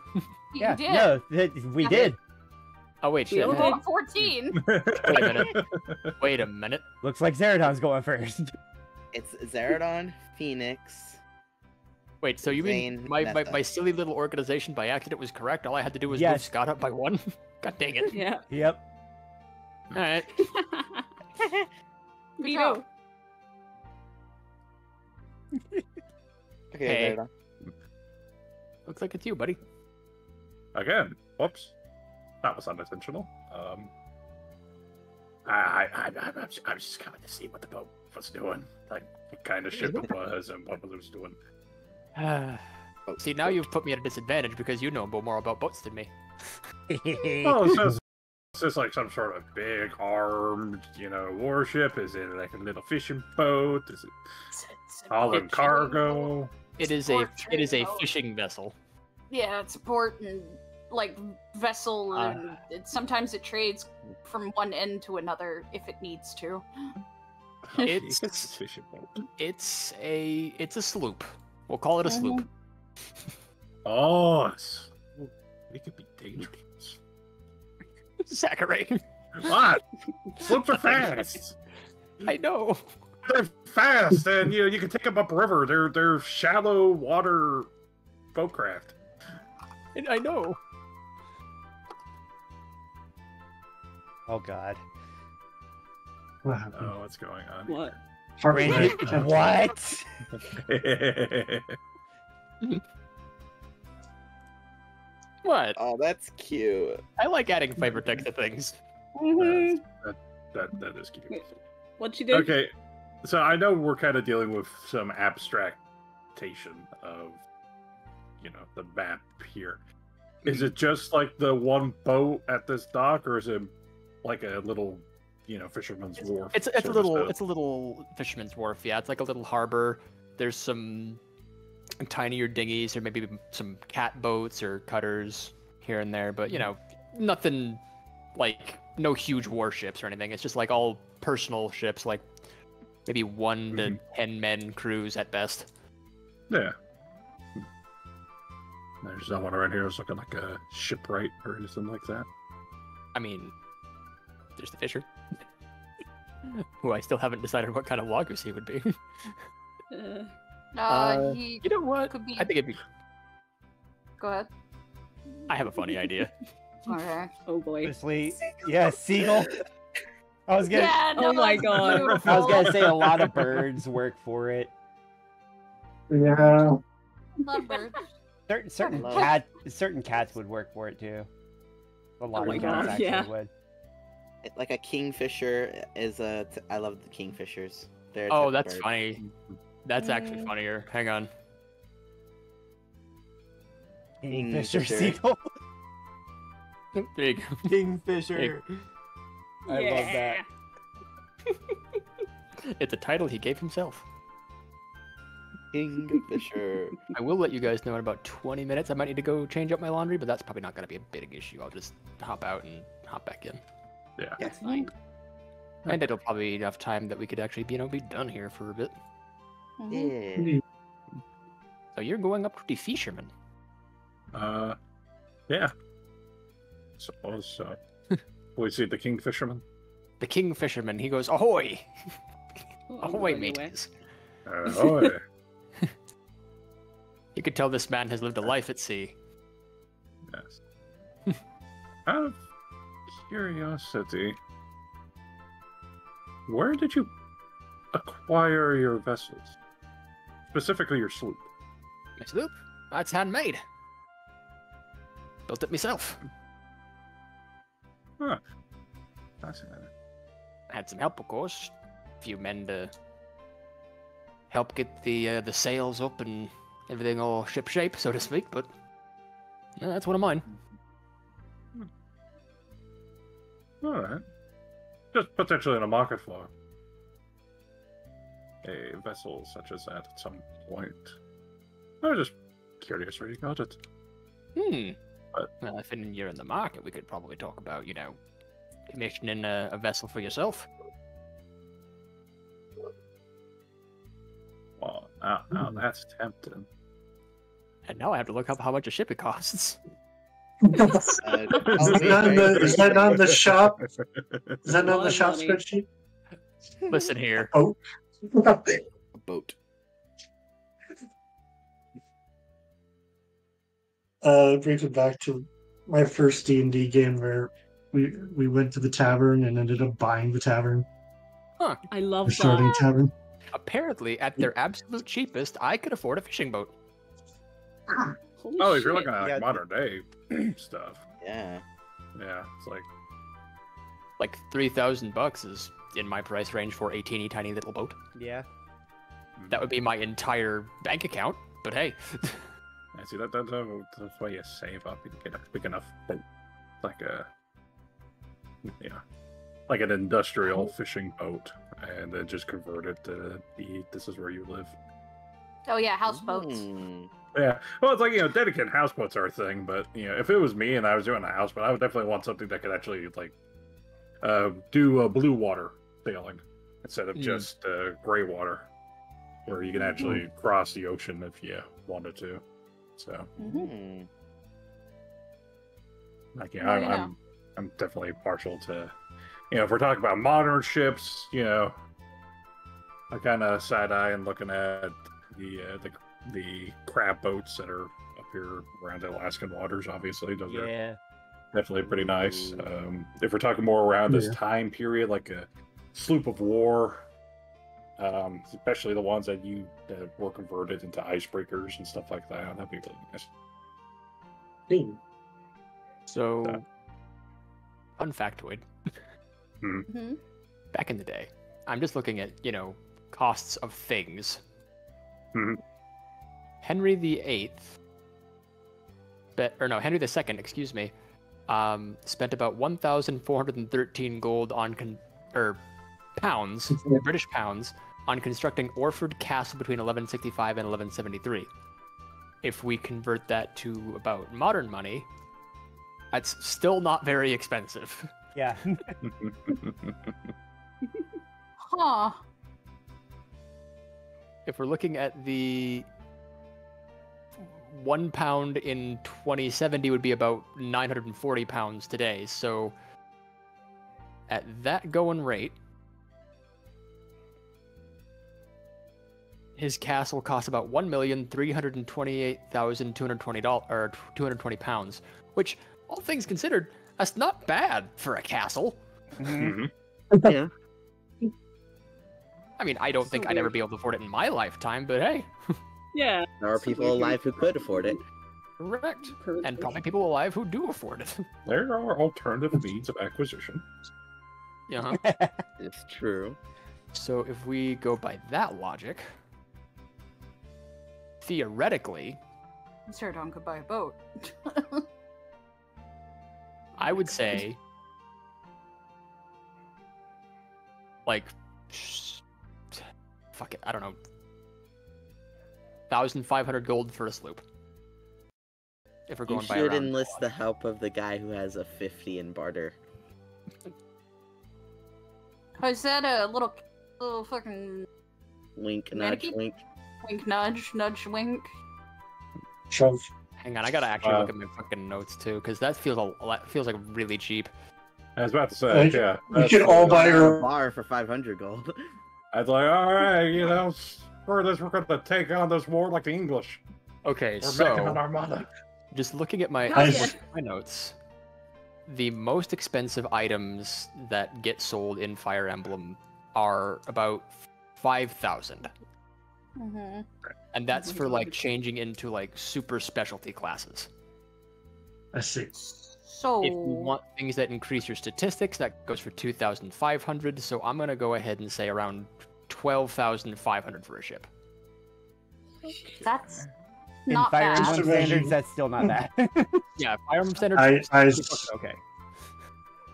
We did. Oh, wait, shit. We rolled 14. Wait a minute. Looks like Zaradon's going first. It's Zaradon, Phoenix. Wait, so you mean my silly little organization by accident was correct? All I had to do was move Scott up by one? God dang it. Yeah. Yep. All right. Vito. Okay. Hey. Looks like it's you, buddy. Again. Whoops. That was unintentional. I was just coming to see what the boat was doing. Like, what kind of ship it was and what it was doing. See, now you've put me at a disadvantage because you know more about boats than me. It's like some sort of big armed, you know, warship. Is it like a little fishing boat? Is it all in cargo? It is a fishing vessel. Yeah, it's a port and like vessel, and sometimes it trades from one end to another if it needs to. It's a sloop. We'll call it a sloop. Oh, it could be dangerous. Zachary, what? Sloops are fast. I know. They're fast, and you can take them upriver. They're shallow water boatcraft. And I know. Oh God. Oh, what's going on? What? What? What? Oh, that's cute. I like adding flavor text to things. That is cute. What you do? Okay, so I know we're kind of dealing with some abstractation of, you know, the map here. Is it just like the one boat at this dock, or is it like a little, you know, fisherman's wharf? It's a little fisherman's wharf. Yeah, it's like a little harbor. There's some tinier dinghies, or maybe some cat boats or cutters here and there, but you know, nothing like no huge warships or anything. It's just like all personal ships, like maybe 1 to 10 men crews at best. Yeah. There's no one around here that's looking like a shipwright or anything like that. I mean, there's the fisher, who I still haven't decided what kind of loggers he would be. You know what? I think it'd be... Go ahead. I have a funny idea. Alright. Oh boy. Honestly, yeah, seagull. I was gonna... Yeah, no, oh my God. Beautiful. I was gonna say a lot of birds work for it. Yeah. Love birds. Certain cats would work for it too. A lot of cats actually would. Like a kingfisher is a... I love the kingfishers. They're a that's bird. Funny. That's actually funnier. Hang on. Kingfisher seagull. There you go. Kingfisher. I love that. It's a title he gave himself. Kingfisher. I will let you guys know in about 20 minutes. I might need to go change up my laundry, but that's probably not going to be a big issue. I'll just hop out and hop back in. Yeah. That's fine. And it'll probably be enough time that we could actually, you know, be done here for a bit. Yeah. So you're going up to the fisherman. Yeah. Suppose so. What is he, the king fisherman? The king fisherman. He goes, ahoy! Ahoy, mates. Ahoy. You could tell this man has lived a life at sea. Yes. Out of curiosity, where did you acquire your vessels? Specifically your sloop. My sloop? It's handmade. Built it myself. Huh. Fascinating. I had some help, of course. A few men to help get the sails up and everything all shipshape, so to speak, but yeah, that's one of mine. Alright. Just potentially in a market for a vessel such as that at some point. I was just curious where you got it. But, well, if you're in the market, we could probably talk about, you know, commissioning a vessel for yourself. Well, now that's tempting. And now I have to look up how much a ship it costs. Is that on the shop spreadsheet? Listen here. Oh. A boat. Brings it back to my first D&D game where we went to the tavern and ended up buying the tavern. Huh. I love the starting tavern. Apparently, at their absolute cheapest, I could afford a fishing boat. If you're looking at like modern day stuff. Yeah. Yeah, it's like $3,000 is in my price range for a teeny tiny little boat. Yeah. That would be my entire bank account, but hey. I see, that's why you save up and get a big enough boat. Like an industrial fishing boat, and then just convert it to this is where you live. Oh yeah, houseboats. Mm. Yeah, well, it's like, you know, dedicated houseboats are a thing, but, you know, if it was me and I was doing a houseboat, I would definitely want something that could actually, like, do blue water sailing instead of just gray water, where you can actually cross the ocean if you wanted to. So, like, you know, I'm definitely partial to, you know, if we're talking about modern ships, you know, I kind of side eye and looking at the crab boats that are up here around the Alaskan waters, obviously. Those are definitely pretty nice. If we're talking more around this time period, like a sloop of war, especially the ones that were converted into icebreakers and stuff like that, that'd be really nice. So, fun factoid. Back in the day, I'm just looking at, you know, costs of things. Henry VIII, Henry II, excuse me, spent about 1,413 gold on, pounds, British pounds, on constructing Orford Castle between 1165 and 1173. If we convert that to about modern money, that's still not very expensive. Yeah. Huh. If we're looking at the... £1 in 2070 would be about 940 pounds today. So at that going rate, his castle costs about $1,328,220 or 220 pounds, which, all things considered, that's not bad for a castle. Yeah. I mean, I don't think I'd ever be able to afford it in my lifetime, but hey. Yeah. There are people alive who could afford it. Correct. And probably people alive who do afford it. There are alternative means of acquisition. Yeah. It's true. So if we go by that logic, theoretically... Zaradon could buy a boat. I would say... like... fuck it, I don't know. 1,500 gold for a sloop. If we're going by around, you should enlist the help of the guy who has a 50 in barter. Oh, is that a little fucking... wink, nudge, wink. Wink, nudge, wink. Shove. Hang on, I gotta actually look at my fucking notes too, because that feels like really cheap. I was about to say, yeah. You should all buy your bar for 500 gold. I was like, alright, you know... for this, we're going to take on this war like the English. Okay, we're making an armada. Just looking at my notes, the most expensive items that get sold in Fire Emblem are about 5,000. And that's for, like, changing into, like, super specialty classes. I see. So... if you want things that increase your statistics, that goes for 2,500, so I'm going to go ahead and say around... 12,500 for a ship. That's not bad. In Fire Emblem standards, that's still not bad. Yeah, Fire Emblem standards. Okay.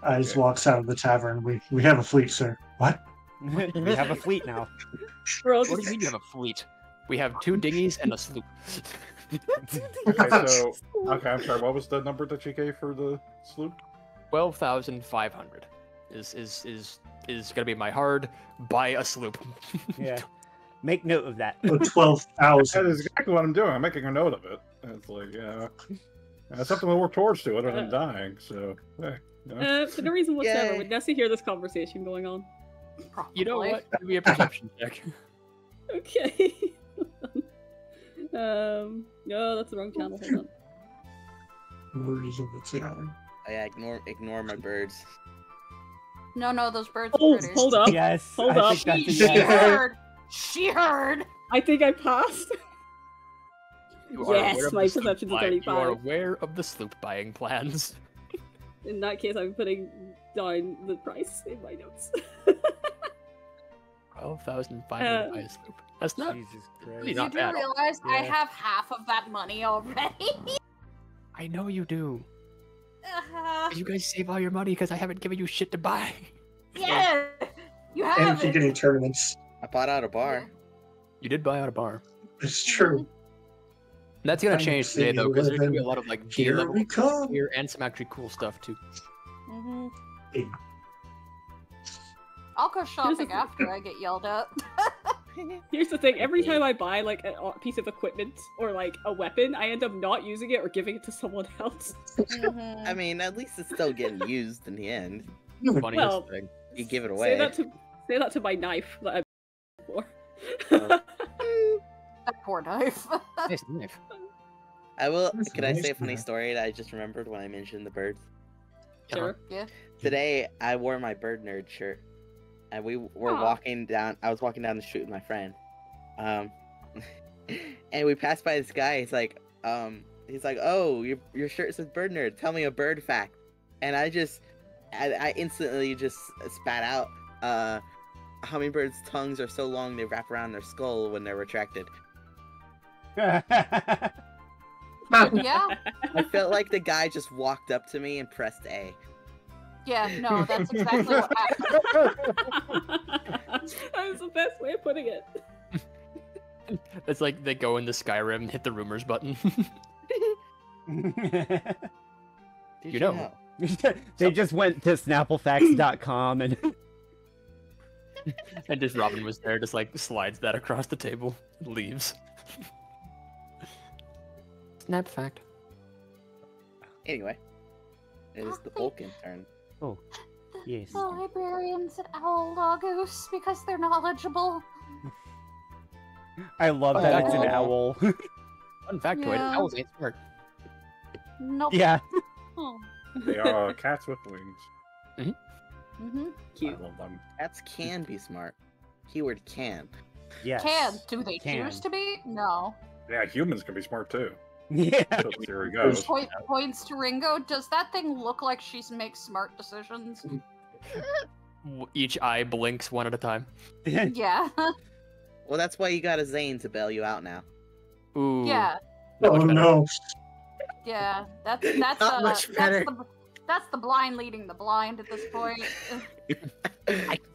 Ice walks out of the tavern. We have a fleet, sir. What? We have a fleet now. What do you mean you have a fleet? We have 2 dinghies and a sloop. Okay, so I'm sorry. What was the number that you gave for the sloop? 12,500 is going to be my hard. Buy a sloop. Yeah. Make note of that. 12,000. That is exactly what I'm doing. I'm making a note of it. It's like, yeah. That's something to work towards to other than dying, so... hey, you know. For no reason whatsoever, would Nessa hear this conversation going on? Probably. You know what? Give me a perception check. Okay. No, that's the wrong channel. Hold on. Where is it? Yeah, ignore my birds. No, those birds are critters. Hold up. Yes. Hold up. She heard. She heard. I think I passed. Yes, my perception is 35. You are aware of the sloop buying plans. In that case, I'm putting down the price in my notes. 12,500 buy a sloop. That's not. Jesus Christ. Really not bad. You do realize I have half of that money already? I know you do. You guys save all your money because I haven't given you shit to buy. Yeah, you have. And if you did any tournaments, I bought out a bar. You did buy out a bar. It's true. That's gonna change today though, because there's gonna be a lot of like gear level here and some actually cool stuff too. Mm-hmm. Yeah. I'll go shopping after I get yelled at. Here's the thing, every time I buy like a piece of equipment or like a weapon, I end up not using it or giving it to someone else. Mm-hmm. I mean, at least it's still getting used in the end. Well, you give it away. Say that to my knife that I'm for. That poor knife. Nice knife. Can I say a funny story that I just remembered when I mentioned the birds? Sure. Yeah. Today I wore my bird nerd shirt. And we were walking down. I was walking down the street with my friend, and we passed by this guy. He's like, "Oh, your shirt says bird nerd. Tell me a bird fact." And I instantly just spat out, "Hummingbirds' tongues are so long they wrap around their skull when they're retracted." Yeah. I felt like the guy just walked up to me and pressed A. Yeah, no, that's exactly what happened. That was the best way of putting it. It's like they go into Skyrim and hit the rumors button. They just went to snapplefacts.com and... and just Robin was there, just like slides that across the table, leaves. Snap fact. Anyway, it is the Vulcan turn. Oh, yes. The librarians at Owl Lagos, because they're knowledgeable. I love that it's an owl. Fun factoid, owls ain't smart. Nope. Yeah. Oh. They are cats with wings. Mm-hmm. Mm-hmm. Cute. I love them. Cats can be smart. Keyword can. Yes. Can. Do they choose to be? No. Yeah, humans can be smart too. Yeah. So there we go. Points to Ringo. Does that thing look like she makes smart decisions? Each eye blinks one at a time. Yeah. Well, that's why you got a Zane to bail you out now. Ooh. Yeah. Oh no. Yeah, that's not much better. That's the blind leading the blind at this point.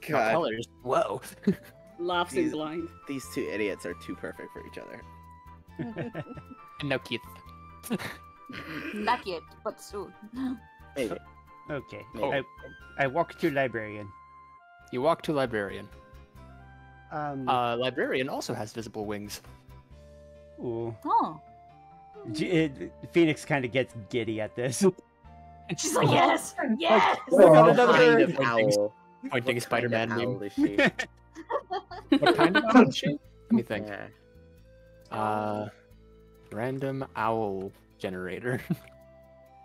God. Colors. Whoa. Laughs and blind. These two idiots are too perfect for each other. No kids. Not yet, but soon. Maybe. Okay. Oh. I walk to librarian. You walk to librarian. Librarian also has visible wings. Ooh. Oh. Phoenix kind of gets giddy at this. She's like, yes, yes. Like, oh, another kind of owl. Pointing Spider-Man. What kind of owl is she? Let me think. Yeah. Random owl generator.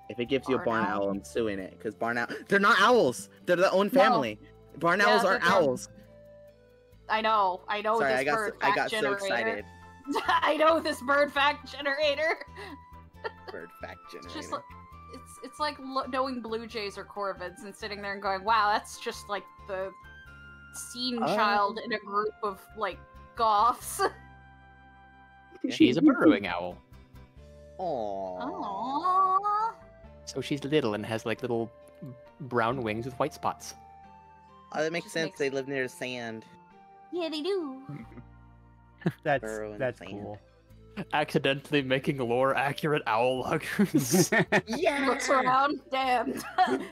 If it gives you a barn owl, I'm suing it, because barn owl. They're not owls. They're their own family. No. Barn owls are owls. I know. Sorry, this bird fact generator. I got so excited. I know this bird fact generator. Bird fact generator. It's just like, it's like knowing blue jays or corvids and sitting there and going, wow, that's just like the scene child in a group of like goths. She's a burrowing owl. Aww. So she's little and has like little brown wings with white spots. Oh, that makes sense. They live near the sand. Yeah, they do. that's cool. Accidentally making lore accurate owl loggers. Yeah. Looks around. Damn.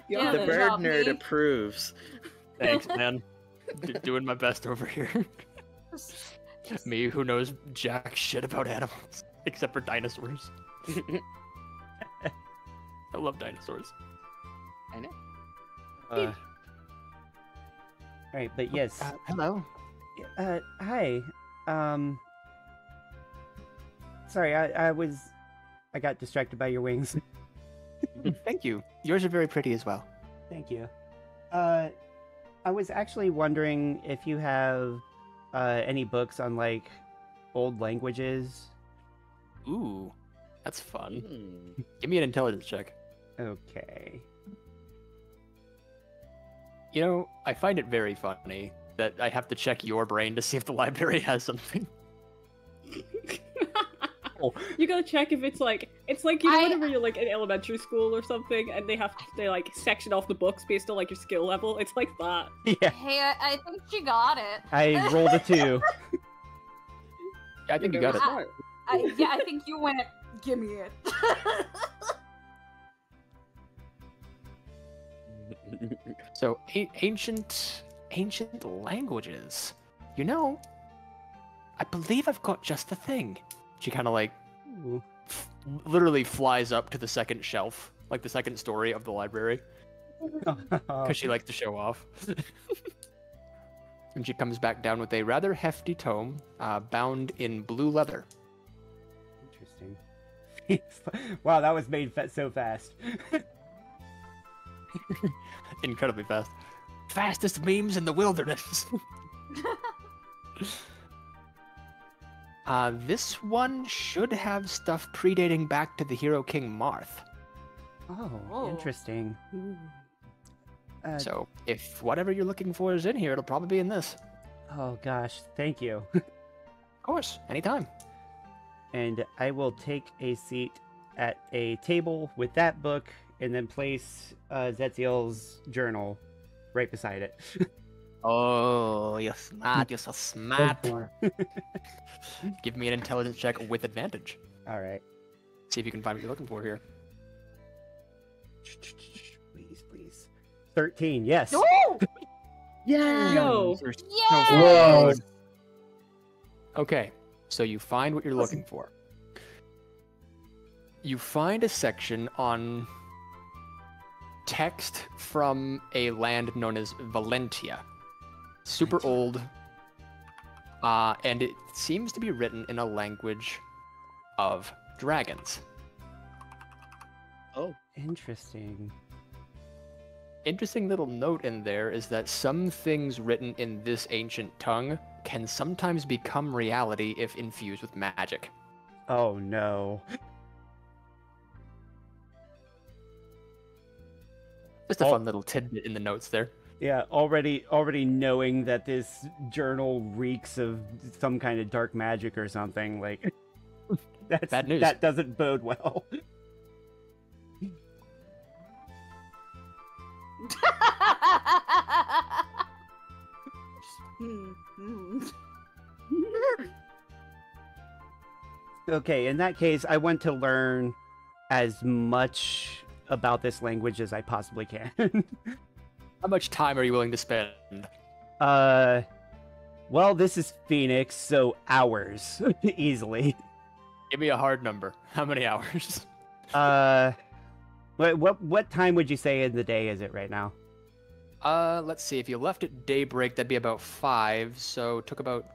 Yeah, the bird nerd approves. Thanks, man. Doing my best over here. Me, who knows jack shit about animals, except for dinosaurs. I love dinosaurs. I know. Alright, but yes. Hello. Hi. Sorry, I got distracted by your wings. Thank you. Yours are very pretty as well. Thank you. I was actually wondering if you have... any books on, like, old languages? Ooh, that's fun. Give me an intelligence check. Okay. You know, I find it very funny that I have to check your brain to see if the library has something. You gotta check if it's like, you know, whenever you're, like, in elementary school or something, and they like, section off the books based on, like, your skill level. It's like that. Yeah. Hey, I think she got it. I rolled a 2. Yeah, I think you got it. Yeah, I think you went, give me it. So, ancient languages. You know, I believe I've got just the thing. She kind of like literally flies up to the second shelf, like the second story of the library. Because she likes to show off. And she comes back down with a rather hefty tome, bound in blue leather. Interesting. Wow, that was made so fast. Incredibly fast. Fastest memes in the wilderness. This one should have stuff predating back to the Hero King Marth. Oh, oh. Interesting. So, if whatever you're looking for is in here, it'll probably be in this. Oh gosh, thank you. Of course, anytime. And I will take a seat at a table with that book, and then place Zetziel's journal right beside it. Oh, you're smart. You're so smart. Give me an intelligence check with advantage. All right. See if you can find what you're looking for here. Please, please. 13, yes. Oh! Yeah! No. Yes! Whoa. Okay, so you find what you're looking for. You find a section on text from a land known as Valentia. Super old. And it seems to be written in a language of dragons. Oh, interesting. Interesting little note in there is that some things written in this ancient tongue can sometimes become reality if infused with magic. Oh no. Just a fun little tidbit in the notes there. Yeah, already knowing that this journal reeks of some kind of dark magic or something, like that's bad news. That doesn't bode well. Okay, in that case, I want to learn as much about this language as I possibly can. How much time are you willing to spend? Well, this is Phoenix, so hours. Easily. Give me a hard number. How many hours? What time would you say in the day is it right now? Let's see. If you left at daybreak, that'd be about 5. So it took about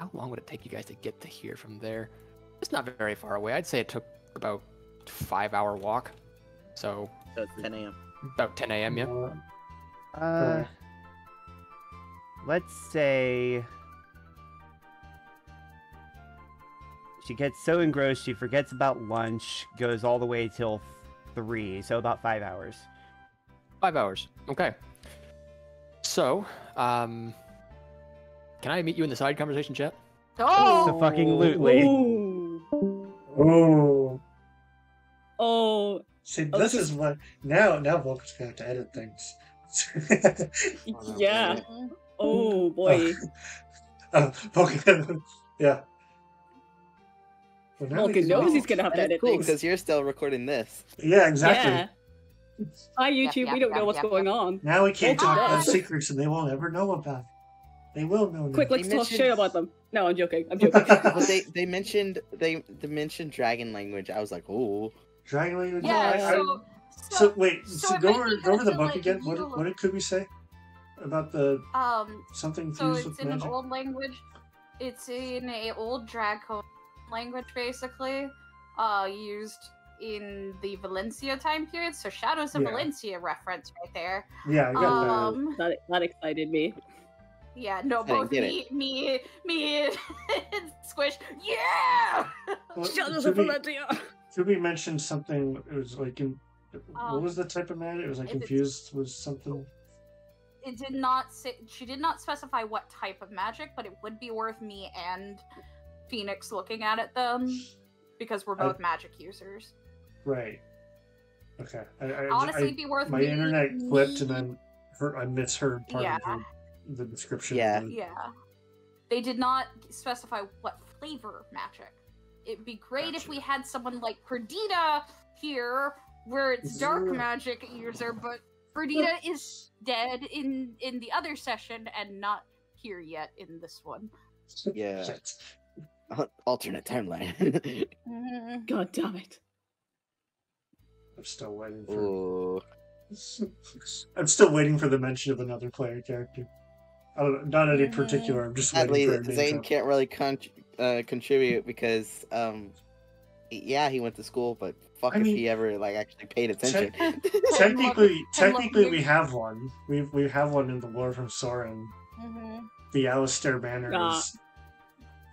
how long would it take you guys to get to here from there? It's not very far away. I'd say it took about 5-hour walk. So about 10 a.m. About 10 a.m. Yeah. Let's say she gets so engrossed she forgets about lunch, goes all the way till 3, so about 5 hours. 5 hours, okay. So, can I meet you in the side conversation chat? Oh! So fucking lootly. Oh. Oh. See, this is what now Volker's gonna have to edit things. Yeah. Oh boy. Okay. Yeah. Well, because knows he's going to have to edit things. Because you're still recording this. Yeah, exactly. Yeah. Hi, YouTube. We don't know what's going on. Now we can't talk about secrets and they won't ever know about it. They will know. Quick, let's talk shit about them. No, I'm joking. I'm joking. But they mentioned dragon language. I was like, ooh. Dragon language? Yeah, so wait, go over the book again. What could we say about the something fused with magic? So it's in an old language. It's in an old dragon language, basically, used in the Valencia time period. So Shadows of Valencia reference right there. Yeah, I got that excited me. Yeah, no, both me and Squish. Yeah! Well, Shadows of Valencia! Juby mentioned something, it was like, what was the type of magic? It was like infused with something. It did not say, she did not specify what type of magic, but it would be worth me and Phoenix looking at it then, because we're both magic users. Right. Okay. Honestly, it'd be worth my internet clipped and I misheard part of the description. Yeah. They did not specify what flavor magic. It'd be great if we had someone like Perdita here, where it's dark magic user, but Perdita is dead in the other session and not here yet in this one. Yeah. Alternate timeline. God damn it. I'm still waiting for... Ooh. I'm still waiting for the mention of another player character. I don't know, not any particular, I'm just sadly, waiting for a Zane can't really contribute because, yeah, he went to school, but fuck if he ever, like, actually paid attention. Technically we have one. We have one in the lore from Sorin. Mm-hmm. The Alistair banner is,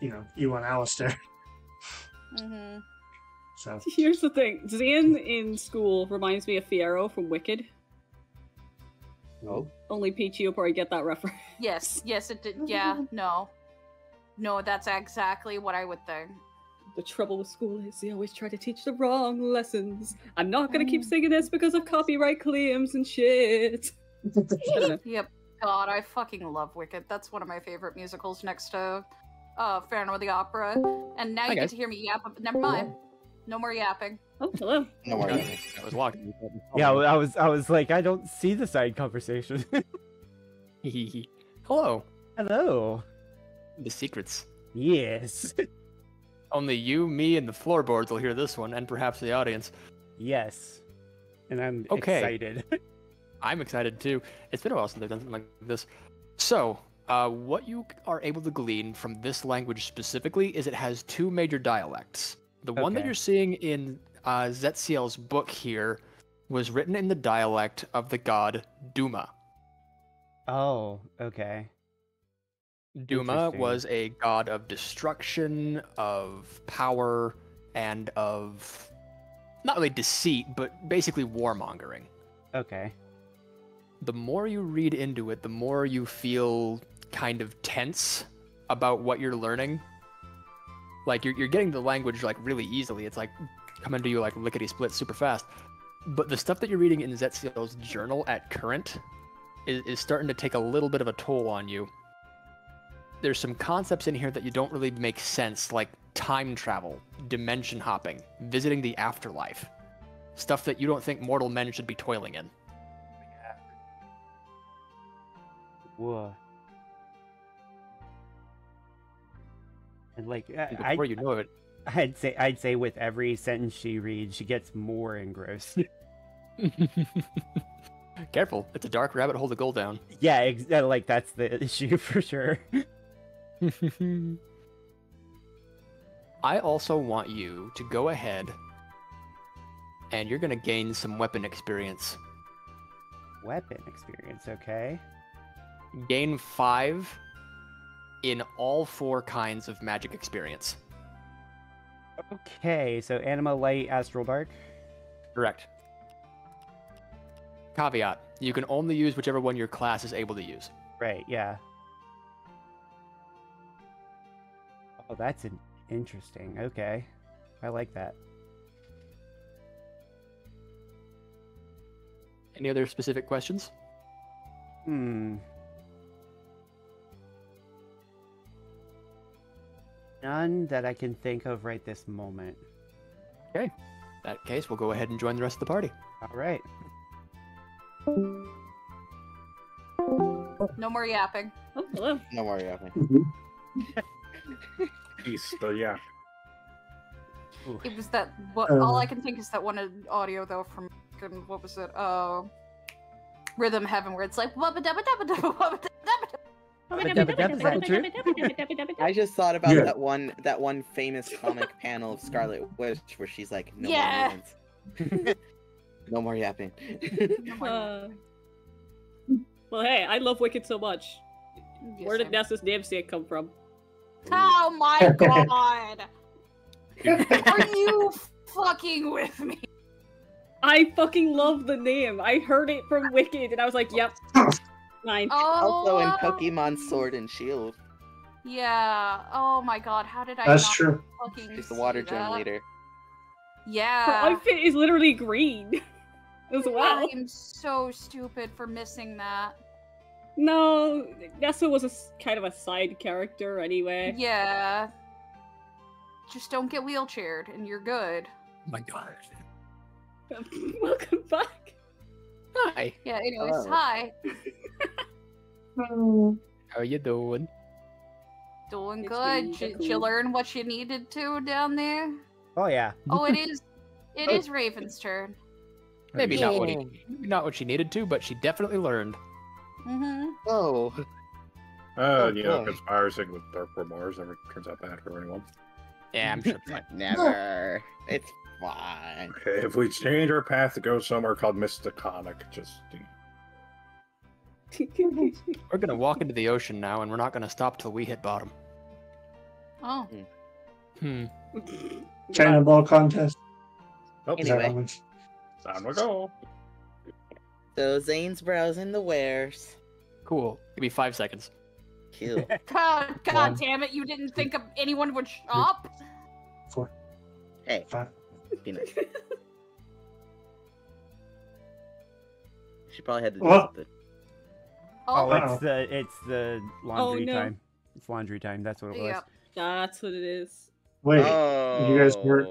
you know, Ewan Alistair. Mm-hmm. So. Here's the thing. Zane in school reminds me of Fiero from Wicked. No. Only Peachy will probably get that reference. Yes, yes, it did. Yeah, no. No, that's exactly what I would think. The trouble with school is they always try to teach the wrong lessons. I'm not going to keep singing this because of copyright claims and shit. Yep. God, I fucking love Wicked. That's one of my favorite musicals next to Phantom of the Opera. And now you get to hear me yap. Never mind. No more yapping. Oh, hello. No more yapping. I was locked. Yeah, I was like, I don't see the side conversation. Hello. Hello. The secrets. Yes. Only you, me, and the floorboards will hear this one, and perhaps the audience. Yes. And I'm excited. I'm excited, too. It's been a while since I've done something like this. So, what you are able to glean from this language specifically is it has two major dialects. The one that you're seeing in Zetziel's book here was written in the dialect of the god Duma. Oh, okay. Duma was a god of destruction, of power, and of... not really deceit, but basically warmongering. Okay. The more you read into it, the more you feel kind of tense about what you're learning. Like, you're getting the language, like, really easily. It's, like, coming to you, like, lickety-split super fast. But the stuff that you're reading in Zetziel's journal at current is starting to take a little bit of a toll on you. There's some concepts in here that you don't really make sense, like time travel, dimension hopping, visiting the afterlife. Stuff that you don't think mortal men should be toiling in. Whoa. And like, before you know it, I'd say with every sentence she reads, she gets more engrossed. Careful, it's a dark rabbit hole to go down. Yeah, like that's the issue for sure. I also want you to go ahead, and you're gonna gain some weapon experience. Weapon experience, okay. Gain 5 in all 4 kinds of magic experience. Okay, so Anima, Light, Astral, Dark? Correct. Caveat, you can only use whichever one your class is able to use. Right, yeah. Oh, that's interesting. Okay. I like that. Any other specific questions? None that I can think of right this moment. Okay. In that case, we'll go ahead and join the rest of the party. All right. No more yapping. Oh, hello. No more yapping. Peace, but yeah. It was that. All I can think is that one audio though from what was it? Rhythm Heaven, where it's like. I just thought about that one famous comic panel of Scarlet Witch where she's like, "No more yapping." No more yapping. Well, hey, I love Wicked so much. Yes, where did Nessa's namesake come from? Oh my god! Are you fucking with me? I fucking love the name. I heard it from Wicked, and I was like, "Yep." Nine. Oh, also in Pokemon Sword and Shield. Yeah. Oh my god, how did I? That's not true. She's the water gym leader. Yeah. Her outfit is literally green. As well. I'm so stupid for missing that. No, Nessa was a kind of a side character anyway. Yeah. Just don't get wheelchaired and you're good. Oh my god. Welcome back. Hi. Yeah, anyways, hello. Hi. Hello. How you doing? Doing good. Did you learn what you needed to down there? Oh yeah. Oh, it is Raven's turn. Maybe not what she needed to, but she definitely learned. Mm-hmm. Oh. You know, conspiring with Dark Remorse never turns out bad for anyone. Yeah, I'm sure it's fine. Never. It's fine. Okay, if we change our path to go somewhere called Mysticonic, just. We're gonna walk into the ocean now, and we're not gonna stop till we hit bottom. Oh. Hmm. Cannonball contest. Oh, anyway. Time to go. So Zane's browsing the wares. Cool. Give me 5 seconds. Cool. God damn it! You didn't think of anyone would shop. 4. Hey. 5. Be nice. She probably had to do something. Oh, it's the laundry time. It's laundry time. That's what it was. Yep. That's what it is. Wait, you guys work?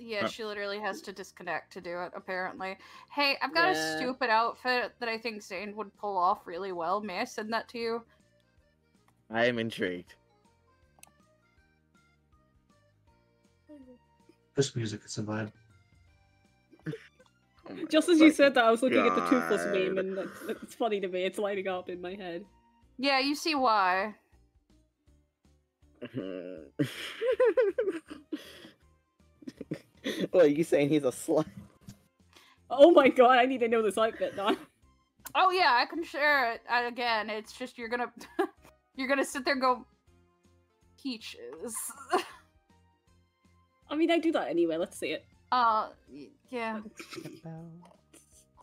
Yeah, she literally has to disconnect to do it, apparently. Hey, I've got a stupid outfit that I think Zane would pull off really well. May I send that to you? I am intrigued. This music is a vibe. Just as you said that, I was looking at the Toothless meme, and it's funny to me. It's lighting up in my head. Yeah, you see why. What, are you saying he's a slut? Oh my god, I need to know this outfit now. Oh yeah, I can share it. Again, it's just you're gonna... you're gonna sit there and go... Peaches. I mean, I do that anyway, let's see it. Yeah.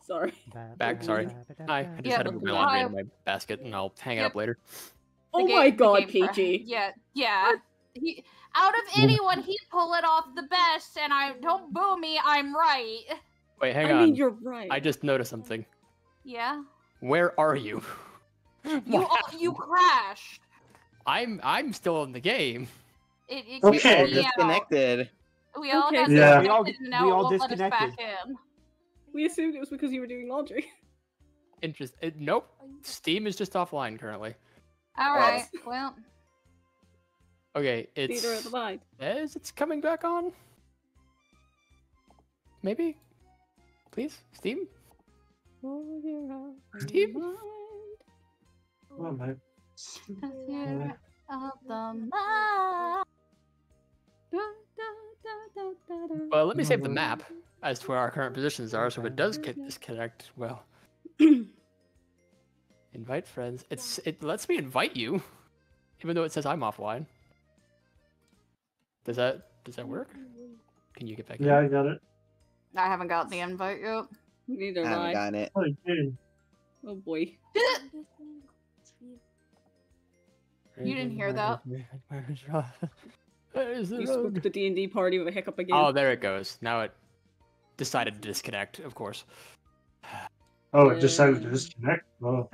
Sorry. Back, sorry. Hi, I just had to move my laundry in my basket, and I'll hang it up later. Oh my god, PG. Yeah, yeah. He, out of anyone, he'd pull it off the best, and don't boo me, I'm right. Wait, hang on. I mean, you're right. I just noticed something. Yeah? Where are you? You crashed. I'm still in the game. It okay, we disconnected. We all got disconnected, and now we'll let us back in. We assumed it was because you were doing laundry. Interesting. Nope. Steam is just offline currently. Alright, well... Okay, it's... Theater of the Mind. It's coming back on? Maybe? Please? Steam? Steam? Oh, my... Theater of the Mind. Well, let me save the map as to where our current positions are, so if it does get disconnect, well... Invite friends. It lets me invite you, even though it says I'm offline. Does that work? Can you get back in? Yeah, I got it. I haven't got the invite yet. Neither have I. Got it. Oh boy. You didn't hear that. You spooked the D&D party with a hiccup again. Oh, there it goes. Now it decided to disconnect, of course. Oh, it decided to disconnect? Oh.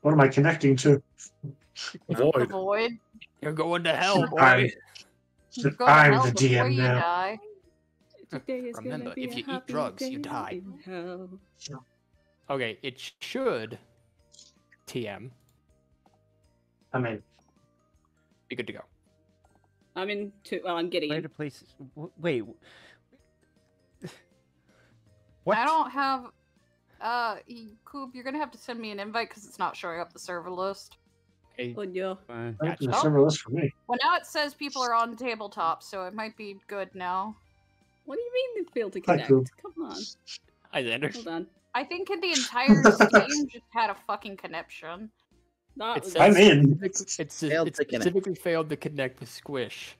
What am I connecting to? Void. Void. You're going to hell, boy. I'm the DM now. Remember, if you eat drugs, you die. Okay, it should TM. I'm in. Be good to go. I'm in too. Well, I'm getting in. Wait. What? I don't have. Coop, you're gonna have to send me an invite because it's not showing up the server list. Server list for me. Well, now it says people are on tabletop, so it might be good now. What do you mean they failed to connect? Come on. Hold on. I think the entire Steam just had a fucking connection. I'm in. It specifically failed to connect with Squish.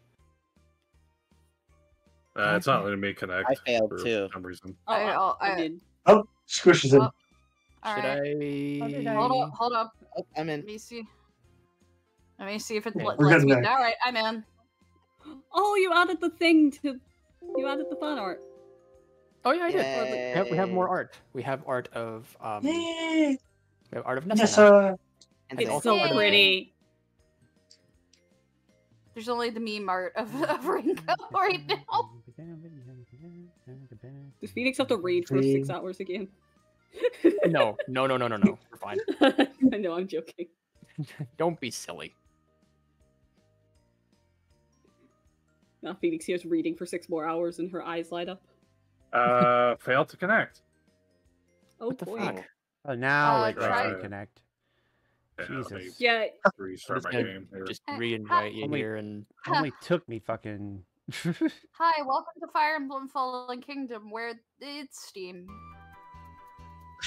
It's not letting me connect. I failed too. For some reason. I did. Oh, Squish is in. Should I? Hold up. Oh, I'm in. Let me see if it lets me. Alright, I'm in. Oh, you added the thing to... You added the fun art. Oh, yeah, I did. We have more art. We have art of... We have art of Nessa. And it's so pretty. There's only the meme art of Ringo right now. Does Phoenix have to rage for 6 hours again? No. We're fine. I know, I'm joking. Don't be silly. Now Phoenix here's reading for 6 more hours and her eyes light up. Failed to connect. Oh, what the boy. Fuck? Oh, now I try to connect. Yeah, Jesus. Yeah. Restart my game. Just reinvite you here and... Only took me fucking... Hi, welcome to Fire Emblem Fallen Kingdom, where it's Steam.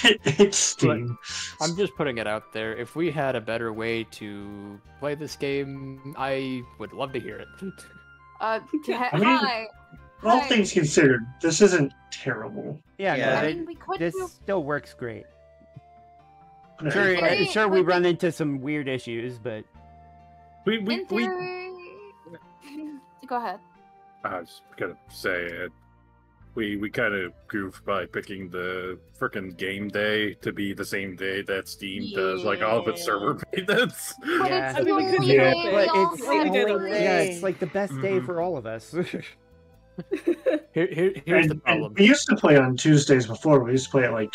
It's Steam. I'm just putting it out there. If we had a better way to play this game, I would love to hear it. Hi. All things considered, this isn't terrible. Yeah. I mean, this still works great. I'm sure we run into some weird issues, but... Go ahead. I was gonna say it. We kind of goofed by picking the frickin' game day to be the same day that Steam does, like, all of its server maintenance. Yeah, but it's like the best day for all of us. Here's the problem. We used to play on Tuesdays before. We used to play at, like,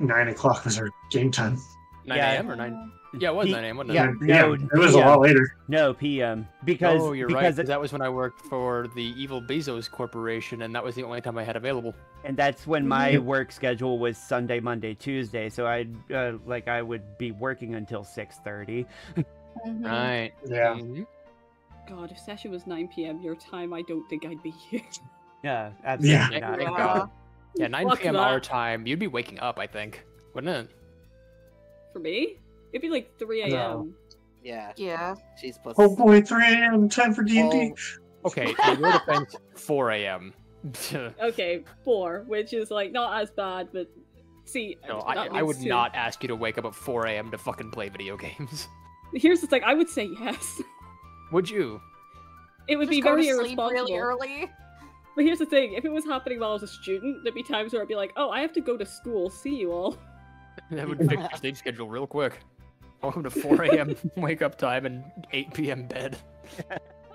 9 o'clock was our game time. 9 a.m. or 9... Yeah, it was 9 a.m., wasn't it? Yeah, it was a lot later. No, p.m. Because... Oh, you're right. That was when I worked for the evil Bezos Corporation, and that was the only time I had available. And that's when my work schedule was Sunday, Monday, Tuesday, so I would be working until 6:30. Right. Yeah. God, if Sasha was 9 p.m. your time, I don't think I'd be here. Yeah, absolutely not. Yeah, 9 p.m. our time, you'd be waking up, I think. Wouldn't it? For me? It'd be like 3 a.m. No. Yeah. Yeah. Jeez, plus... Oh boy, 3 a.m. time for D&D. Oh. Okay, in your defense, 4 a.m. Okay, 4, which is like not as bad, but see. No, I would not ask you to wake up at 4 a.m. to fucking play video games. Here's the thing, I would say yes. Would you? It would just be very irresponsible. Really early. But here's the thing, if it was happening while I was a student, there'd be times where I'd be like, oh, I have to go to school, see you all. That would fix your sleep schedule real quick. Welcome to 4 a.m. wake up time and 8 p.m. bed.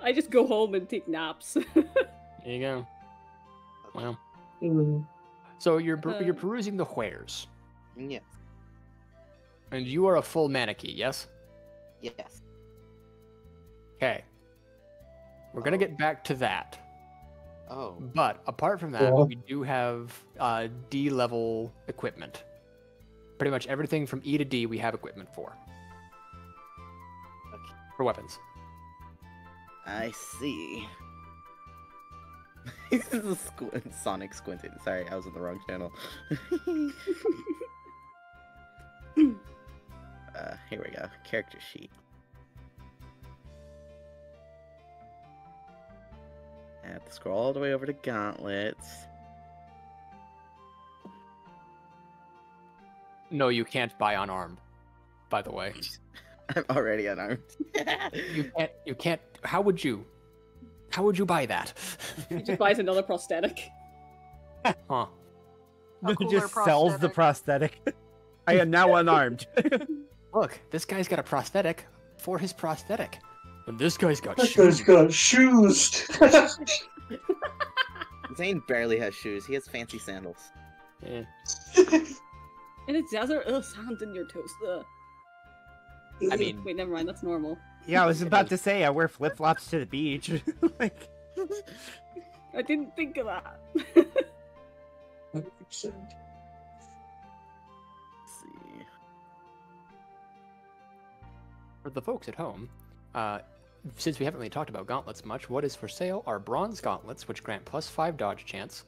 I just go home and take naps. There you go. Wow. So you're perusing the wares. Yes. And you are a full maneki, yes? Yes. Okay. We're gonna get back to that. Oh. But apart from that, we do have D-level equipment. Pretty much everything from E to D we have equipment for. For weapons. I see. This is a Sonic squinted. Sorry, I was on the wrong channel. Here we go. Character sheet. I have to scroll all the way over to gauntlets. No, you can't buy unarmed, by the way. I'm already unarmed. You can't. How would you buy that? He just buys another prosthetic. Huh. Just sells the prosthetic. I am now unarmed. Look, this guy's got a prosthetic for his prosthetic. And this guy's got shoes. This guy's got shoes. Zane barely has shoes. He has fancy sandals. Yeah. And it's desert. Ugh, sand in your toes. Ugh. I mean, wait, never mind. That's normal. Yeah, I was about to say I wear flip flops to the beach. Like, I didn't think of that. 100%. Let's see. For the folks at home, since we haven't really talked about gauntlets much, what is for sale are bronze gauntlets, which grant +5 dodge chance.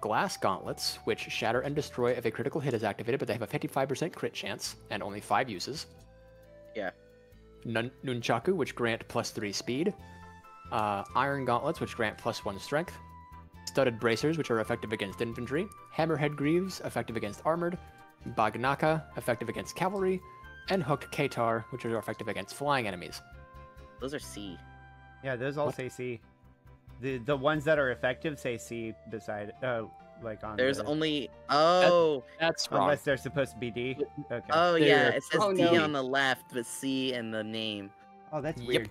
Glass gauntlets, which shatter and destroy if a critical hit is activated, but they have a 55% crit chance and only 5 uses. Yeah. Nunchaku, which grant +3 speed. Iron gauntlets, which grant +1 strength. Studded bracers, which are effective against infantry. Hammerhead greaves, effective against armored. Baganaka, effective against cavalry. And hooked Katar, which are effective against flying enemies. Those are C. Yeah, those all say C. The ones that are effective say C beside like on. There's the... only oh. That's wrong. Unless they're supposed to be D. Okay. Oh there. Yeah, it says D on the left, but C in the name. Oh, that's weird.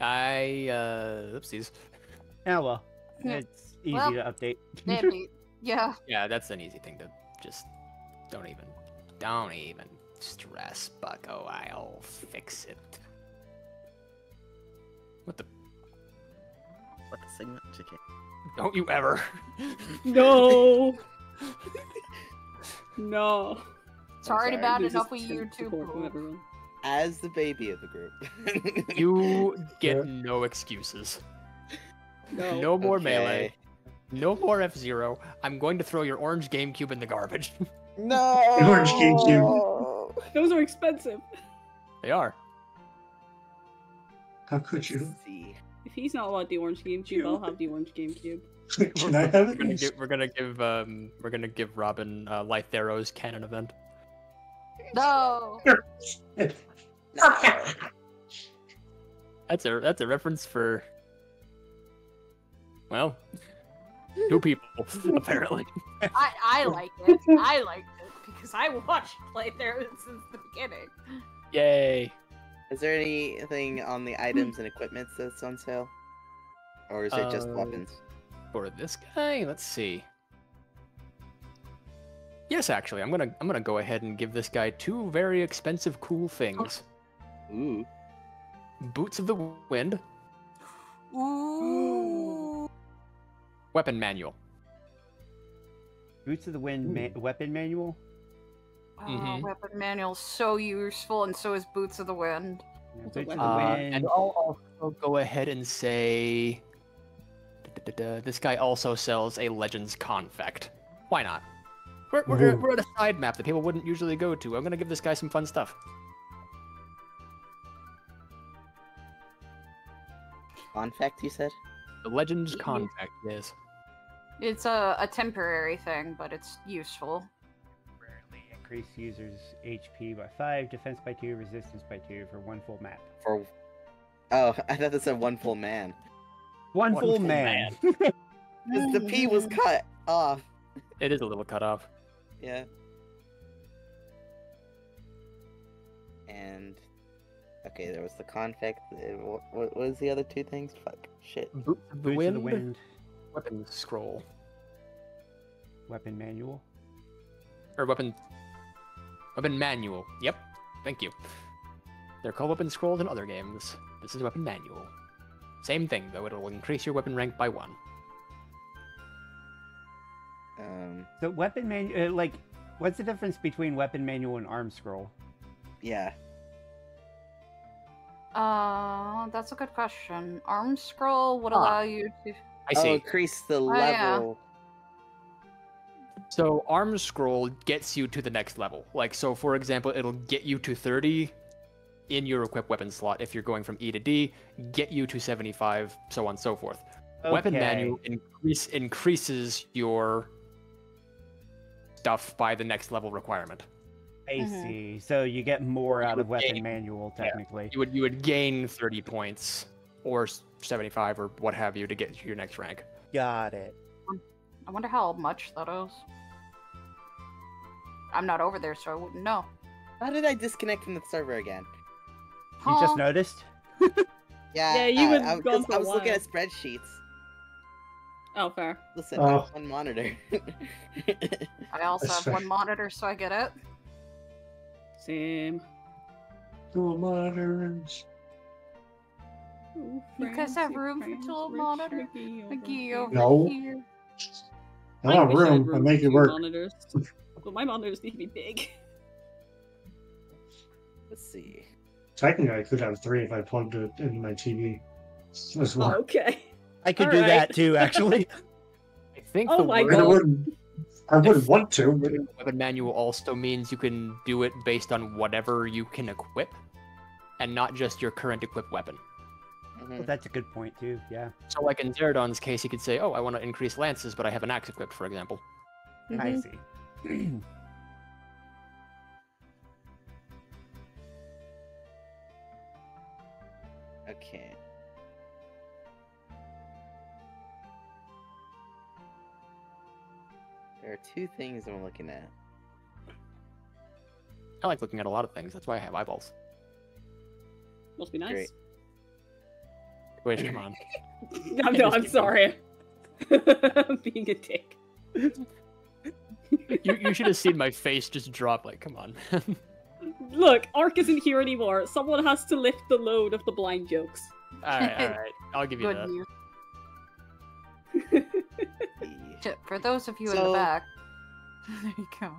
Yep. Oopsies. Oh well, it's easy to update. Maybe. Yeah. Yeah, that's an easy thing to just don't even stress, Bucko. I'll fix it. What the segment chicken? Don't you ever? No. No. It's already bad enough with YouTube. As the baby of the group, you get no excuses. No more Melee. No more F-Zero. I'm going to throw your orange GameCube in the garbage. No. Orange GameCube. Those are expensive. They are. How could you? If he's not allowed the orange GameCube, I'll have the orange GameCube. Can I have it? We're gonna give Robin Life Thero's canon event. No. That's a reference for, well, two people apparently. I like it. I liked it because I watched Life Thero since the beginning. Yay. Is there anything on the items and equipment that's on sale? Or is it just weapons? For this guy, let's see. Yes, actually, I'm gonna go ahead and give this guy two very expensive cool things. Ooh. Boots of the Wind. Ooh. Weapon manual. Boots of the Wind weapon manual? Oh, weapon manual is so useful, and so is Boots of the Wind. And I'll also go ahead and say this guy also sells a Legends Confect. Why not? We're at a side map that people wouldn't usually go to. I'm going to give this guy some fun stuff. Confect, you said? The Legends Confect, yes. It's a temporary thing, but it's useful. Increase users HP by 5, defense by 2, resistance by 2 for one full map. For I thought that said one full man. One full man. The P was cut off. It is a little cut off. Yeah. And okay, there was the conflict. What was the other two things? Fuck shit. Boots of the wind. Weapon scroll. Weapon manual. Or weapon. Weapon manual. Yep. Thank you. They're called weapon scrolls in other games. This is weapon manual. Same thing, though. It'll increase your weapon rank by 1. So weapon manual, like, what's the difference between weapon manual and arm scroll? Yeah. That's a good question. Arm scroll would allow you to. I see. Oh, increase the level. Yeah. So arm scroll gets you to the next level. Like, so for example, it'll get you to 30 in your equip weapon slot if you're going from E to D, get you to 75, so on and so forth. Okay. Weapon manual increases your stuff by the next level requirement. I see. So you get more out of weapon manual technically. Yeah. You would gain 30 points or 75 or what have you to get to your next rank. Got it. I wonder how much that is. I'm not over there, so I wouldn't know. How did I disconnect from the server again? Huh? You just noticed? Yeah, you would. I was looking at spreadsheets. Oh, fair. Listen, I have one monitor. I also have one monitor, so I get it. Same. Dual monitors. You guys have room for dual monitor? McGee over here. I don't have room. I make it work. Monitors. Well, my monitors need to be big. Let's see. Technically, I could have 3 if I plugged it into my TV. Oh, okay. I could do that too, actually. I think I wouldn't want to. But... Weapon manual also means you can do it based on whatever you can equip, and not just your current equipped weapon. Well, that's a good point, too, yeah. So, like in Zaradon's case, you could say, oh, I want to increase lances, but I have an axe equipped, for example. I see. Okay. There are two things I'm looking at. I like looking at a lot of things. That's why I have eyeballs. Must be nice. Great. Wait, come on. No, I'm sorry. I'm being a dick. You should have seen my face just drop, like, come on. Look, Ark isn't here anymore. Someone has to lift the load of the blind jokes. Alright. I'll give you that. For those of you in the back, there you go.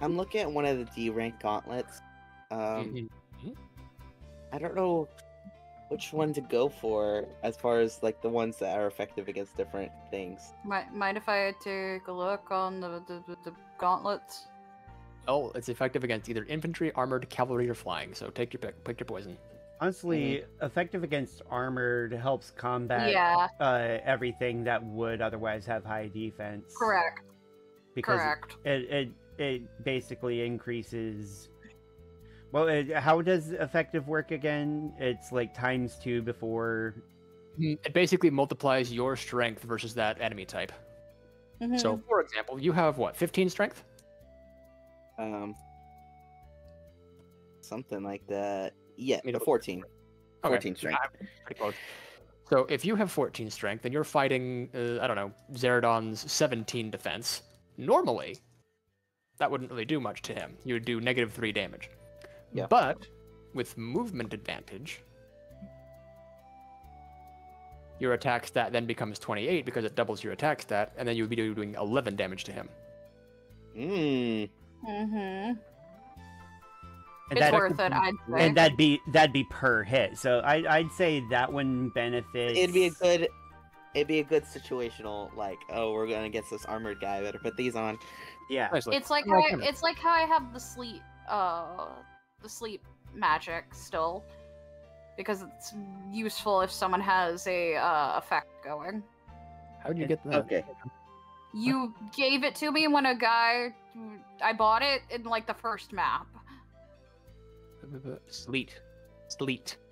I'm looking at one of the D-rank gauntlets. I don't know which one to go for as far as like the ones that are effective against different things. Mind if I take a look on the gauntlets? Oh, it's effective against either infantry, armored, cavalry, or flying. So take your pick. Pick your poison. Honestly, effective against armored helps combat everything that would otherwise have high defense. Correct. Because it basically increases. Well, how does effective work again? It's like ×2 before. It basically multiplies your strength versus that enemy type. Mm-hmm. So, for example, you have what, 15 strength? Something like that. Yeah, 14. Okay. 14 strength. Pretty close. So, if you have 14 strength, then you're fighting, I don't know, Zaradon's 17 defense. Normally, that wouldn't really do much to him. You would do -3 damage. Yeah. But with movement advantage, your attack stat then becomes 28 because it doubles your attack stat, and then you would be doing 11 damage to him. Mm-hmm. It's worth it, I'd say. And that'd be per hit. So I'd say that one benefits. It'd be a good situational, like, oh, we're going against this armored guy. Better put these on. Yeah. It's like how I have the sleep. The sleep magic still, because it's useful if someone has a effect going. How'd you get that? Okay. You gave it to me when a guy, I bought it in like the first map. Sleet.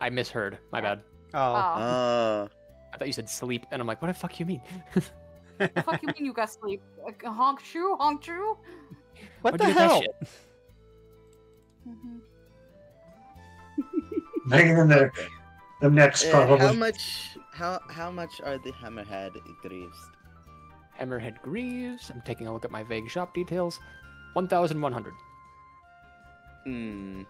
I misheard. My bad. Oh. I thought you said sleep, and I'm like, what the fuck you mean? What the fuck you mean you got sleep? Honk true? What the hell? Mm-hmm. The next probably. How much are the Hammerhead Greaves? Hammerhead Greaves. I'm taking a look at my vague shop details. 1,100. Hmm.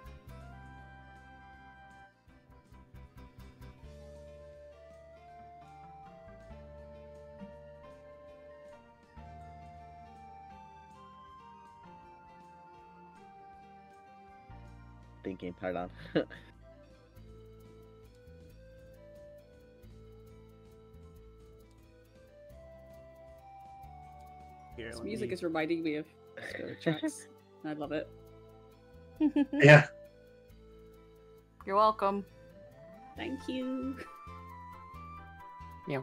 Thinking. Pardon. This music is reminding me of tracks. I love it. Yeah. You're welcome. Thank you. Yeah.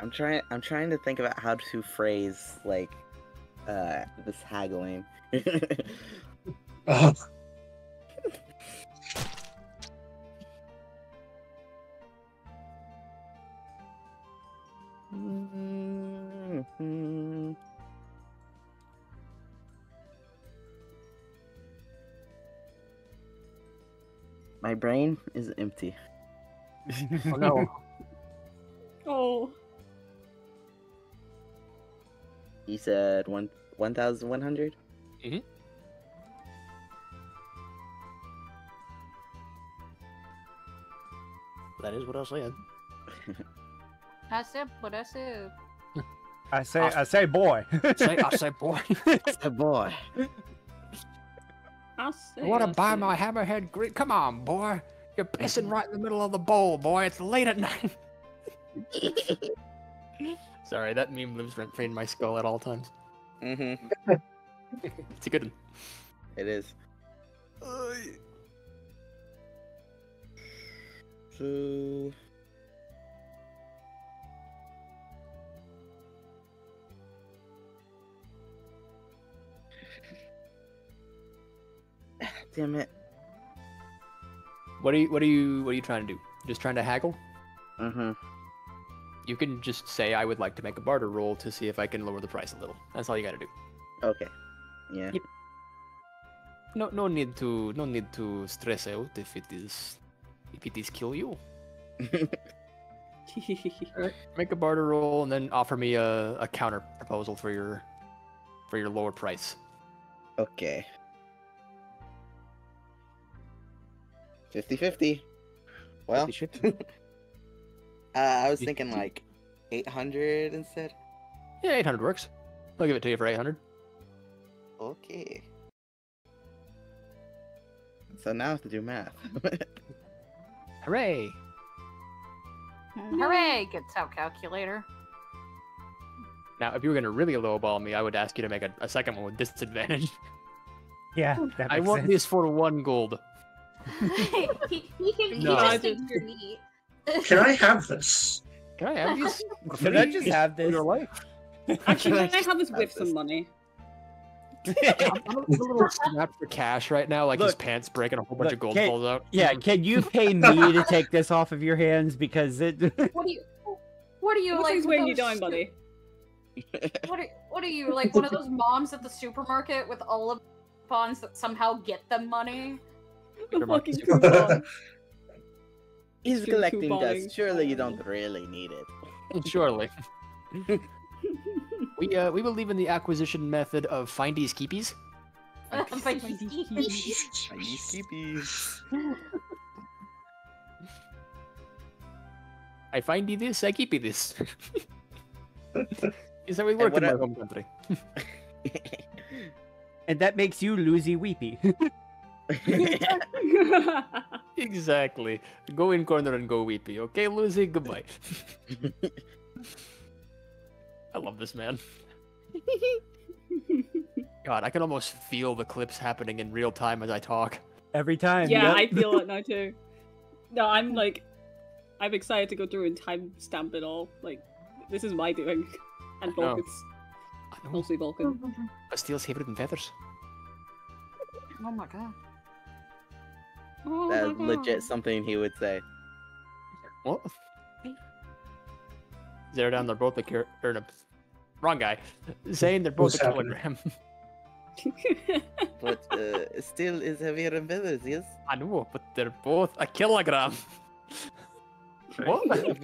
I'm trying to think about how to phrase like this haggling. Oh. Mm-hmm. My brain is empty. Oh no. Oh. You said 1,100? Mm-hmm. That is what I said. I said what I said. I say boy. I say boy. I want to buy my hammerhead green. Come on, boy. You're pissing right in the middle of the bowl, boy. It's late at night. Sorry, that meme lives rent-free in my skull at all times. Mm-hmm. It's a good one. It is. So... Damn it. What are you trying to do? Just trying to haggle? Mm-hmm. You can just say, I would like to make a barter roll to see if I can lower the price a little. That's all you gotta do. Okay. Yeah. Yep. No need to stress out if it is kill you. Right, make a barter roll and then offer me a counter proposal for your lower price. Okay. 50-50. Well, 50-50. I was thinking like 800 instead. Yeah, 800 works. I'll give it to you for 800. Okay. So now I have to do math. Hooray! Hooray! Gets out calculator. Now, if you were going to really lowball me, I would ask you to make a second one with disadvantage. Yeah, that makes I want sense. This for 1 gold. he can no, just ignore me. Can I have this? Can I have this? Can I just have this? Your life? Actually, can I have this with some money? I'm a little snapped for cash right now, like look, his pants break and a whole bunch of gold falls out. Yeah, can you pay me to take this off of your hands? Because it. What are you what like? When you doing, buddy? What are you like? One of those moms at the supermarket with all of the coupons that somehow get them money. He's collecting dust. Surely you don't really need it. Surely. We believe in the acquisition method of findies keepies. Findies keepies. I findy this, I keepy this. Is how we work in my home country. And that makes you loosey weepy. Exactly. Go in corner and go weepy. Okay, Lucy, goodbye. I love this man. God, I can almost feel the clips happening in real time as I talk. Every time. Yeah, yep. I feel it now too. No, I'm excited to go through and timestamp it all. Like, this is my doing. And Vulcans. Mostly Vulcan. Steel's favorite and feathers. Oh my god. Oh, that's legit something he would say. What? Zaradon, they're both wrong guy. Saying they're both a kilogram. But still is heavier than feathers, yes? I know, but they're both a kilogram. What?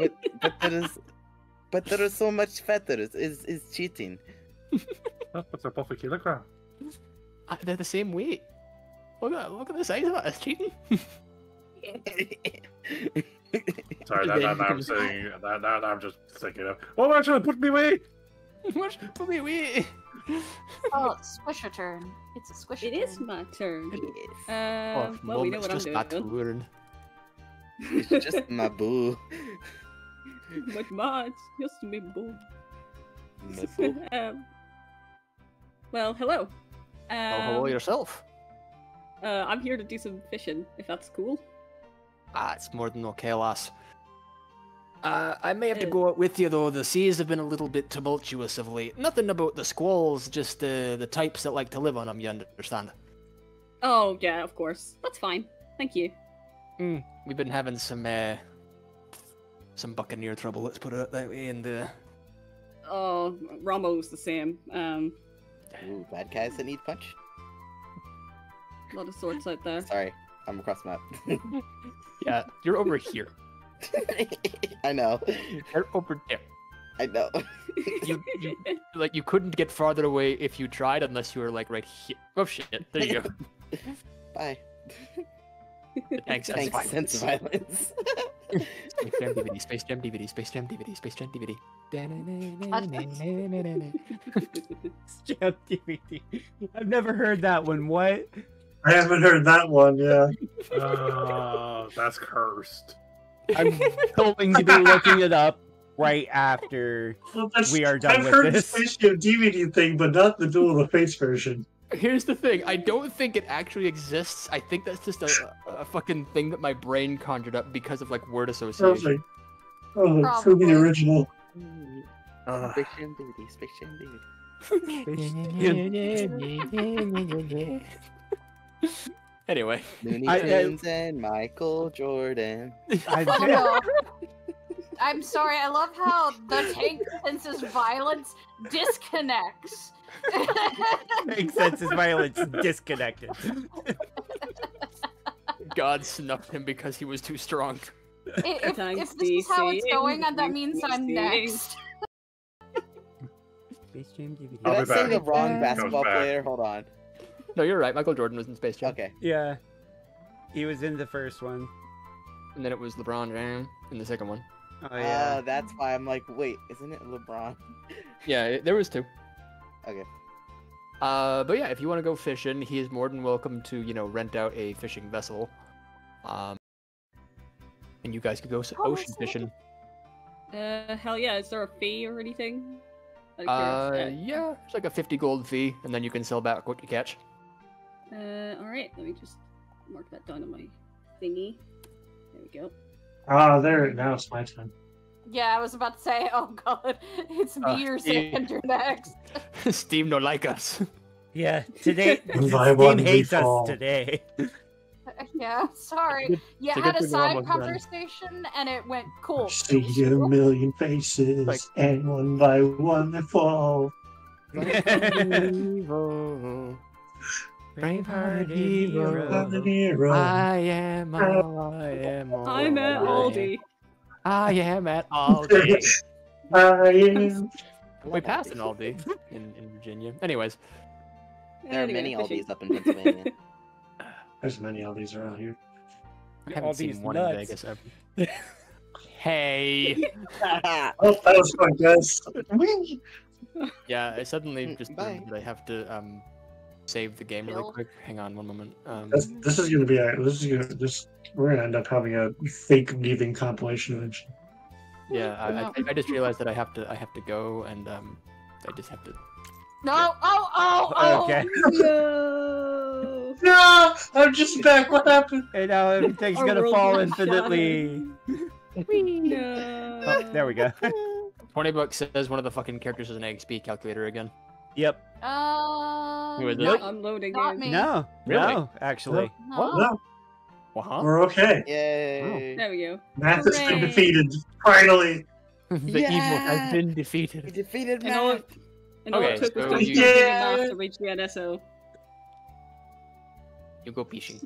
but there is so much feathers. It's cheating. But they're both a kilogram. They're the same weight. Look at the size of it. It's cheating. Sorry, that I'm just thinking of. Oh, actually, put me away! Put me away! Oh, it's Squisher turn. It's a Squisher turn. It is my turn. Yes. Well, we know what I'm doing. It's just my turn. It's just my boo. Not much. Just me boo. Well, hello. Hello yourself. I'm here to do some fishing, if that's cool. It's more than okay, lass. I may have to go out with you, though. The seas have been a little bit tumultuous of late. Nothing about the squalls, just the types that like to live on them, you understand? Oh, yeah, of course. That's fine. Thank you. We've been having some buccaneer trouble, let's put it that way, and oh, Ramo's the same. Ooh, bad guys that need punch? A lot of swords out there. Sorry, I'm across the map. Yeah, you're over here. I know. You're over there. I know. you couldn't get farther away if you tried unless you were like right here. Oh shit! There you go. Bye. Thanks. Sense violence. Space Jam DVD. Space Jam DVD. Space Jam DVD. Space Jam DVD. Space Jam DVD. I've never heard that one. What? I haven't heard that one, yeah. Oh, that's cursed. I'm going to be looking it up right after we are done with this. I've heard the Space Jam DVD thing, but not the Duel of Fates version. Here's the thing, I don't think it actually exists. I think that's just a fucking thing that my brain conjured up because of, like, word association. Oh, it's going to be original. Space Jam DVD, Space Jam DVD. Space Jam DVD. Anyway. Looney Tunes and Michael Jordan. I'm sorry, I love how the tank senses violence disconnects. Tank senses violence disconnected. God snuffed him because he was too strong. If this is how it's going, that means I'm next. Space Jam DVD. Did I say the wrong basketball player? Hold on. No, you're right. Michael Jordan was in Space Jam. Okay. Yeah. He was in the first one. And then it was LeBron James in the second one. Oh, yeah. That's why I'm like, wait, isn't it LeBron? Yeah, there was two. Okay. But yeah, if you want to go fishing, he is more than welcome to, you know, rent out a fishing vessel. And you guys could go ocean fishing. Hell yeah. Is there a fee or anything? Yeah, it's like a 50 gold fee, and then you can sell back what you catch. Alright, let me just mark that down on my thingy. There we go. Ah, there, now it's my turn. Yeah, I was about to say, oh god, it's me or Sander next. Steam don't like us. Yeah, today, Steam hates us today. Yeah, sorry. You had a side conversation and it went cool. See a million faces, like... and one by one they fall. Evil. Braveheart hero. I'm at Aldi. I am at Aldi. I am. We passed an Aldi in Virginia. Anyways. There are many Aldis up in Pennsylvania. There's many Aldis around here. I haven't seen one in Vegas ever. Hey! Oh, that was fun, guys. Yeah, I suddenly just remembered I have to save the game really quick. Hang on, one moment. This is gonna be we're gonna end up having a fake leaving compilation eventually. Yeah, I just realized that I have to go, and I just have to. No! Oh! Okay. No! I'm just back. What happened? Hey, now everything's gonna fall infinitely. No. Oh, there we go. 20 bucks says one of the fucking characters is an XP calculator again. Yep. Nope. I'm loading. No. Really? No, actually. No. What? No. Wow. We're okay. Yay. Oh. There we go. Math has been defeated. Finally. The evil has been defeated. We defeated Math. And all it took was to reach the NSO. You go fishing.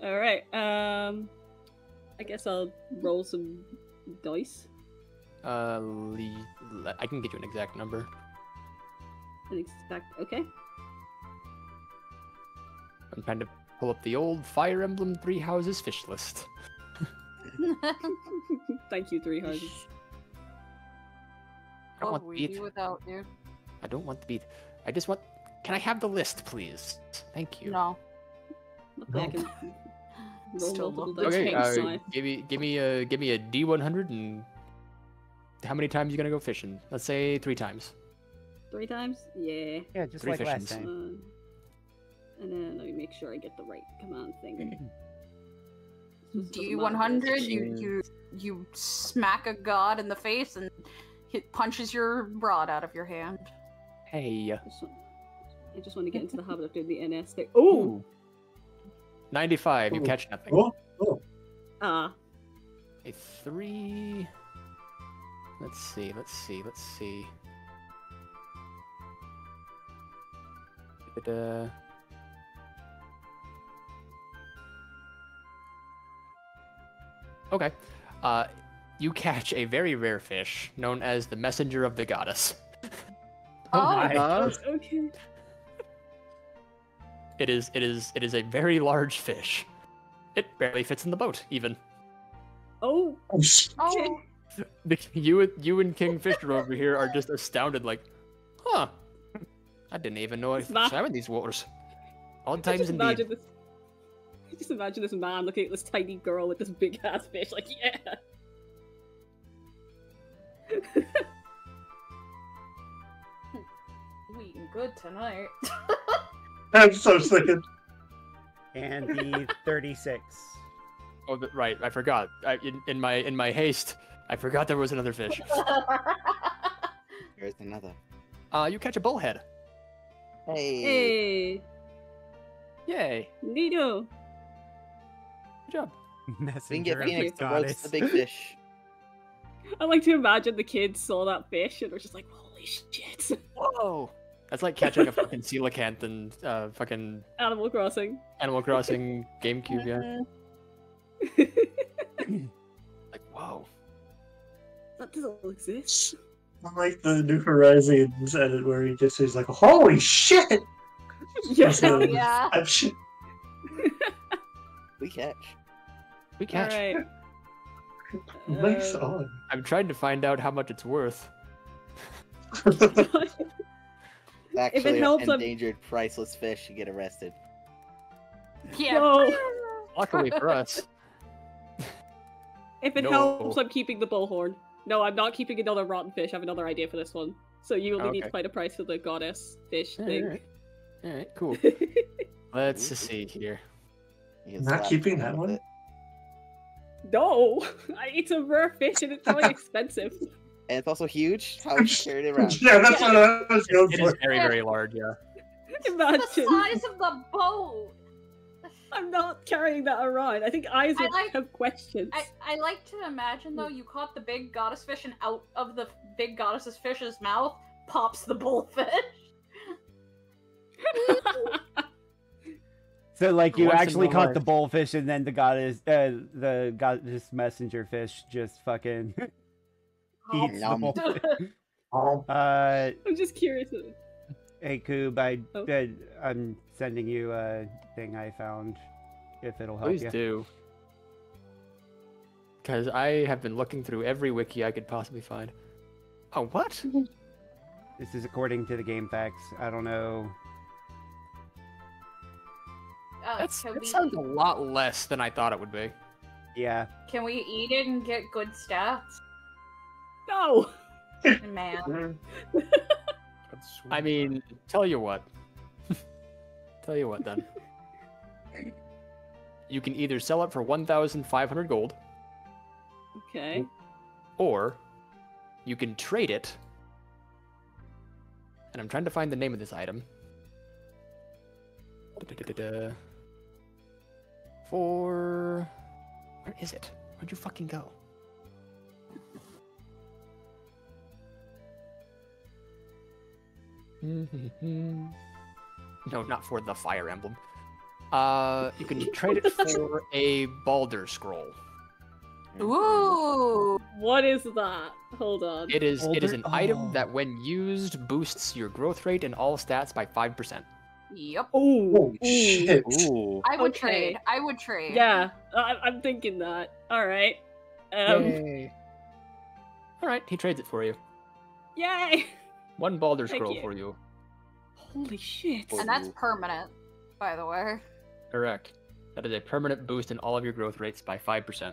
All right. I guess I'll roll some dice. I can get you an exact number. An exact. Okay. I'm trying to pull up the old Fire Emblem Three Houses fish list. Thank you, Three Houses. I don't want the beat. Without, dude? I don't want the beat. I just want. Can I have the list, please? Thank you. No. No. Okay, give me a D100 and how many times are you gonna go fishing? Let's say 3 times. 3 times? Yeah. Yeah, just like last time. And then let me make sure I get the right command thing. D100, you smack a god in the face and it punches your rod out of your hand. Hey. I just want to get into the habit of doing the NS thing. Ooh! 95, you catch nothing. Oh. A 3... Let's see. Okay. You catch a very rare fish known as the Messenger of the Goddess. Oh my gosh. Okay. It is a very large fish. It barely fits in the boat, even. Oh. You and Kingfisher over here are just astounded, like, huh? I didn't even know it swam in these waters. Odd times indeed. Just imagine this man looking at this tiny girl with this big ass fish, like, yeah. We eating good tonight. I'm so sick. And the 36. Oh, right. I forgot. In my haste, I forgot there was another fish. There's another. You catch a bullhead. Hey. Yay. Neato. Good job. Messenger of the goddess. The big fish. I like to imagine the kids saw that fish and were just like, holy shit. Whoa. That's like catching a fucking coelacanth and fucking... Animal Crossing. Animal Crossing GameCube, yeah. Like, whoa. That doesn't exist. I like the New Horizons edit where he just is like, holy shit! Yes, so, yeah. We catch. We catch. Right. Nice on. I'm trying to find out how much it's worth. Actually, if it helps, endangered, priceless fish should get arrested. Yeah. No. Luckily for us. If it helps, I'm keeping the bullhorn. No, I'm not keeping another rotten fish. I have another idea for this one. So you only need to find a price for the goddess fish thing. All right, cool. Let's see here. Not keeping that one? No! It's a rare fish and it's probably expensive. And it's also huge. How you carried it around. Yeah, that's what I was going for. It is very, very large, yeah. Imagine. The size of the boat! I'm not carrying that around. I think Isaac have questions. I like to imagine, though, you caught the big goddess fish and out of the big goddess's fish's mouth pops the bullfish. So, like, you actually caught the bullfish and then the goddess messenger fish just fucking... I'm just curious. Hey, Coob, I'm sending you a thing I found, if it'll help you. Please do. Because I have been looking through every wiki I could possibly find. Oh, what? This is according to the game facts. I don't know. That sounds a lot less than I thought it would be. Yeah. Can we eat it and get good stats? No! Man. I mean, tell you what. Tell you what, then. You can either sell it for 1,500 gold. Okay. Or you can trade it. And I'm trying to find the name of this item. For... Where is it? Where'd you fucking go? No, not for the Fire Emblem. You can trade it for a Balder Scroll. Ooh! What is that? Hold on. It is an item that, when used, boosts your growth rate and all stats by 5%. Yep. Oh shit! Ooh. I would trade. I would trade. Yeah, I'm thinking that. All right. All right. He trades it for you. Yay! One Balder Scroll for you. Holy shit. And that's permanent, by the way. Correct. That is a permanent boost in all of your growth rates by 5%.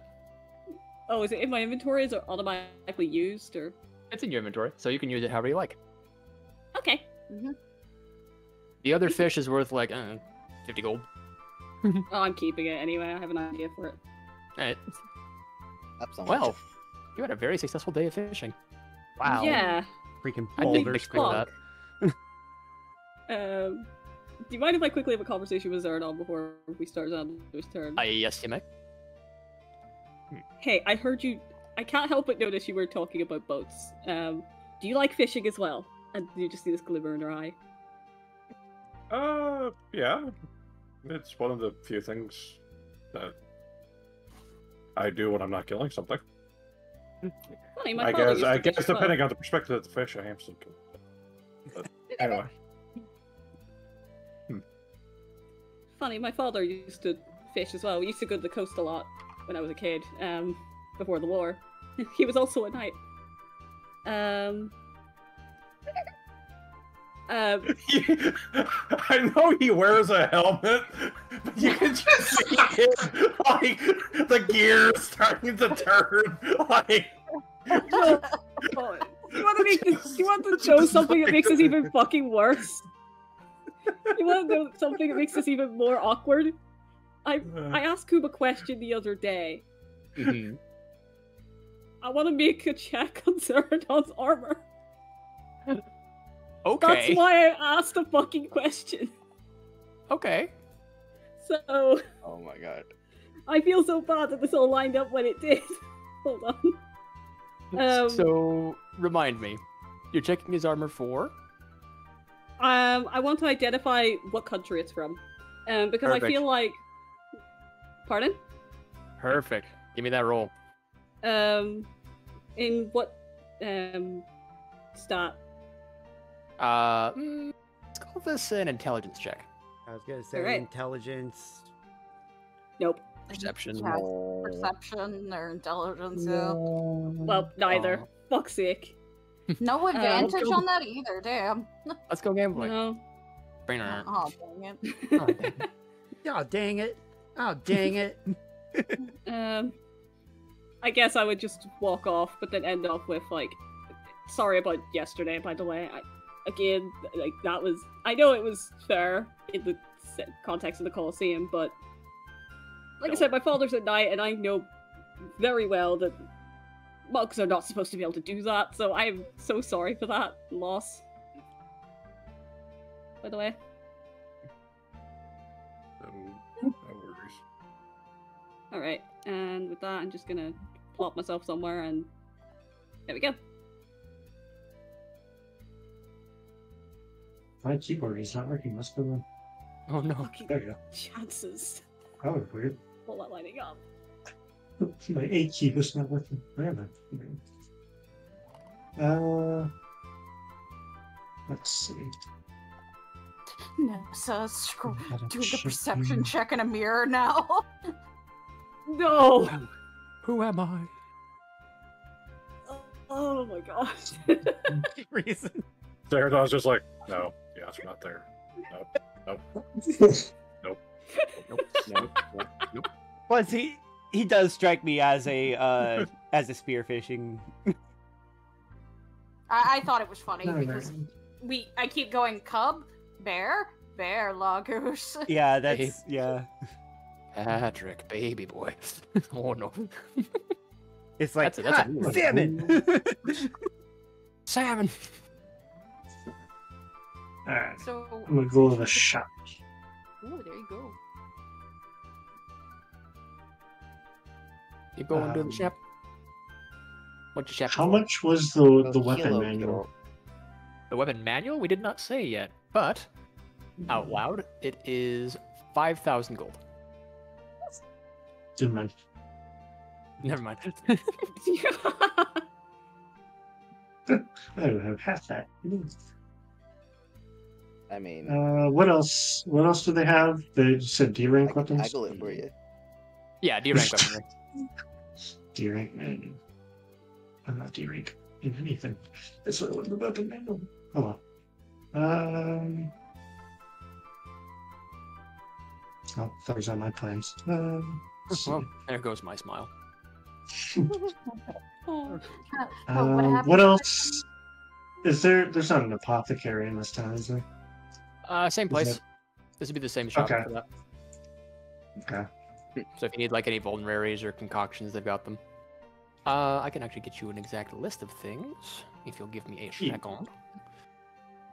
Oh, is it in my inventory? Is it automatically used? Or? It's in your inventory, so you can use it however you like. Okay. Mm-hmm. The other fish is worth, like, I don't know, 50 gold. Oh, I'm keeping it anyway. I have an idea for it. All right. Well, you had a very successful day of fishing. Wow. Yeah. Freaking boulders that. Do you mind if I quickly have a conversation with Zaradon before we start Zaradon's turn? Yes, you may. Hey, I heard you. I can't help but notice you were talking about boats. Do you like fishing as well? And you just see this glimmer in her eye. Yeah. It's one of the few things that I do when I'm not killing something. Funny, I guess depending on the perspective of the fish, I am still killing. Anyway. Funny, my father used to fish as well. We used to go to the coast a lot when I was a kid, before the war. He was also a knight. I know he wears a helmet, but you can just see him, like, the gears starting to turn, like... Do you want to know something that makes this even fucking worse? You want to know something that makes this even more awkward? I asked Coob a question the other day. Mm-hmm. I want to make a check on Zaradon's armor. Okay. That's why I asked a fucking question. Okay. So. Oh my god. I feel so bad that this all lined up when it did. Hold on. So remind me, you're checking his armor for? I want to identify what country it's from, because Perfect. I feel like. Pardon? Perfect. Give me that roll. In what stat? Let's call this an intelligence check. I was gonna say right. Intelligence. Nope. Perception. No. Perception or intelligence? No. Well, neither. Oh. Fuck's sake. No advantage on that either. Damn. Let's go gambling. No. Oh dang it! Oh dang it! Oh dang it! Oh, dang it. I guess I would just walk off, but then end off with, like, sorry about yesterday, by the way. Again, like, that was... I know it was fair in the context of the Colosseum, but... Like I said, my father's at night, and I know very well that monks are not supposed to be able to do that, so I'm so sorry for that loss. By the way. Alright, and with that, I'm just gonna plop myself somewhere, and there we go. My keyboard is not working, must be one. Oh no. Fucking there you go. Chances. That was weird. Pull that lighting up. My A key was not working. Where am I? Let's see. Nessa, doing the perception check in a mirror now. No! Who am I? Oh my gosh. Reason. Zaradon's just like, no, yeah, it's not there. Nope. Nope. Nope. Nope. Plus, he does strike me as a spearfishing. I thought it was funny because I keep going cub, bear, loggers. Yeah, that's yeah. Patrick, baby boy. Oh no. It's like, that's a salmon! Salmon! Alright, so, I'm gonna go to the shop. Oh, there you go. You going to the shop? What's your shop? How much was the weapon manual? The weapon manual? We did not say yet, but out loud, it is 5,000 gold. Never mind. I don't have half that. I mean, what else? What else do they have? They said D rank weapons. I believe were you. Yeah, D rank weapons. D rank. Man. I'm not D rank in anything. That's what I wasn't about to know. Hold on. Oh, that was on my plans. Well, there goes my smile. What else? Is there? There's not an apothecary in this town, is there? Same place. This would be the same shop for that. Okay. So if you need like any vulneraries or concoctions, they've got them. I can actually get you an exact list of things if you'll give me a second.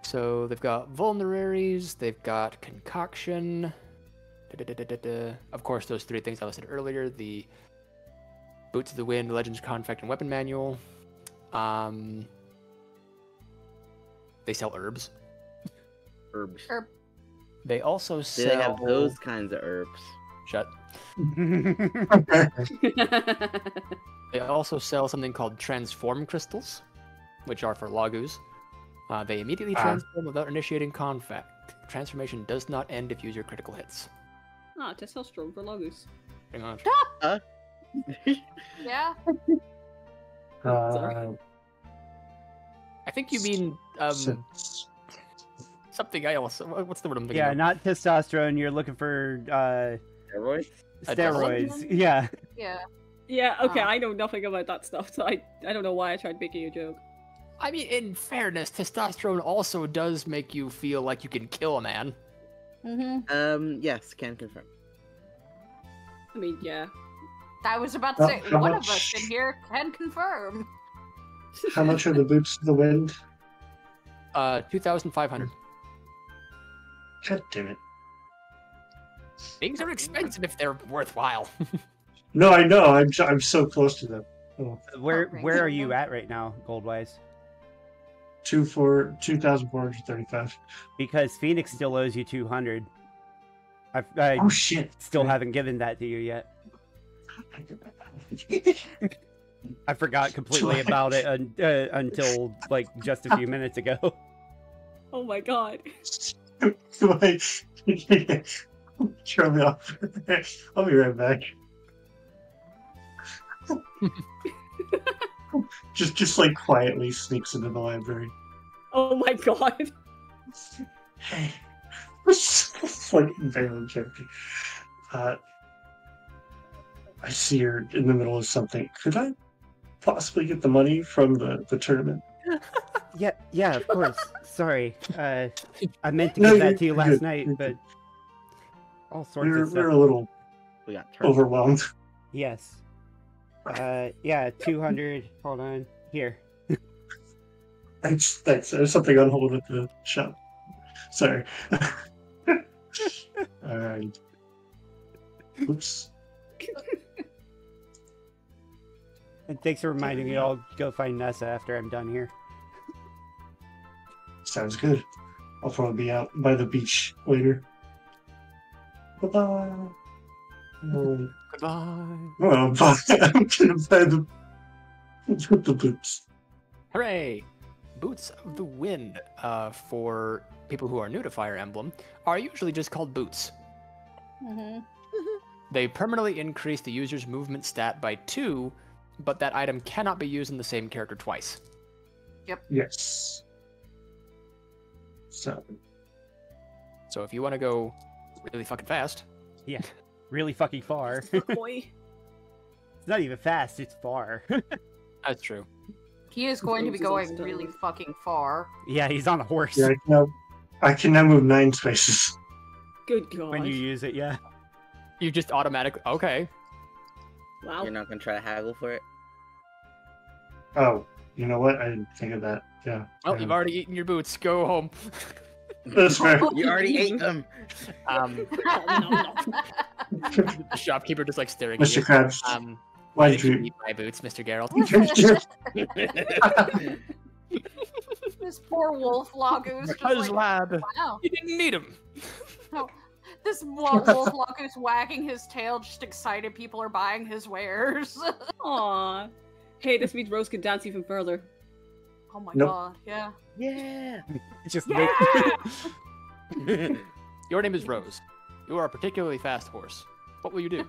So they've got vulneraries. They've got concoction. Of course, those three things I listed earlier, the Boots of the Wind, Legends Contract, and Weapon Manual. They sell herbs. They also sell... They have those kinds of herbs. Shut. They also sell something called Transform Crystals, which are for Lagus. They immediately transform without initiating combat. Transformation does not end if you use your critical hits. Ah, testosterone for Lagus. Hang on. Yeah. Sorry. I think you mean something else. What's the word I'm thinking of? Yeah, not testosterone. You're looking for steroids. Steroids. Yeah. Yeah. Yeah. Okay, I know nothing about that stuff, so I don't know why I tried making a joke. I mean, in fairness, testosterone also does make you feel like you can kill a man. Mm-hmm. Yes, can confirm. I mean, yeah. I was about to say, one of us in here can confirm. How much are the Boots of the Wind? 2,500. God damn it. Things are expensive if they're worthwhile. No, I know. I'm so close to them. Oh. Where are you at right now, gold wise? 2,435. Because Phoenix still owes you 200. I oh shit! Still haven't given that to you yet. I forgot completely about it until like just a few minutes ago. Oh my god! Turn me off. I'll be right back. Just like quietly sneaks into the library. Oh my god! Hey, it's like very joking. I see you're in the middle of something. Could I possibly get the money from the tournament? Yeah, of course. Sorry, I meant to give that to you last night, but all sorts of stuff. We're a little overwhelmed. Yes. Yeah, 200. Hold on. Here. Thanks. There's something on hold at the shop. Sorry. Alright. Oops. And thanks for reminding me. I'll go find Nessa after I'm done here. Sounds good. I'll probably be out by the beach later. Bye-bye. Goodbye. Well, I'm gonna buy the boots. Hooray! Boots of the Wind, for people who are new to Fire Emblem, are usually just called boots. Mm-hmm. They permanently increase the user's movement stat by 2, but that item cannot be used in the same character twice. Yep. Yes. So if you want to go really fucking fast. Yeah. Really fucking far. It's not even fast, it's far. That's true. He is going to be going really fucking far. Yeah, he's on a horse. Yeah, I can now move 9 spaces. Good god. When you use it, yeah. You just automatically... Okay. Wow. You're not going to try to haggle for it? Oh, you know what? I didn't think of that. Yeah. Oh, you've already eaten your boots. Go home. That's fair. You already ate them. The shopkeeper just like staring at you. Mr. Krabs, why did you eat my boots, Mr. Geralt? This poor wolf Lagoose. Because lad, wow, you didn't need him. Oh, this wolf Lagoose wagging his tail, just excited people are buying his wares. Aww. Hey, this means Rose can dance even further. Oh my god, yeah. Yeah! Just yeah! Your name is Rose. You are a particularly fast horse. What will you do?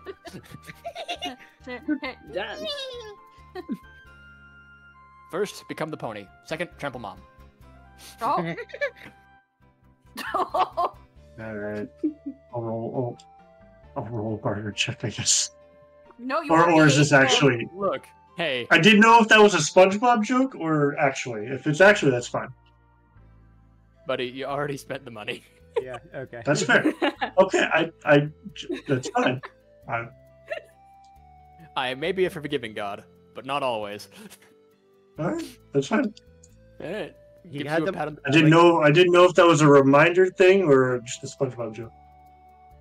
Dance. First, become the pony. Second, trample mom. Oh! Alright. I'll roll a barter check, I guess. No, you or is this actually... Look. Hey. I didn't know if that was a SpongeBob joke or actually. If it's actually, that's fine. Buddy, you already spent the money. Yeah, okay. That's fair. Okay, that's fine. I may be a forgiving god, but not always. Alright, that's fine. Alright. I didn't know if that was a reminder thing or just a SpongeBob joke.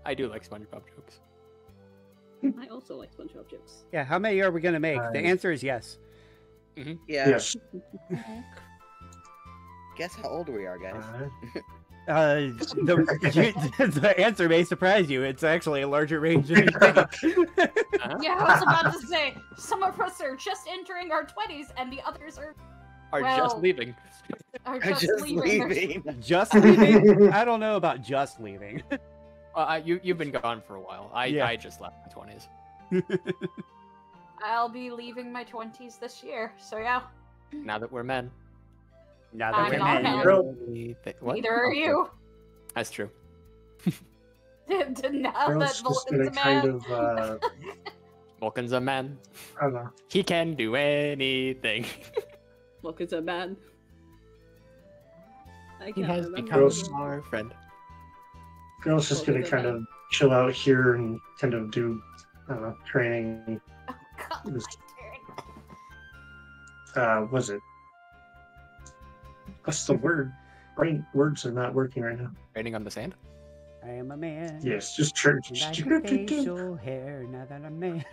I do like SpongeBob jokes. I also like SpongeBob jokes. Yeah, how many are we going to make? The answer is yes. Mm-hmm. Yeah. Yes. Guess how old we are, guys. The answer may surprise you. It's actually a larger range than you think. Yeah, I was about to say, some of us are just entering our 20s, and the others are just leaving. Just leaving? I don't know about just leaving. You've been gone for a while. I just left my 20s. I'll be leaving my 20s this year, so yeah. Now that we're men. Now that we're men. Neither are you. That's true. Now that Vulcan's a man. Vulcan's a man. I don't know. He can do anything. Vulcan's a man. He has become our friend. Girl's just going to kind of chill out here and kind of do training. Oh, God, was it? What's the word? Words are not working right now. Training on the sand? I am a man. Yes, just church. I can facial hair now that I'm man.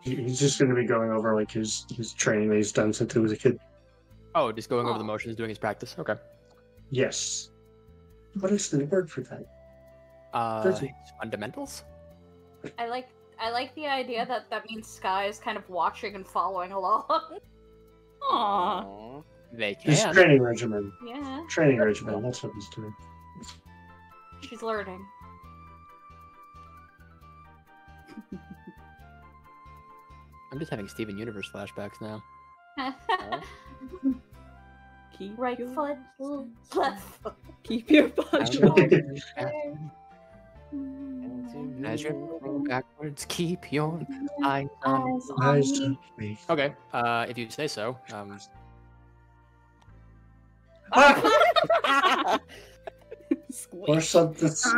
He's just going to be going over like his training that he's done since he was a kid. Oh, just going over the motions, doing his practice. Okay. Yes. What is the word for that? Fundamentals. I like the idea that that means Sky is kind of watching and following along. Aww. They can. His training regimen. Yeah. Training regimen. That's what he's doing. She's learning. I'm just having Steven Universe flashbacks now. Keep right foot, left foot. Keep your foot as you're moving backwards, keep your eyes on me. Okay, if you say so. Or something. It's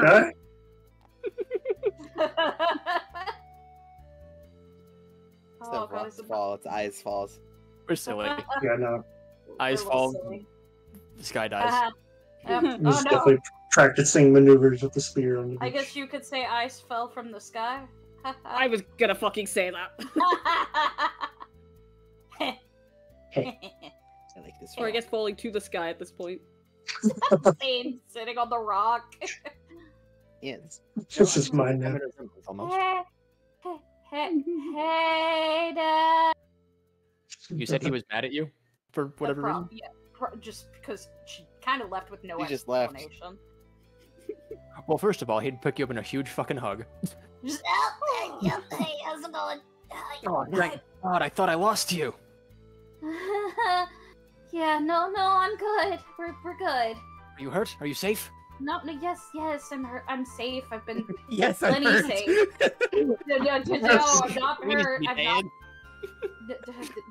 eyes falls. We're silly. Yeah, no. Eyes fall. The sky dies. He's definitely practicing maneuvers with the spear on the beach. I guess you could say ice fell from the sky. I was gonna fucking say that. I like this one. Or I guess falling to the sky at this point. Sitting on the rock. Yes. This is mine now. Almost. Hey, Dad. You said he was mad at you for whatever reason. Yeah, just because she kind of left with no explanation. Just left. Well, first of all, he'd pick you up in a huge fucking hug. Just, oh, hey, how's it going? Oh, thank God! I thought I lost you. Yeah, no, I'm good. We're good. Are you hurt? Are you safe? No, yes, I'm hurt. I'm safe. I've been plenty safe. No, I'm not hurt. I'm not.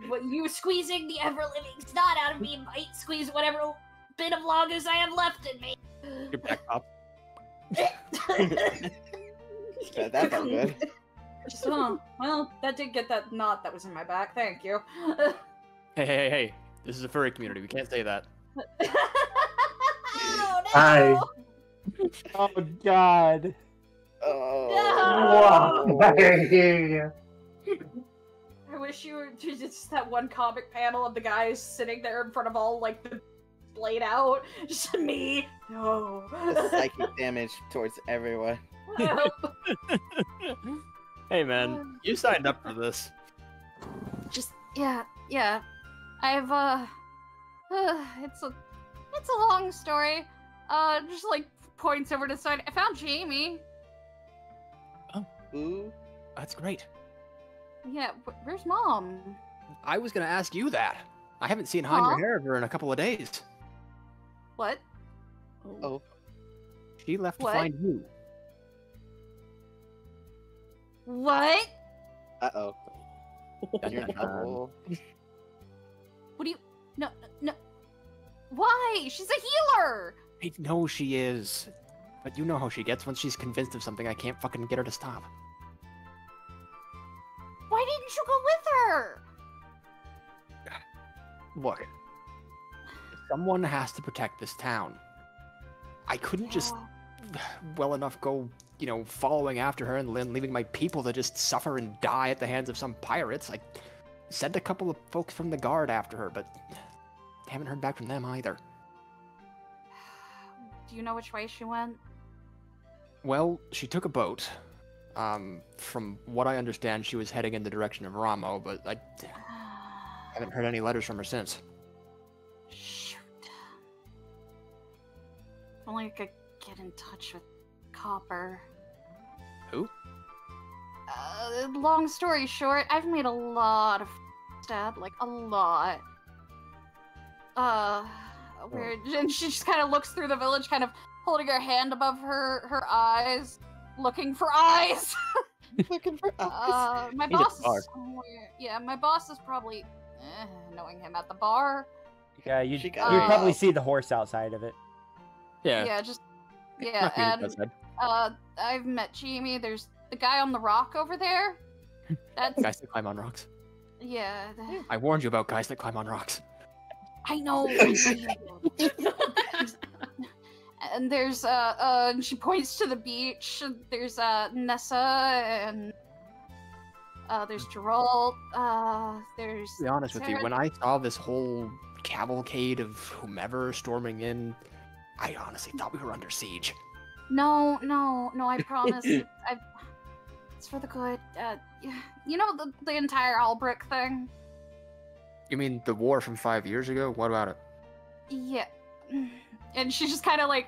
What you were squeezing the ever-living snot out of me might squeeze whatever bit of longest I have left in me. You're back up. That felt good. Just, well, that did get that knot that was in my back. Thank you. Hey. This is a furry community. We can't say that. Hi. Oh God. Oh. No. I wish you were just that one comic panel of the guys sitting there in front of all like the blade out. Just me. No. The psychic damage towards everyone. Hey man, you signed up for this. Just yeah. I've it's a long story. Just like points over to the side. I found Jamie. Oh, that's great. Yeah, where's Mom? I was gonna ask you that. I haven't seen Hanya Hariver in a couple of days. What? Oh, she left to find you. What? Uh-oh. You're in trouble. What do you? No. Why? She's a healer! I know she is. But you know how she gets. Once she's convinced of something, I can't fucking get her to stop. Why didn't you go with her? Look. Someone has to protect this town. I couldn't just well enough go, you know, following after her and then leaving my people to just suffer and die at the hands of some pirates. I sent a couple of folks from the guard after her, but haven't heard back from them either. Do you know which way she went? Well, she took a boat. From what I understand, she was heading in the direction of Ramo, but I haven't heard any letters from her since. Shoot. If only I could get in touch with Copper. Who? Long story short, I've made a lot of stab, like a lot. Weird. And she just kind of looks through the village, kind of holding her hand above her eyes, looking for eyes. Looking for eyes. My boss is somewhere. Yeah, my boss is probably knowing him at the bar. Yeah, you'd probably see the horse outside of it. Yeah. Yeah. And I've met Jamie. There's the guy on the rock over there. That's guys that climb on rocks. Yeah. I warned you about guys that climb on rocks. I know. And there's and she points to the beach. There's Nessa and there's Geralt. There's. To be honest with you, when I saw this whole cavalcade of whomever storming in, I honestly thought we were under siege. No, no, no! I promise. It's for the good. You know the entire Albrecht thing. You mean the war from 5 years ago? What about it? Yeah. And she just kind of like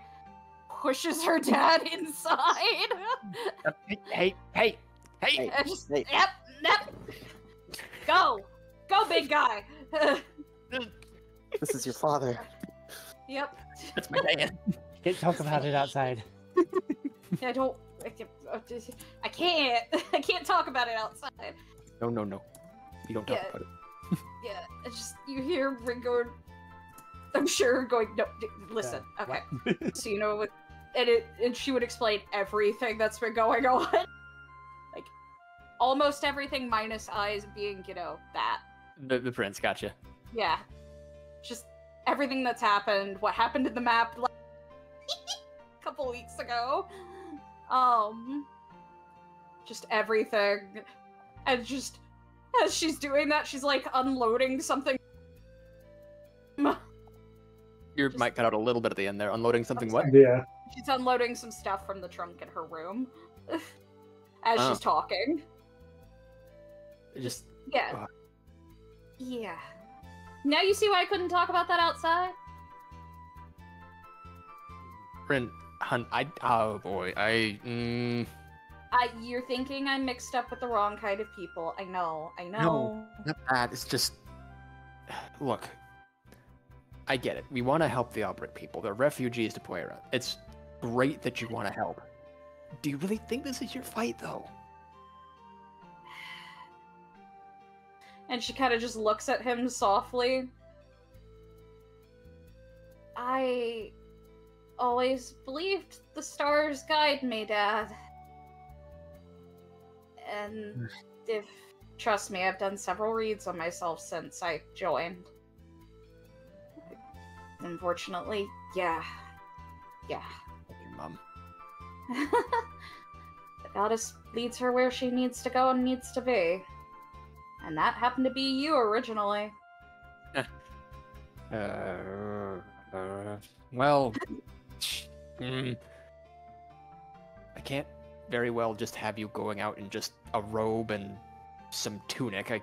pushes her dad inside. Hey! Just, hey. Yep. Go, big guy. This is your father. Yep. That's my dad. Can't talk about it outside. I can't talk about it outside. No. You don't talk about it. Yeah, it's just, you hear Ringo, I'm sure, going, no, listen, okay. So, you know, and she would explain everything that's been going on. Like, almost everything minus eyes being, you know, that. The prince, gotcha. Yeah. Just everything that's happened, what happened in the map, like, a couple weeks ago. Just everything. And just... as she's doing that, she's like unloading something. Your mic cut out a little bit at the end there. Unloading something what? Yeah. She's unloading some stuff from the trunk in her room. As she's talking. Just... yeah. Yeah. Now you see why I couldn't talk about that outside? Bryn, hun, oh boy, you're thinking I'm mixed up with the wrong kind of people. I know. No, not that. It's just... look. I get it. We want to help the Albrecht people. They're refugees to Puera. It's great that you want to help. Do you really think this is your fight, though? And she kind of just looks at him softly. I always believed the stars guide me, Dad. And if, trust me, I've done several reads on myself since I joined. Unfortunately, yeah. Your mom. The goddess leads her where she needs to go and needs to be. And that happened to be you originally. Well, I can't very well just have you going out in just a robe and some tunic. I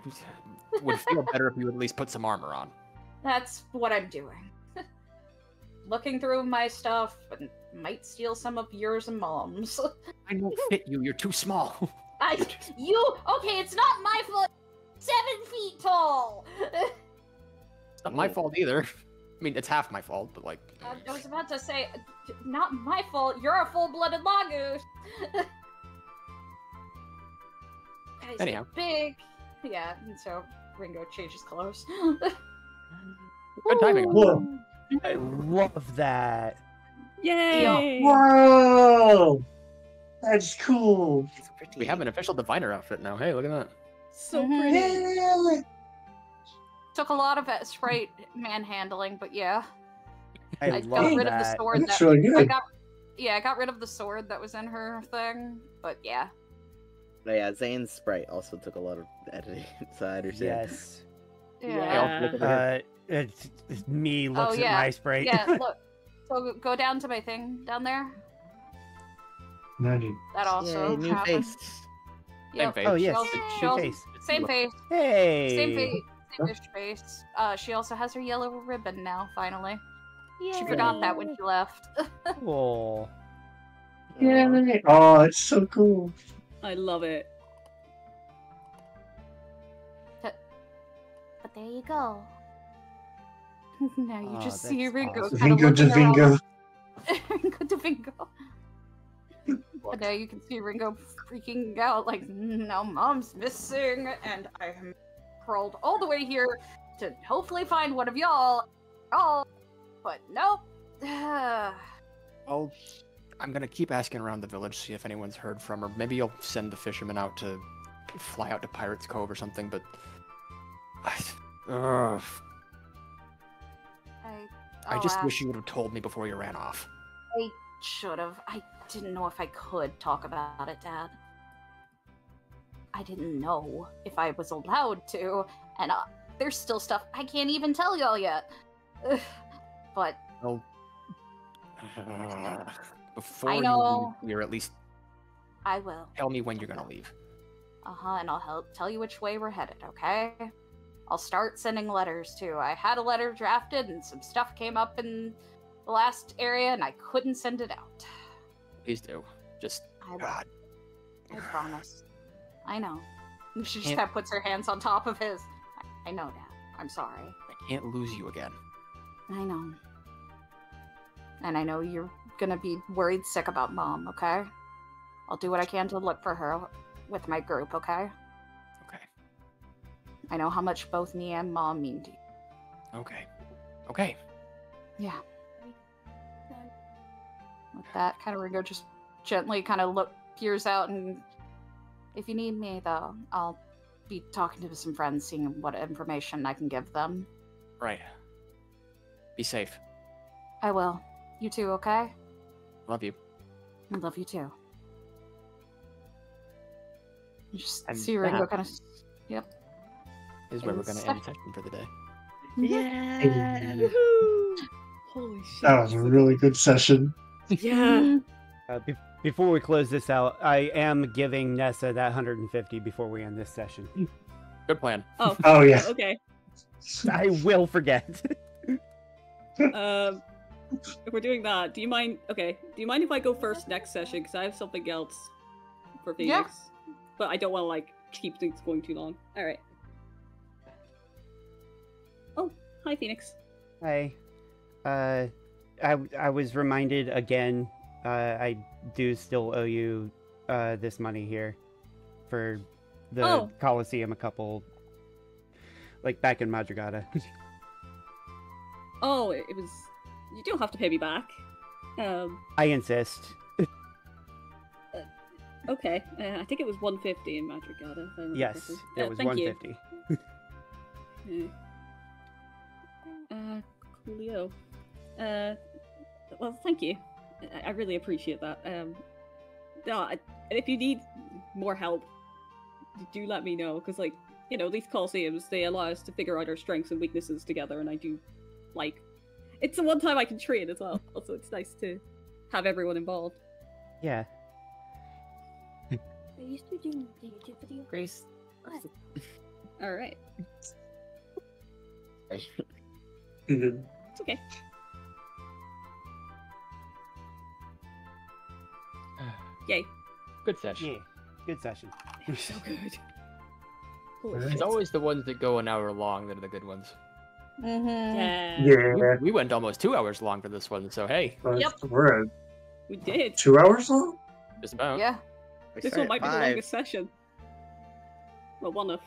would feel better if you would at least put some armor on. That's what I'm doing. Looking through my stuff, and might steal some of yours and Mom's. I won't fit you, you're too small. Okay, it's not my fault. 7 feet tall! It's not my fault either. I mean, it's half my fault, but like... I was about to say, not my fault, you're a full-blooded mongoose! Guys, anyhow. Big! Yeah, and so Ringo changes clothes. Good timing. Whoa. I love that! Yay! Whoa! That's cool! So we have an official diviner outfit now, hey, look at that. So pretty! Yay! Took a lot of sprite manhandling, but yeah. I got rid of the sword that I got rid of the sword that was in her thing, but yeah. But yeah, Zane's sprite also took a lot of editing, so I understand. Yes. Yeah. It's me looks at my sprite. Yeah, look. So go down to my thing down there. 90. That also happened. Yep. Same face. Oh yes. Same face. Hey. Same face. Face. She also has her yellow ribbon now, finally. Yay. She forgot that when she left. Oh. Yeah. Oh, it's so cool. I love it. But there you go. Now you just see Ringo. Awesome. Ringo to Vingo. But now you can see Ringo freaking out, like, now Mom's missing, and I am crawled all the way here to hopefully find one of y'all. Oh, but nope. Well, I'm gonna keep asking around the village, see if anyone's heard from her. Maybe you'll send the fishermen out to fly out to Pirate's Cove or something. But I just wish you would have told me before you ran off. I should have. I didn't know if I could talk about it, Dad. I didn't know if I was allowed to, and there's still stuff I can't even tell y'all yet. But... Well, before you leave, you're at least... I will. Tell me when you're gonna leave. Uh-huh, and I'll help tell you which way we're headed, okay? I'll start sending letters, too. I had a letter drafted, and some stuff came up in the last area, and I couldn't send it out. Please do. Just... God. I promise. I know. She just kind of puts her hands on top of his. I know, Dad. I'm sorry. I can't lose you again. I know. And I know you're gonna be worried sick about Mom, okay? I'll do what I can to look for her with my group, okay? Okay. I know how much both me and Mom mean to you. Okay. Okay. Yeah. With that, kind of Ringo just gently kind of peers out, and if you need me, though, I'll be talking to some friends, seeing what information I can give them. Right. Be safe. I will. You too, okay? Love you. I love you too. You just see Ringo kind of... Yep. Is where we're going to end session for the day. Yeah! Woohoo! Holy shit. That was a really good session. Yeah! Before we close this out, I am giving Nessa that 150 before we end this session. Good plan. Oh, oh yeah. Okay. I will forget. If we're doing that, do you mind? Okay. Do you mind if I go first next session? Because I have something else for Phoenix. Yeah. But I don't want to keep things going too long. All right. Oh, hi, Phoenix. Hi. I was reminded again. I do still owe you this money here for the Coliseum, a couple, back in Madrugada. Oh, it was... You don't have to pay me back. I insist. Okay. I think it was 150 in Madrugada. Yes, it was 150. Okay. Coolio. Well, thank you. I really appreciate that. And if you need more help, do let me know, because these Coliseums, they allow us to figure out our strengths and weaknesses together, and I do it's the one time I can train as well, so it's nice to have everyone involved. Yeah. I used to do negativity. Grace. Alright. It's okay. Yay. Good session. Yeah. Good session. They're so good. It's always the ones that go an hour long that are the good ones. Mm-hmm. Yeah. We went almost 2 hours long for this one, so hey. Yep. We did. 2 hours long? Just about. Yeah. This one might be the longest session. Well, one of.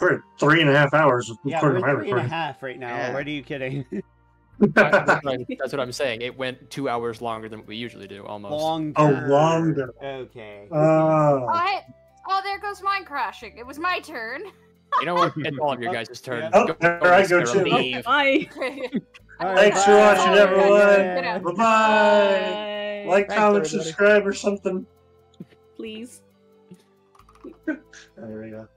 We're at 3.5 hours. Yeah, we're at 3.5 right now. Yeah. What are you kidding? That's what I'm saying. It went 2 hours longer than what we usually do, almost. Longer. Oh, longer. Okay. Oh, there goes mine crashing. It was my turn. You know what? It's all of your guys' turn. Oh, there I go. Bye. Thanks for watching, everyone. Bye-bye. Like, comment, subscribe, or something. Please. There we go.